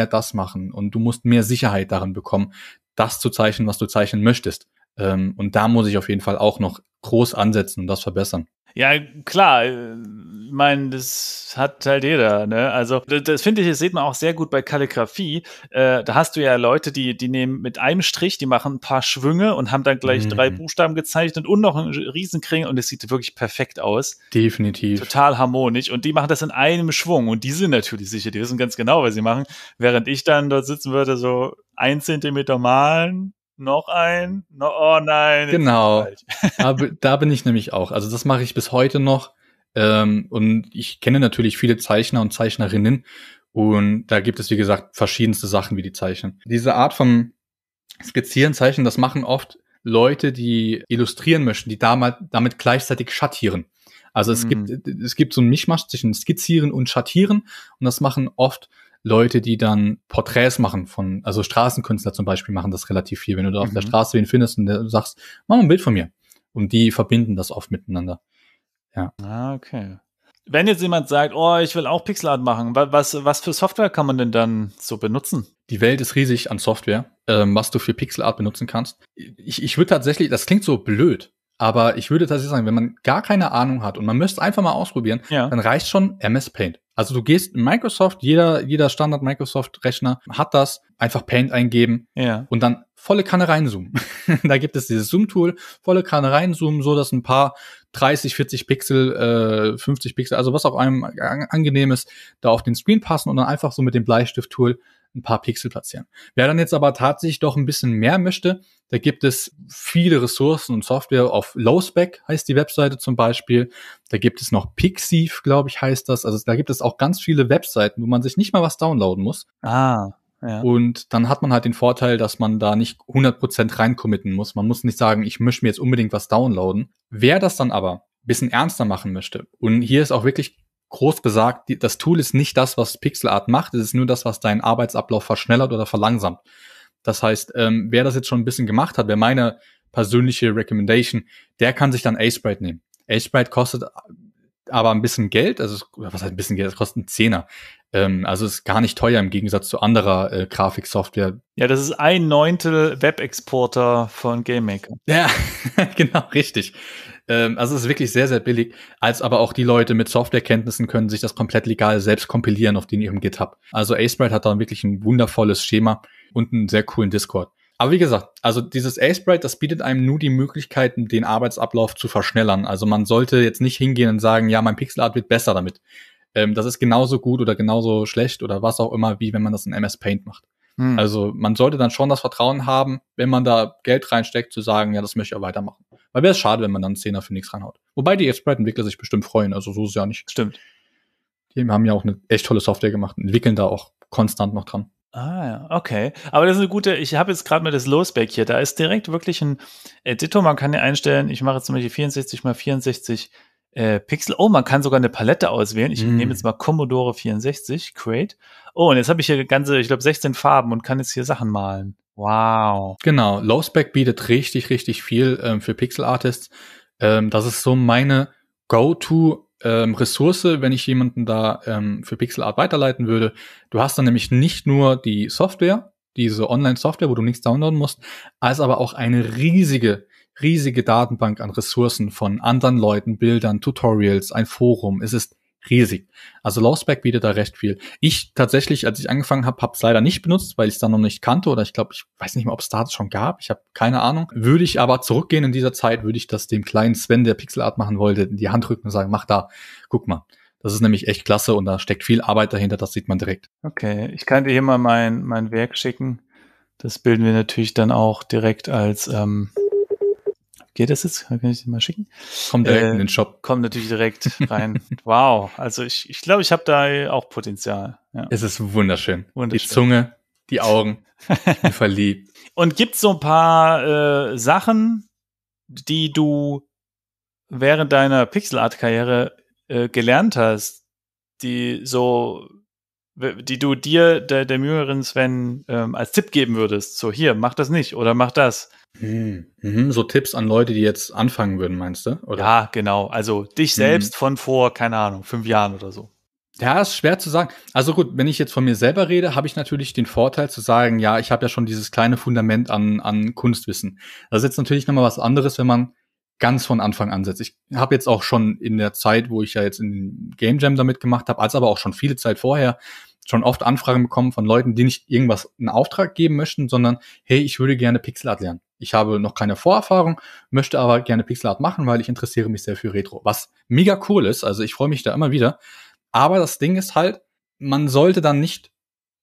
und du musst mehr Sicherheit darin bekommen, das zu zeichnen, was du zeichnen möchtest. Und da muss ich auf jeden Fall auch noch groß ansetzen und das verbessern. Ja, klar. Ich meine, das hat halt jeder, ne? Also, das finde ich, das sieht man auch sehr gut bei Kalligrafie. Da hast du ja Leute, die nehmen mit einem Strich, die machen ein paar Schwünge und haben dann gleich 3 Buchstaben gezeichnet und noch einen Riesenkring und es sieht wirklich perfekt aus. Definitiv. Total harmonisch. Und die machen das in einem Schwung und die sind natürlich sicher, die wissen ganz genau, was sie machen. Während ich dann dort sitzen würde, so 1 Zentimeter malen, noch ein? No, oh nein. Genau, da bin ich nämlich auch. Also das mache ich bis heute noch. Und ich kenne natürlich viele Zeichner und Zeichnerinnen. Und da gibt es, wie gesagt, verschiedenste Sachen, wie die zeichnen. Diese Art von Skizzieren, Zeichnen, das machen oft Leute, die illustrieren möchten, die damit gleichzeitig schattieren. Also es gibt so einen Mischmasch zwischen Skizzieren und Schattieren. Und das machen oft Leute, die dann Porträts machen also Straßenkünstler zum Beispiel machen das relativ viel. Wenn du da auf der Straße wen findest und du sagst, mach mal ein Bild von mir. Und die verbinden das oft miteinander. Ja. Ah, okay. Wenn jetzt jemand sagt, oh, ich will auch Pixelart machen, was für Software kann man denn dann so benutzen? Die Welt ist riesig an Software, was du für Pixelart benutzen kannst. Ich würde tatsächlich, das klingt so blöd, aber ich würde tatsächlich sagen, wenn man gar keine Ahnung hat und man möchte es einfach mal ausprobieren, ja, dann reicht schon MS Paint. Also du gehst in Microsoft, jeder Standard-Microsoft-Rechner hat das, einfach Paint eingeben, ja, und dann volle Kanne reinzoomen. Da gibt es dieses Zoom-Tool, volle Kanne reinzoomen, so dass ein paar 30, 40 Pixel, 50 Pixel, also was auch einem angenehm ist, da auf den Screen passen und dann einfach so mit dem Bleistift-Tool ein paar Pixel platzieren. Wer dann jetzt aber tatsächlich doch ein bisschen mehr möchte, da gibt es viele Ressourcen und Software. Auf Lospec heißt die Webseite zum Beispiel. Da gibt es noch Pixiv, glaube ich, heißt das. Also da gibt es auch ganz viele Webseiten, wo man sich nicht mal was downloaden muss. Ah, ja. Und dann hat man halt den Vorteil, dass man da nicht 100% reincommitten muss. Man muss nicht sagen, ich möchte mir jetzt unbedingt was downloaden. Wer das dann aber ein bisschen ernster machen möchte, und hier ist auch wirklich groß gesagt, das Tool ist nicht das, was Pixelart macht, es ist nur das, was deinen Arbeitsablauf verschnellert oder verlangsamt. Das heißt, wer das jetzt schon ein bisschen gemacht hat, wer meine persönliche Recommendation, der kann sich dann Aseprite nehmen. Aseprite kostet aber ein bisschen Geld, also was heißt ein bisschen Geld, das kostet einen Zehner. Also ist gar nicht teuer im Gegensatz zu anderer Grafiksoftware. Ja, das ist 1/9 Web-Exporter von GameMaker. Ja, genau, richtig. Also es ist wirklich sehr, sehr billig. Als aber auch die Leute mit Softwarekenntnissen können sich das komplett legal selbst kompilieren auf den ihrem GitHub. Also Aseprite hat da wirklich ein wundervolles Schema und einen sehr coolen Discord. Aber wie gesagt, also dieses Aseprite, das bietet einem nur die Möglichkeiten, den Arbeitsablauf zu verschnellern. Also man sollte jetzt nicht hingehen und sagen, ja, mein Pixelart wird besser damit. Das ist genauso gut oder genauso schlecht oder was auch immer, wie wenn man das in MS Paint macht. Hm. Also man sollte dann schon das Vertrauen haben, wenn man da Geld reinsteckt, zu sagen, ja, das möchte ich auch weitermachen. Weil wäre es schade, wenn man dann einen Zehner für nichts reinhaut. Wobei die Aseprite-Entwickler sich bestimmt freuen, also so ist es ja nicht. Stimmt. Die haben ja auch eine echt tolle Software gemacht, entwickeln da auch konstant noch dran. Ah ja, okay. Aber das ist eine gute, ich habe jetzt gerade mal das Lospec hier, da ist direkt wirklich ein Editor, man kann ja einstellen, ich mache jetzt zum Beispiel 64x64 Pixel. Oh, man kann sogar eine Palette auswählen. Ich nehme jetzt mal Commodore 64, Create. Oh, und jetzt habe ich hier ganze, ich glaube, 16 Farben und kann jetzt hier Sachen malen. Wow. Genau, Lospec bietet richtig, richtig viel für Pixel-Artists. Das ist so meine Go-To-Ressource, wenn ich jemanden da für Pixel-Art weiterleiten würde. Du hast dann nämlich nicht nur die Software, diese Online-Software, wo du nichts downloaden musst, als aber auch eine riesige Datenbank an Ressourcen von anderen Leuten, Bildern, Tutorials, ein Forum. Es ist riesig. Also Lospec bietet da recht viel. Ich tatsächlich, als ich angefangen habe, habe es leider nicht benutzt, weil ich es dann noch nicht kannte oder ich glaube, ich weiß nicht mehr, ob es da schon gab. Ich habe keine Ahnung. Würde ich aber zurückgehen in dieser Zeit, würde ich das dem kleinen Sven, der Pixelart machen wollte, in die Hand rücken und sagen, mach da, guck mal. Das ist nämlich echt klasse und da steckt viel Arbeit dahinter, das sieht man direkt. Okay, ich kann dir hier mal mein Werk schicken. Das bilden wir natürlich dann auch direkt als geht das jetzt? Kann ich den mal schicken? Kommt direkt in den Shop. Kommt natürlich direkt rein. Wow. Also ich glaube, ich habe da auch Potenzial. Ja. Es ist wunderschön. Die Zunge, die Augen. Ich bin verliebt. Und gibt es so ein paar Sachen, die du während deiner Pixelart-Karriere gelernt hast, die du dir, der jüngeren Sven, als Tipp geben würdest? So, hier, mach das nicht oder mach das. So Tipps an Leute, die jetzt anfangen würden, meinst du? Oder? Ja, genau. Also dich selbst von vor, keine Ahnung, 5 Jahren oder so. Ja, ist schwer zu sagen. Also gut, wenn ich jetzt von mir selber rede, habe ich natürlich den Vorteil zu sagen, ja, ich habe ja schon dieses kleine Fundament an Kunstwissen. Das ist jetzt natürlich nochmal was anderes, wenn man ganz von Anfang an setzt. Ich habe jetzt auch schon in der Zeit, wo ich ja jetzt in Game Jam damit gemacht habe, als aber auch schon viele Zeit vorher, schon oft Anfragen bekommen von Leuten, die nicht irgendwas in Auftrag geben möchten, sondern, hey, ich würde gerne Pixelart lernen. Ich habe noch keine Vorerfahrung, möchte aber gerne Pixelart machen, weil ich interessiere mich sehr für Retro. Was mega cool ist, also ich freue mich da immer wieder. Aber das Ding ist halt, man sollte dann nicht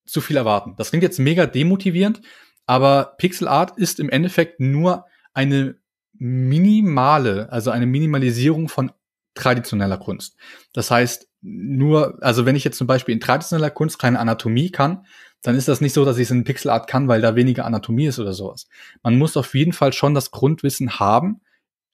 zu viel erwarten. Das klingt jetzt mega demotivierend, aber Pixelart ist im Endeffekt nur eine Minimalisierung von traditioneller Kunst. Das heißt, also wenn ich jetzt zum Beispiel in traditioneller Kunst keine Anatomie kann, dann ist das nicht so, dass ich es in Pixelart kann, weil da weniger Anatomie ist oder sowas. Man muss auf jeden Fall schon das Grundwissen haben,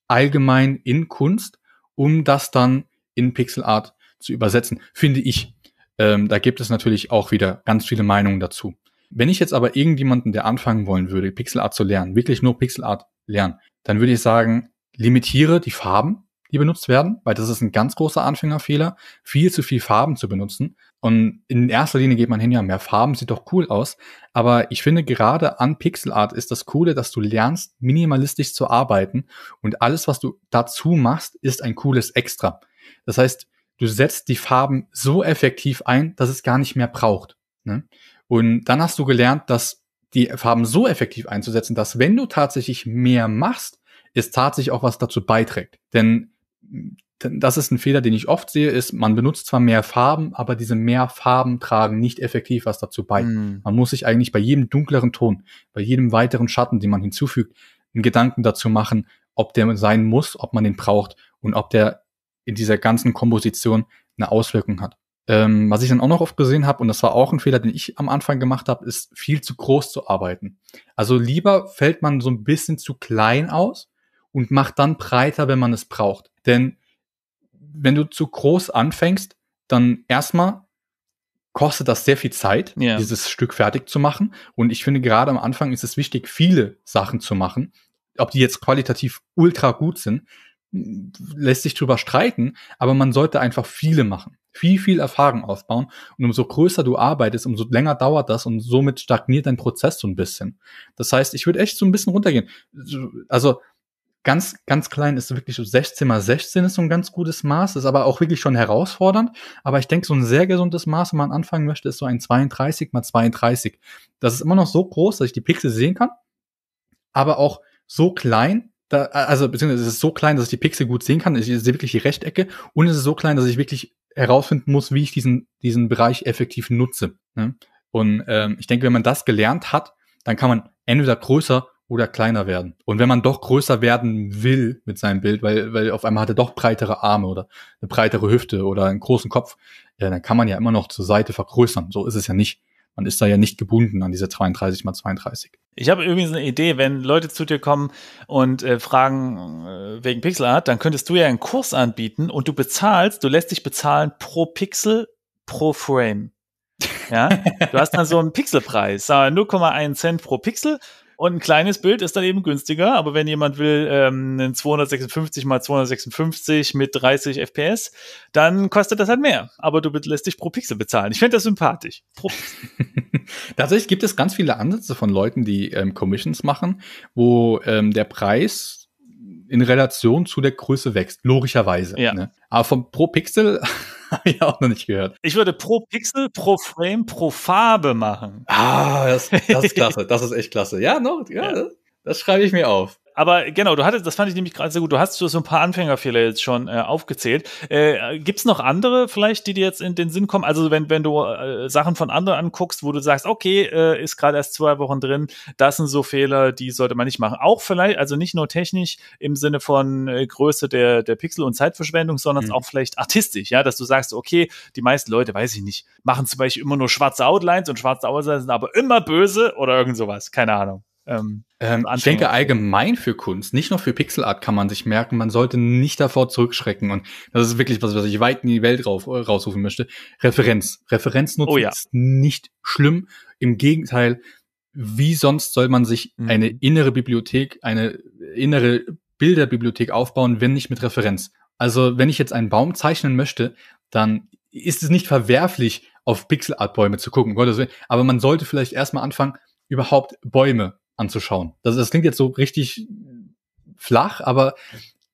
allgemein in Kunst, um das dann in Pixelart zu übersetzen, finde ich. Da gibt es natürlich auch wieder ganz viele Meinungen dazu. Wenn ich jetzt aber irgendjemanden, der anfangen wollen würde, Pixelart zu lernen, wirklich nur Pixelart lernen, dann würde ich sagen, limitiere die Farben, die benutzt werden, weil das ist ein ganz großer Anfängerfehler, viel zu viel Farben zu benutzen. Und in erster Linie geht man hin, ja, mehr Farben sieht doch cool aus. Aber ich finde, gerade an Pixelart ist das Coole, dass du lernst, minimalistisch zu arbeiten. Und alles, was du dazu machst, ist ein cooles Extra. Das heißt, du setzt die Farben so effektiv ein, dass es gar nicht mehr braucht, ne? Und dann hast du gelernt, dass die Farben so effektiv einzusetzen, dass wenn du tatsächlich mehr machst, es tatsächlich auch was dazu beiträgt. Denn das ist ein Fehler, den ich oft sehe, ist, man benutzt zwar mehr Farben, aber diese mehr Farben tragen nicht effektiv was dazu bei. Mhm. Man muss sich eigentlich bei jedem dunkleren Ton, bei jedem weiteren Schatten, den man hinzufügt, einen Gedanken dazu machen, ob der sein muss, ob man den braucht und ob der in dieser ganzen Komposition eine Auswirkung hat. Was ich dann auch noch oft gesehen habe, und das war auch ein Fehler, den ich am Anfang gemacht habe, ist, viel zu groß zu arbeiten. Also lieber fällt man so ein bisschen zu klein aus und macht dann breiter, wenn man es braucht. Denn wenn du zu groß anfängst, dann erstmal kostet das sehr viel Zeit, yeah, dieses Stück fertig zu machen. Und ich finde, gerade am Anfang ist es wichtig, viele Sachen zu machen. Ob die jetzt qualitativ ultra gut sind, lässt sich drüber streiten, aber man sollte einfach viele machen. Viel Erfahrung aufbauen. Und umso größer du arbeitest, umso länger dauert das und somit stagniert dein Prozess so ein bisschen. Das heißt, ich würde echt so ein bisschen runtergehen. Also ganz klein ist wirklich so 16x16 ist so ein ganz gutes Maß, ist aber auch wirklich schon herausfordernd. Aber ich denke, so ein sehr gesundes Maß, wenn man anfangen möchte, ist so ein 32x32. Das ist immer noch so groß, dass ich die Pixel sehen kann, aber auch so klein, beziehungsweise es ist so klein, dass ich die Pixel gut sehen kann. Ich sehe wirklich die Rechtecke und es ist so klein, dass ich wirklich herausfinden muss, wie ich diesen Bereich effektiv nutze, ne? Und ich denke, wenn man das gelernt hat, dann kann man entweder größer oder kleiner werden. Und wenn man doch größer werden will mit seinem Bild, weil auf einmal hat er doch breitere Arme oder eine breitere Hüfte oder einen großen Kopf, ja, dann kann man ja immer noch zur Seite vergrößern. So ist es ja nicht. Man ist da ja nicht gebunden an diese 32x32. Ich habe übrigens eine Idee, wenn Leute zu dir kommen und fragen wegen Pixelart, dann könntest du ja einen Kurs anbieten und du lässt dich bezahlen pro Pixel, pro Frame. Ja? Du hast dann so einen Pixelpreis, 0,1 Cent pro Pixel. Und ein kleines Bild ist dann eben günstiger, aber wenn jemand will einen 256x256 mit 30 FPS, dann kostet das halt mehr. Aber du lässt dich pro Pixel bezahlen. Ich finde das sympathisch. Tatsächlich gibt es ganz viele Ansätze von Leuten, die Commissions machen, wo der Preis in Relation zu der Größe wächst, logischerweise. Ja. Ne? Aber vom pro Pixel habe ich auch noch nicht gehört. Ich würde pro Pixel, pro Frame, pro Farbe machen. Ah, das ist klasse. Das ist echt klasse. Ja, ja. Das schreibe ich mir auf. Aber genau, das fand ich nämlich gerade sehr gut, du hast so ein paar Anfängerfehler jetzt schon aufgezählt. Gibt's noch andere vielleicht, die dir jetzt in den Sinn kommen? Also wenn du Sachen von anderen anguckst, wo du sagst, okay, ist gerade erst 2 Wochen drin, das sind so Fehler, die sollte man nicht machen. Auch vielleicht, also nicht nur technisch im Sinne von Größe der Pixel und Zeitverschwendung, sondern auch vielleicht artistisch, ja, dass du sagst, okay, die meisten Leute, weiß ich nicht, machen zum Beispiel immer nur schwarze Outlines und schwarze Outlines sind aber immer böse oder irgend sowas, keine Ahnung. Ich denke allgemein für Kunst, nicht nur für Pixelart kann man sich merken, man sollte nicht davor zurückschrecken und das ist wirklich was ich weit in die Welt rausrufen möchte. Referenznutzen ist nicht schlimm, im Gegenteil, wie sonst soll man sich eine innere Bibliothek, eine innere Bilderbibliothek aufbauen, wenn nicht mit Referenz. Also wenn ich jetzt einen Baum zeichnen möchte, dann ist es nicht verwerflich, auf Pixelart-Bäume zu gucken, Gottes Willen, aber man sollte vielleicht erstmal anfangen, überhaupt Bäume anzuschauen. Das klingt jetzt so richtig flach, aber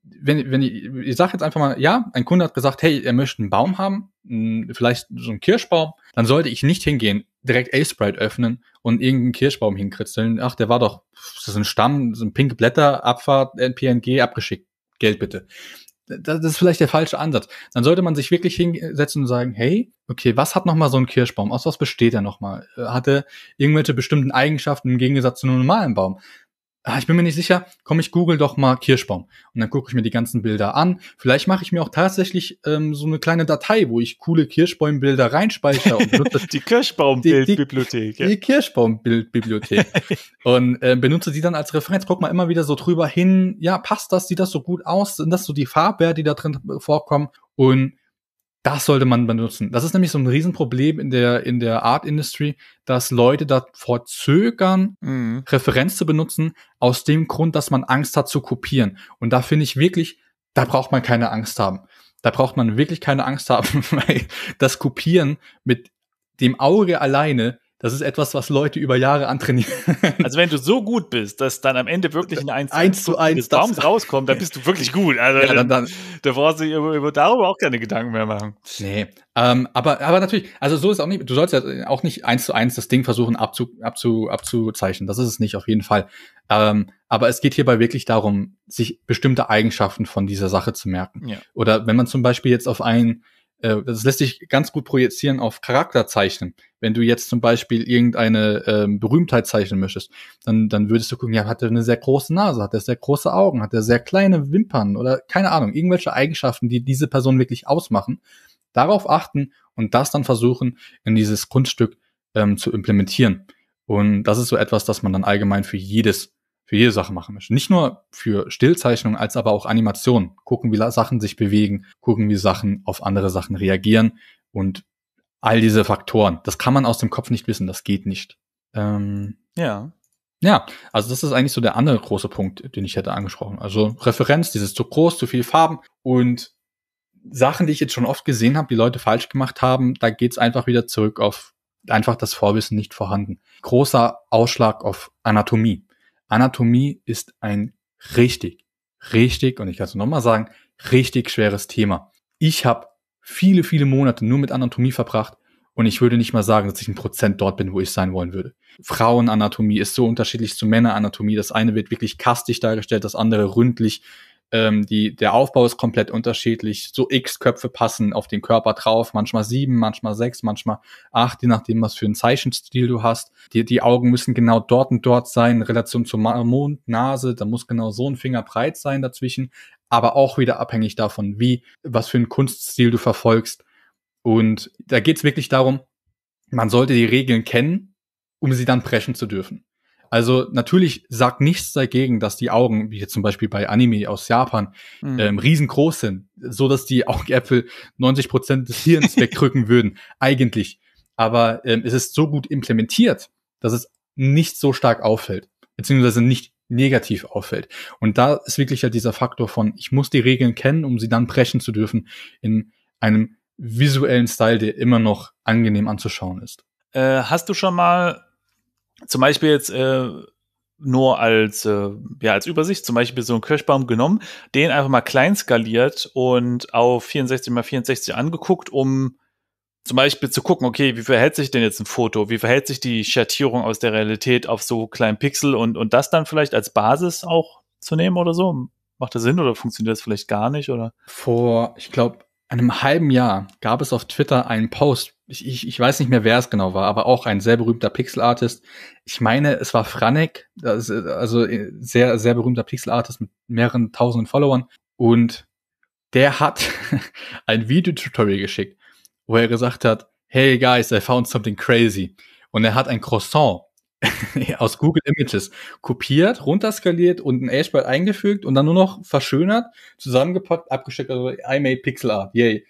wenn ich sage jetzt einfach mal, ja, ein Kunde hat gesagt, hey, er möchte einen Baum haben, vielleicht so einen Kirschbaum, dann sollte ich nicht hingehen, direkt Aseprite öffnen und irgendeinen Kirschbaum hinkritzeln. Ach, der war doch, das ist ein Stamm, so ein pinke Blätter, Abfahrt, PNG, abgeschickt. Geld bitte. Das ist vielleicht der falsche Ansatz. Dann sollte man sich wirklich hinsetzen und sagen, hey, okay, was hat nochmal so ein Kirschbaum? Aus was besteht er nochmal? Hat er irgendwelche bestimmten Eigenschaften im Gegensatz zu einem normalen Baum? Ich bin mir nicht sicher, komm, ich google doch mal Kirschbaum. Und dann gucke ich mir die ganzen Bilder an. Vielleicht mache ich mir auch tatsächlich so eine kleine Datei, wo ich coole Kirschbaumbilder reinspeichere. Und die Kirschbaumbildbibliothek. Die Kirschbaumbildbibliothek. Und benutze die dann als Referenz. Guck mal immer wieder so drüber hin. Ja, passt das? Sieht das so gut aus? Sind das so die Farbwerte, die da drin vorkommen? Und das sollte man benutzen. Das ist nämlich so ein Riesenproblem in der Art-Industry, dass Leute davor zögern, Referenz zu benutzen, aus dem Grund, dass man Angst hat zu kopieren. Und da finde ich wirklich, da braucht man keine Angst haben. Da braucht man wirklich keine Angst haben, weil das Kopieren mit dem Auge alleine, das ist etwas, was Leute über Jahre antrainieren. Also wenn du so gut bist, dass dann am Ende wirklich ein 1:1 Baums rauskommt, dann bist du wirklich gut. Also ja, dann da brauchst du darüber auch keine Gedanken mehr machen. Nee, aber natürlich, also so ist auch nicht, du sollst ja auch nicht 1:1 das Ding versuchen abzuzeichnen. Das ist es nicht, auf jeden Fall. Aber es geht hierbei wirklich darum, sich bestimmte Eigenschaften von dieser Sache zu merken. Ja. Oder wenn man zum Beispiel jetzt auf einen, das lässt sich ganz gut projizieren auf Charakter zeichnen. Wenn du jetzt zum Beispiel irgendeine Berühmtheit zeichnen möchtest, dann würdest du gucken, ja, hat er eine sehr große Nase, hat er sehr große Augen, hat er sehr kleine Wimpern oder keine Ahnung, irgendwelche Eigenschaften, die diese Person wirklich ausmachen, darauf achten und das dann versuchen, in dieses Kunststück zu implementieren. Und das ist so etwas, das man dann allgemein für jede Sache machen möchte. Nicht nur für Stillzeichnung, als aber auch Animationen. Gucken, wie Sachen sich bewegen, gucken, wie Sachen auf andere Sachen reagieren und all diese Faktoren. Das kann man aus dem Kopf nicht wissen, das geht nicht. Ja. Ja, also das ist eigentlich so der andere große Punkt, den ich hätte angesprochen. Also Referenz, dieses zu groß, zu viel Farben und Sachen, die ich jetzt schon oft gesehen habe, die Leute falsch gemacht haben, da geht's einfach wieder zurück auf einfach das Vorwissen nicht vorhanden. Großer Ausschlag auf Anatomie. Anatomie ist ein richtig, und ich kann es nochmal sagen, richtig schweres Thema. Ich habe viele, viele Monate nur mit Anatomie verbracht und ich würde nicht mal sagen, dass ich 1% dort bin, wo ich sein wollen würde. Frauenanatomie ist so unterschiedlich zu Männeranatomie. Das eine wird wirklich kastig dargestellt, das andere ründlich. Der Aufbau ist komplett unterschiedlich. So X-Köpfe passen auf den Körper drauf. Manchmal 7, manchmal 6, manchmal 8, je nachdem, was für einen Zeichenstil du hast. Die Augen müssen genau dort und dort sein. In Relation zum Mund, Nase, da muss genau so ein Finger breit sein dazwischen. Aber auch wieder abhängig davon, was für einen Kunststil du verfolgst. Und da geht's wirklich darum, man sollte die Regeln kennen, um sie dann brechen zu dürfen. Also natürlich sagt nichts dagegen, dass die Augen, wie jetzt zum Beispiel bei Anime aus Japan, riesengroß sind, so dass die Augäpfel 90% des Hirns wegdrücken würden, eigentlich. Aber es ist so gut implementiert, dass es nicht so stark auffällt, beziehungsweise nicht negativ auffällt. Und da ist wirklich halt dieser Faktor von, ich muss die Regeln kennen, um sie dann brechen zu dürfen, in einem visuellen Style, der immer noch angenehm anzuschauen ist. Hast du schon mal zum Beispiel jetzt nur als Übersicht, zum Beispiel so einen Kirschbaum genommen, den einfach mal klein skaliert und auf 64x64 angeguckt, um zum Beispiel zu gucken, okay, wie verhält sich denn jetzt ein Foto, wie verhält sich die Schattierung aus der Realität auf so kleinen Pixel und das dann vielleicht als Basis auch zu nehmen oder so? Macht das Sinn oder funktioniert das vielleicht gar nicht? Oder? Vor, ich glaube, einem halben Jahr gab es auf Twitter einen Post, ich weiß nicht mehr, wer es genau war, aber auch ein sehr berühmter Pixel-Artist. Ich meine, es war Franek, also sehr, sehr berühmter Pixel-Artist mit mehreren tausenden Followern. Und der hat ein Video-Tutorial geschickt, wo er gesagt hat, hey guys, I found something crazy. Und er hat ein Croissant aus Google Images kopiert, runterskaliert und ein Hashbyte eingefügt und dann nur noch verschönert, zusammengepackt, abgesteckt, also I made Pixel Art, yay.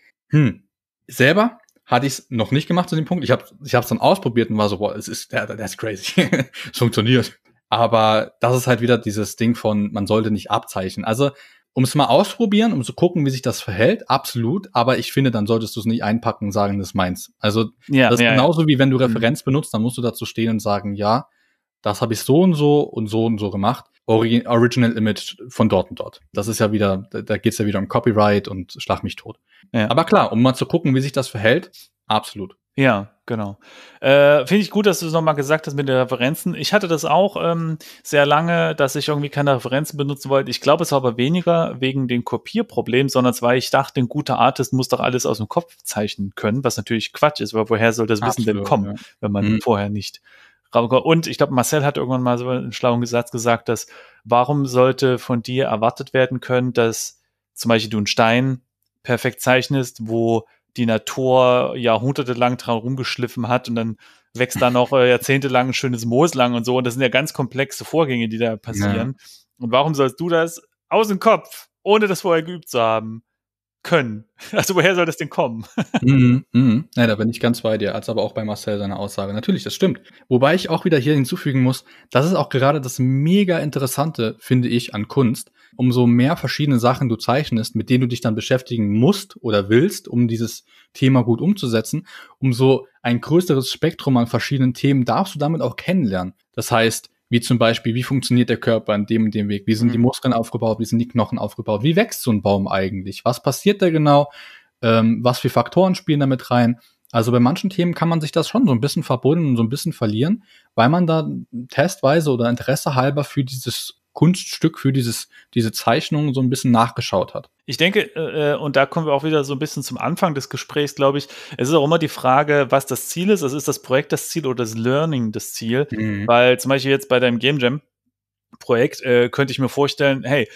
Selber hatte ich es noch nicht gemacht zu dem Punkt. Ich hab's dann ausprobiert und war so, boah, that's crazy. Es funktioniert. Aber das ist halt wieder dieses Ding von, man sollte nicht abzeichnen. Also, um es mal ausprobieren, um zu gucken, wie sich das verhält, absolut. Aber ich finde, dann solltest du es nicht einpacken und sagen, das ist meins. Also, ja, das ist genauso wie wenn du Referenz benutzt, dann musst du dazu stehen und sagen, ja, das habe ich so und so und so und so gemacht. Original Image von dort und dort. Das ist ja wieder, da geht's ja wieder um Copyright und schlag mich tot. Ja. Aber klar, um mal zu gucken, wie sich das verhält, absolut. Ja, genau. Finde ich gut, dass du es nochmal gesagt hast mit den Referenzen. Ich hatte das auch sehr lange, dass ich irgendwie keine Referenzen benutzen wollte. Ich glaube, es war aber weniger wegen dem Kopierproblem, sondern es war, ich dachte, ein guter Artist muss doch alles aus dem Kopf zeichnen können, was natürlich Quatsch ist, weil woher soll das Wissen denn kommen, wenn man vorher nicht rauskommt. Und ich glaube, Marcel hat irgendwann mal so einen schlauen Satz gesagt, dass warum sollte von dir erwartet werden können, dass zum Beispiel du einen Stein perfekt zeichnest, wo die Natur jahrhundertelang dran rumgeschliffen hat und dann wächst da noch jahrzehntelang ein schönes Moos lang und so. Und das sind ja ganz komplexe Vorgänge, die da passieren. Ja. Und warum sollst du das aus dem Kopf, ohne das vorher geübt zu haben, können. Also woher soll das denn kommen? Ja, da bin ich ganz bei dir, als aber auch bei Marcel seine Aussage. Natürlich, das stimmt. Wobei ich auch wieder hier hinzufügen muss, das ist auch gerade das mega Interessante, finde ich, an Kunst. Umso mehr verschiedene Sachen du zeichnest, mit denen du dich dann beschäftigen musst oder willst, um dieses Thema gut umzusetzen, umso ein größeres Spektrum an verschiedenen Themen darfst du damit auch kennenlernen. Das heißt, wie zum Beispiel, wie funktioniert der Körper in dem und dem Weg? Wie sind die Muskeln aufgebaut? Wie sind die Knochen aufgebaut? Wie wächst so ein Baum eigentlich? Was passiert da genau? Was für Faktoren spielen da mit rein? Also bei manchen Themen kann man sich das schon so ein bisschen verbunden und so ein bisschen verlieren, weil man da testweise oder Interesse halber für dieses Kunststück, für diese Zeichnung so ein bisschen nachgeschaut hat. Ich denke, und da kommen wir auch wieder so ein bisschen zum Anfang des Gesprächs, glaube ich, es ist auch immer die Frage, was das Ziel ist. Also ist das Projekt das Ziel oder das Learning das Ziel? Weil zum Beispiel jetzt bei deinem Game Jam-Projekt könnte ich mir vorstellen, hey,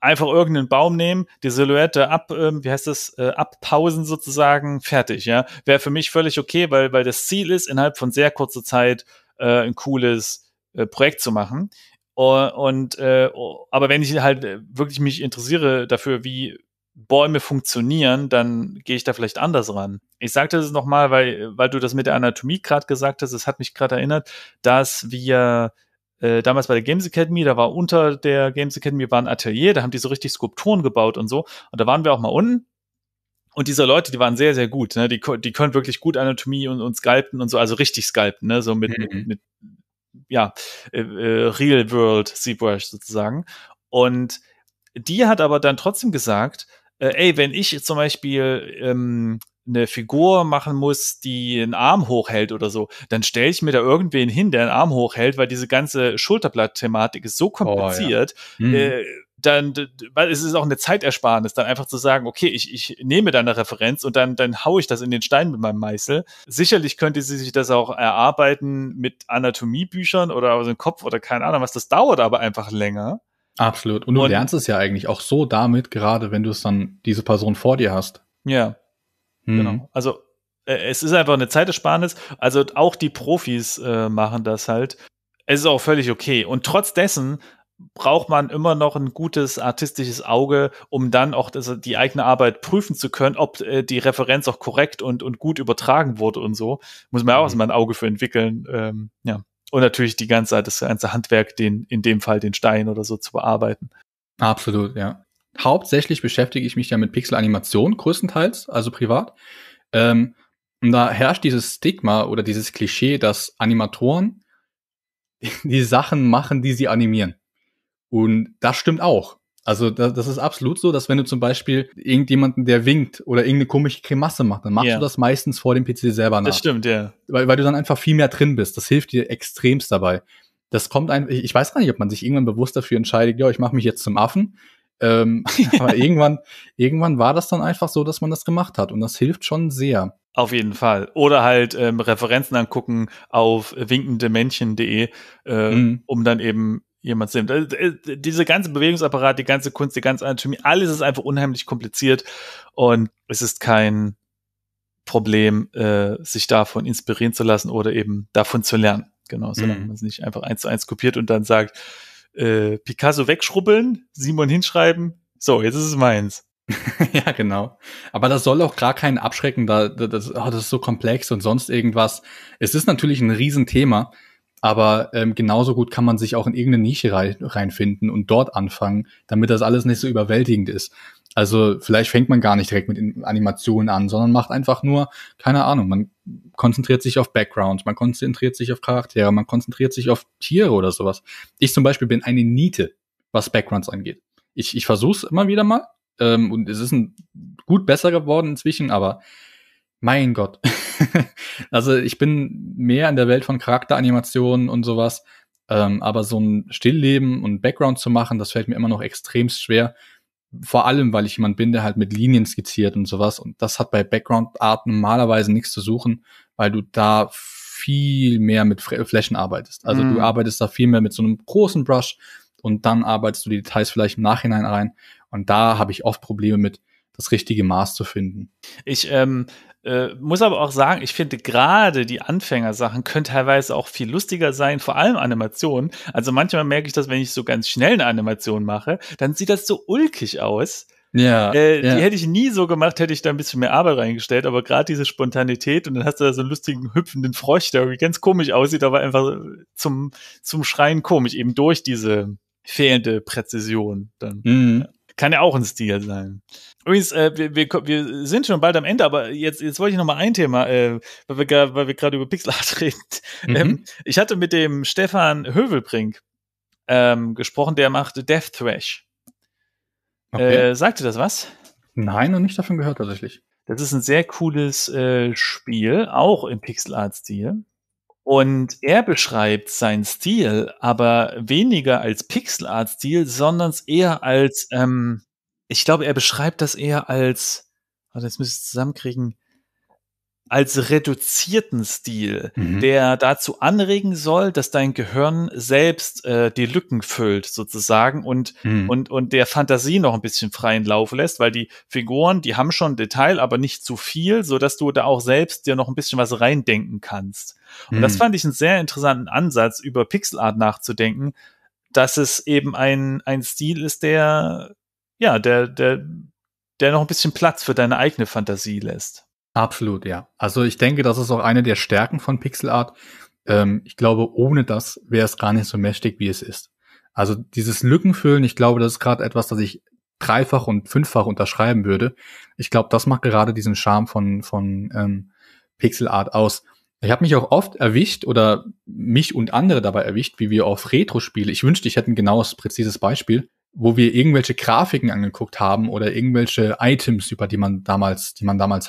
einfach irgendeinen Baum nehmen, die Silhouette abpausen sozusagen, fertig, ja. Wäre für mich völlig okay, weil das Ziel ist, innerhalb von sehr kurzer Zeit ein cooles Projekt zu machen. Aber wenn ich halt wirklich mich interessiere dafür, wie Bäume funktionieren, dann gehe ich da vielleicht anders ran. Ich sagte es nochmal, weil du das mit der Anatomie gerade gesagt hast, es hat mich gerade erinnert, dass wir damals bei der Games Academy, da war unter der Games Academy war ein Atelier, da haben die so richtig Skulpturen gebaut und so. Und da waren wir auch mal unten. Und diese Leute, die waren sehr, sehr gut. Ne? Die können wirklich gut Anatomie und Sculpten und so, also richtig Sculpten, ne? So mit Real World ZBrush sozusagen. Und die hat aber dann trotzdem gesagt, wenn ich zum Beispiel eine Figur machen muss, die einen Arm hochhält oder so, dann stelle ich mir da irgendwen hin, der einen Arm hochhält, weil diese ganze Schulterblatt-Thematik ist so kompliziert, weil es ist auch eine Zeitersparnis, dann einfach zu sagen, okay, ich nehme da eine Referenz und dann haue ich das in den Stein mit meinem Meißel. Sicherlich könnte sie sich das auch erarbeiten mit Anatomiebüchern oder aus dem Kopf oder keine Ahnung was, das dauert aber einfach länger. Absolut. Und du lernst es ja eigentlich auch so damit, gerade wenn du es dann diese Person vor dir hast. Ja, genau. Also es ist einfach eine Zeitersparnis. Also auch die Profis machen das halt. Es ist auch völlig okay. Und trotz dessen braucht man immer noch ein gutes artistisches Auge, um dann auch die eigene Arbeit prüfen zu können, ob die Referenz auch korrekt und gut übertragen wurde und so. Muss man ja auch mal ein Auge für entwickeln. Und natürlich das ganze Handwerk, in dem Fall den Stein oder so zu bearbeiten. Absolut, ja. Hauptsächlich beschäftige ich mich ja mit Pixelanimation, größtenteils, also privat. Und da herrscht dieses Stigma oder dieses Klischee, dass Animatoren die Sachen machen, die sie animieren. Und das stimmt auch. Also das ist absolut so, dass wenn du zum Beispiel irgendjemanden, der winkt oder irgendeine komische Grimasse macht, dann machst du das meistens vor dem PC selber nach. Das stimmt, ja. Yeah. Weil du dann einfach viel mehr drin bist. Das hilft dir extremst dabei. Das kommt einfach, ich weiß gar nicht, ob man sich irgendwann bewusst dafür entscheidet, ja, ich mache mich jetzt zum Affen. Aber irgendwann war das dann einfach so, dass man das gemacht hat. Und das hilft schon sehr. Auf jeden Fall. Oder halt Referenzen angucken auf winkendemännchen.de, um dann eben jemand sind. Diese ganze Bewegungsapparat, die ganze Kunst, die ganze Anatomie, alles ist einfach unheimlich kompliziert und es ist kein Problem, sich davon inspirieren zu lassen oder eben davon zu lernen. Genau, solange man es nicht einfach 1:1 kopiert und dann sagt, Picasso wegschrubbeln, Simon hinschreiben, so, jetzt ist es meins. Ja, genau. Aber das soll auch gar keinen abschrecken, das ist so komplex und sonst irgendwas. Es ist natürlich ein Riesenthema, aber genauso gut kann man sich auch in irgendeine Nische reinfinden und dort anfangen, damit das alles nicht so überwältigend ist. Also vielleicht fängt man gar nicht direkt mit Animationen an, sondern macht einfach nur, keine Ahnung, man konzentriert sich auf Backgrounds, man konzentriert sich auf Charaktere, man konzentriert sich auf Tiere oder sowas. Ich zum Beispiel bin eine Niete, was Backgrounds angeht. Ich versuch's immer wieder mal und es ist gut besser geworden inzwischen, aber mein Gott. Also ich bin mehr in der Welt von Charakteranimationen und sowas, aber so ein Stillleben und Background zu machen, das fällt mir immer noch extremst schwer, vor allem, weil ich jemand bin, der halt mit Linien skizziert und sowas und das hat bei Background-Art normalerweise nichts zu suchen, weil du da viel mehr mit Flächen arbeitest. Also du arbeitest da viel mehr mit so einem großen Brush und dann arbeitest du die Details vielleicht im Nachhinein rein und da habe ich oft Probleme mit, das richtige Maß zu finden. Ich muss aber auch sagen, ich finde gerade die Anfängersachen können teilweise auch viel lustiger sein, vor allem Animationen. Also manchmal merke ich das, wenn ich so ganz schnell eine Animation mache, dann sieht das so ulkig aus. Ja, die hätte ich nie so gemacht, hätte ich da ein bisschen mehr Arbeit reingestellt, aber gerade diese Spontanität und dann hast du da so einen lustigen, hüpfenden Frosch, der irgendwie ganz komisch aussieht, aber einfach zum Schreien komisch, eben durch diese fehlende Präzision. Dann. Mhm. Kann ja auch ein Stil sein. Übrigens, wir sind schon bald am Ende, aber jetzt wollte ich noch mal ein Thema, weil wir gerade über Pixelart reden. Mhm. Ich hatte mit dem Stefan Hövelbrink gesprochen, der macht Death Thrash. Okay. Sagte das was? Nein, noch nicht davon gehört tatsächlich. Das ist ein sehr cooles Spiel, auch im Pixelart-Stil. Und er beschreibt seinen Stil aber weniger als Pixelart-Stil, sondern eher als, ich glaube, er beschreibt das eher als, also jetzt müsste ich es zusammenkriegen, als reduzierten Stil, der dazu anregen soll, dass dein Gehirn selbst die Lücken füllt sozusagen und der Fantasie noch ein bisschen freien Lauf lässt, weil die Figuren, die haben schon Detail, aber nicht zu viel, sodass du da auch selbst dir noch ein bisschen was reindenken kannst. Und das fand ich einen sehr interessanten Ansatz, über Pixelart nachzudenken, dass es eben ein Stil ist, der noch ein bisschen Platz für deine eigene Fantasie lässt. Absolut, ja. Also ich denke, das ist auch eine der Stärken von Pixelart. Ich glaube, ohne das wäre es gar nicht so mächtig, wie es ist. Also dieses Lückenfüllen, ich glaube, das ist gerade etwas, das ich 3-fach und 5-fach unterschreiben würde. Ich glaube, das macht gerade diesen Charme von Pixelart aus. Ich habe mich auch oft erwischt oder mich und andere dabei erwischt, wie wir auf Retro-Spiele, ich wünschte, ich hätte ein genaues, präzises Beispiel, wo wir irgendwelche Grafiken angeguckt haben oder irgendwelche Items, über die man damals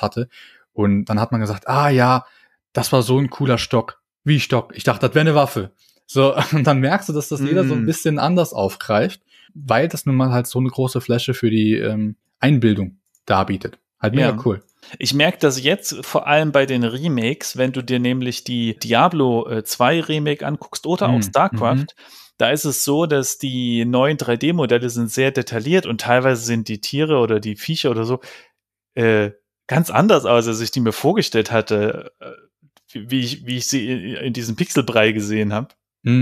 hatte. Und dann hat man gesagt, ah ja, das war so ein cooler Stock. Wie Stock? Ich dachte, das wäre eine Waffe. So, und dann merkst du, dass das jeder so ein bisschen anders aufgreift, weil das nun mal halt so eine große Fläche für die Einbildung darbietet. Halt mega cool. Ich merke das jetzt vor allem bei den Remakes, wenn du dir nämlich die Diablo 2 Remake anguckst oder auch StarCraft, da ist es so, dass die neuen 3D-Modelle sind sehr detailliert und teilweise sind die Tiere oder die Viecher oder so ganz anders aus, als ich die mir vorgestellt hatte, wie ich sie in diesem Pixelbrei gesehen habe. Ja.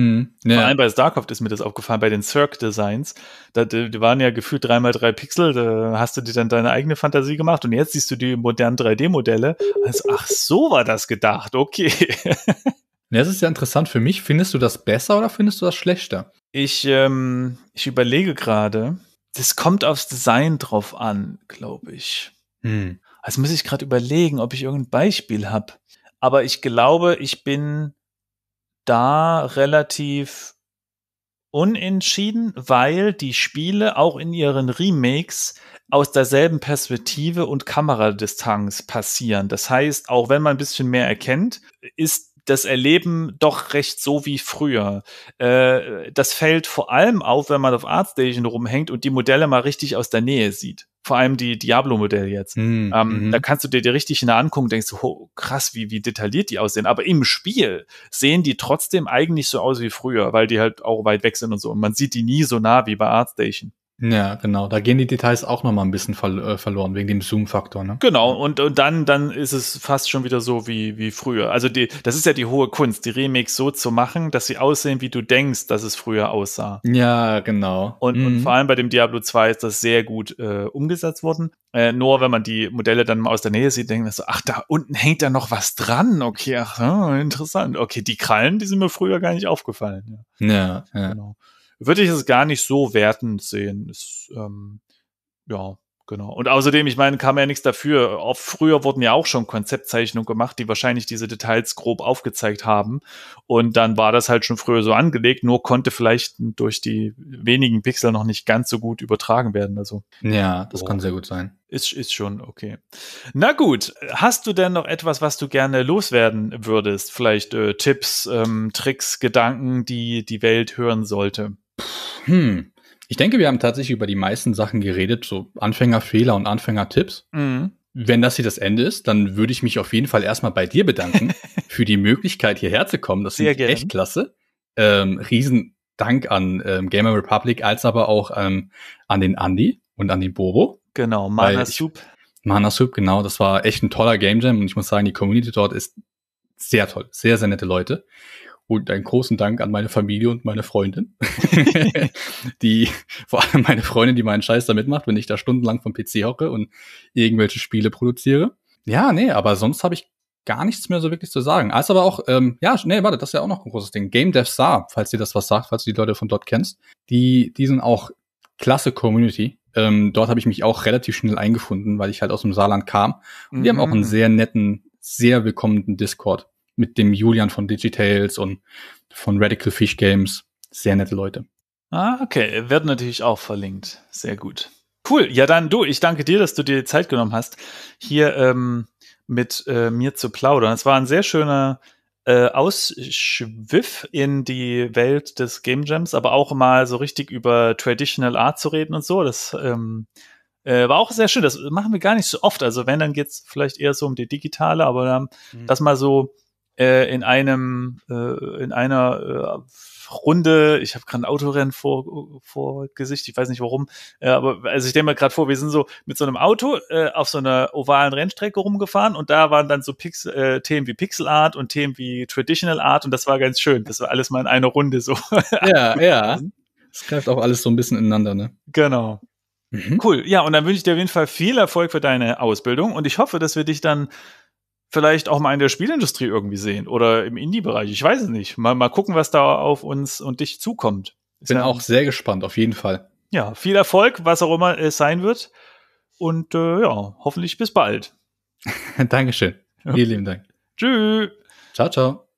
Vor allem bei StarCraft ist mir das aufgefallen, bei den Cirque-Designs. Die waren ja gefühlt 3x3 Pixel, da hast du dir dann deine eigene Fantasie gemacht und jetzt siehst du die modernen 3D-Modelle. Also, ach, so war das gedacht, okay. Das ist ja interessant für mich. Findest du das besser oder findest du das schlechter? Ich überlege gerade. Das kommt aufs Design drauf an, glaube ich. Also muss ich gerade überlegen, ob ich irgendein Beispiel habe. Aber ich glaube, ich bin da relativ unentschieden, weil die Spiele auch in ihren Remakes aus derselben Perspektive und Kameradistanz passieren. Das heißt, auch wenn man ein bisschen mehr erkennt, ist das Erleben doch recht so wie früher. Das fällt vor allem auf, wenn man auf Artstation rumhängt und die Modelle mal richtig aus der Nähe sieht. Vor allem die Diablo-Modelle jetzt. Da kannst du dir die richtig nah angucken und denkst, oh, krass, wie detailliert die aussehen. Aber im Spiel sehen die trotzdem eigentlich so aus wie früher, weil die halt auch weit weg sind und so. Und man sieht die nie so nah wie bei Artstation. Ja, genau. Da gehen die Details auch noch mal ein bisschen verloren, wegen dem Zoom-Faktor, ne? Genau. Und dann ist es fast schon wieder so wie früher. Also das ist ja die hohe Kunst, die Remakes so zu machen, dass sie aussehen, wie du denkst, dass es früher aussah. Ja, genau. Und vor allem bei dem Diablo 2 ist das sehr gut umgesetzt worden. Nur wenn man die Modelle dann mal aus der Nähe sieht, denkt man so, ach, da unten hängt da noch was dran. Okay, ach, interessant. Okay, die Krallen, die sind mir früher gar nicht aufgefallen. Ja. Genau. Würde ich es gar nicht so wertend sehen. Ja, genau. Und außerdem, ich meine, kam ja nichts dafür. Auch früher wurden ja auch schon Konzeptzeichnungen gemacht, die wahrscheinlich diese Details grob aufgezeigt haben. Und dann war das halt schon früher so angelegt, nur konnte vielleicht durch die wenigen Pixel noch nicht ganz so gut übertragen werden. Also, ja, das kann sehr gut sein. Ist schon okay. Na gut, hast du denn noch etwas, was du gerne loswerden würdest? Vielleicht Tipps, Tricks, Gedanken, die die Welt hören sollte? Ich denke, wir haben tatsächlich über die meisten Sachen geredet, so Anfängerfehler und Anfängertipps. Wenn das hier das Ende ist, dann würde ich mich auf jeden Fall erstmal bei dir bedanken für die Möglichkeit, hierher zu kommen. Das finde ich echt klasse. Riesen Dank an Gamer Republic, als aber auch an den Andi und an den Bobo. Genau, Mana Soup. Mana Soup, genau. Das war echt ein toller Game Jam und ich muss sagen, die Community dort ist sehr toll. Sehr, sehr nette Leute. und einen großen Dank an meine Familie und meine Freundin, die, vor allem meine Freundin, die meinen Scheiß da mitmacht, wenn ich da stundenlang vom PC hocke und irgendwelche Spiele produziere. Ja, nee, aber sonst habe ich gar nichts mehr so wirklich zu sagen. Als aber auch, das ist ja auch noch ein großes Ding. GameDev Saar, falls dir das was sagt, falls du die Leute von dort kennst, die sind auch klasse Community. Dort habe ich mich auch relativ schnell eingefunden, weil ich halt aus dem Saarland kam. Und die haben auch einen sehr netten, sehr willkommenen Discord mit dem Julian von Digitales und von Radical Fish Games. Sehr nette Leute. Ah, okay. Werden natürlich auch verlinkt. Sehr gut. Cool. Ja, dann du. Ich danke dir, dass du dir die Zeit genommen hast, hier mit mir zu plaudern. Es war ein sehr schöner Ausschwiff in die Welt des Game Jams, aber auch mal so richtig über Traditional Art zu reden und so. Das war auch sehr schön. Das machen wir gar nicht so oft. Also wenn, dann geht's vielleicht eher so um die digitale, aber dann, das mal so in einer Runde. Ich habe gerade ein Autorennen vor Gesicht, ich weiß nicht warum, aber also ich denke mir gerade vor, wir sind so mit so einem Auto auf so einer ovalen Rennstrecke rumgefahren und da waren dann so Themen wie Pixel Art und Themen wie Traditional Art und das war ganz schön. Das war alles mal in einer Runde so. Ja, ja. Es greift auch alles so ein bisschen ineinander, ne? Genau. Mhm. Cool. Ja, und dann wünsche ich dir auf jeden Fall viel Erfolg für deine Ausbildung und ich hoffe, dass wir dich dann vielleicht auch mal in der Spielindustrie irgendwie sehen oder im Indie-Bereich. Ich weiß es nicht. Mal gucken, was da auf uns und dich zukommt. Bin auch sehr gespannt, auf jeden Fall. Ja, viel Erfolg, was auch immer es sein wird. Und hoffentlich bis bald. Dankeschön. Vielen lieben Dank. Tschüss. Ciao, ciao.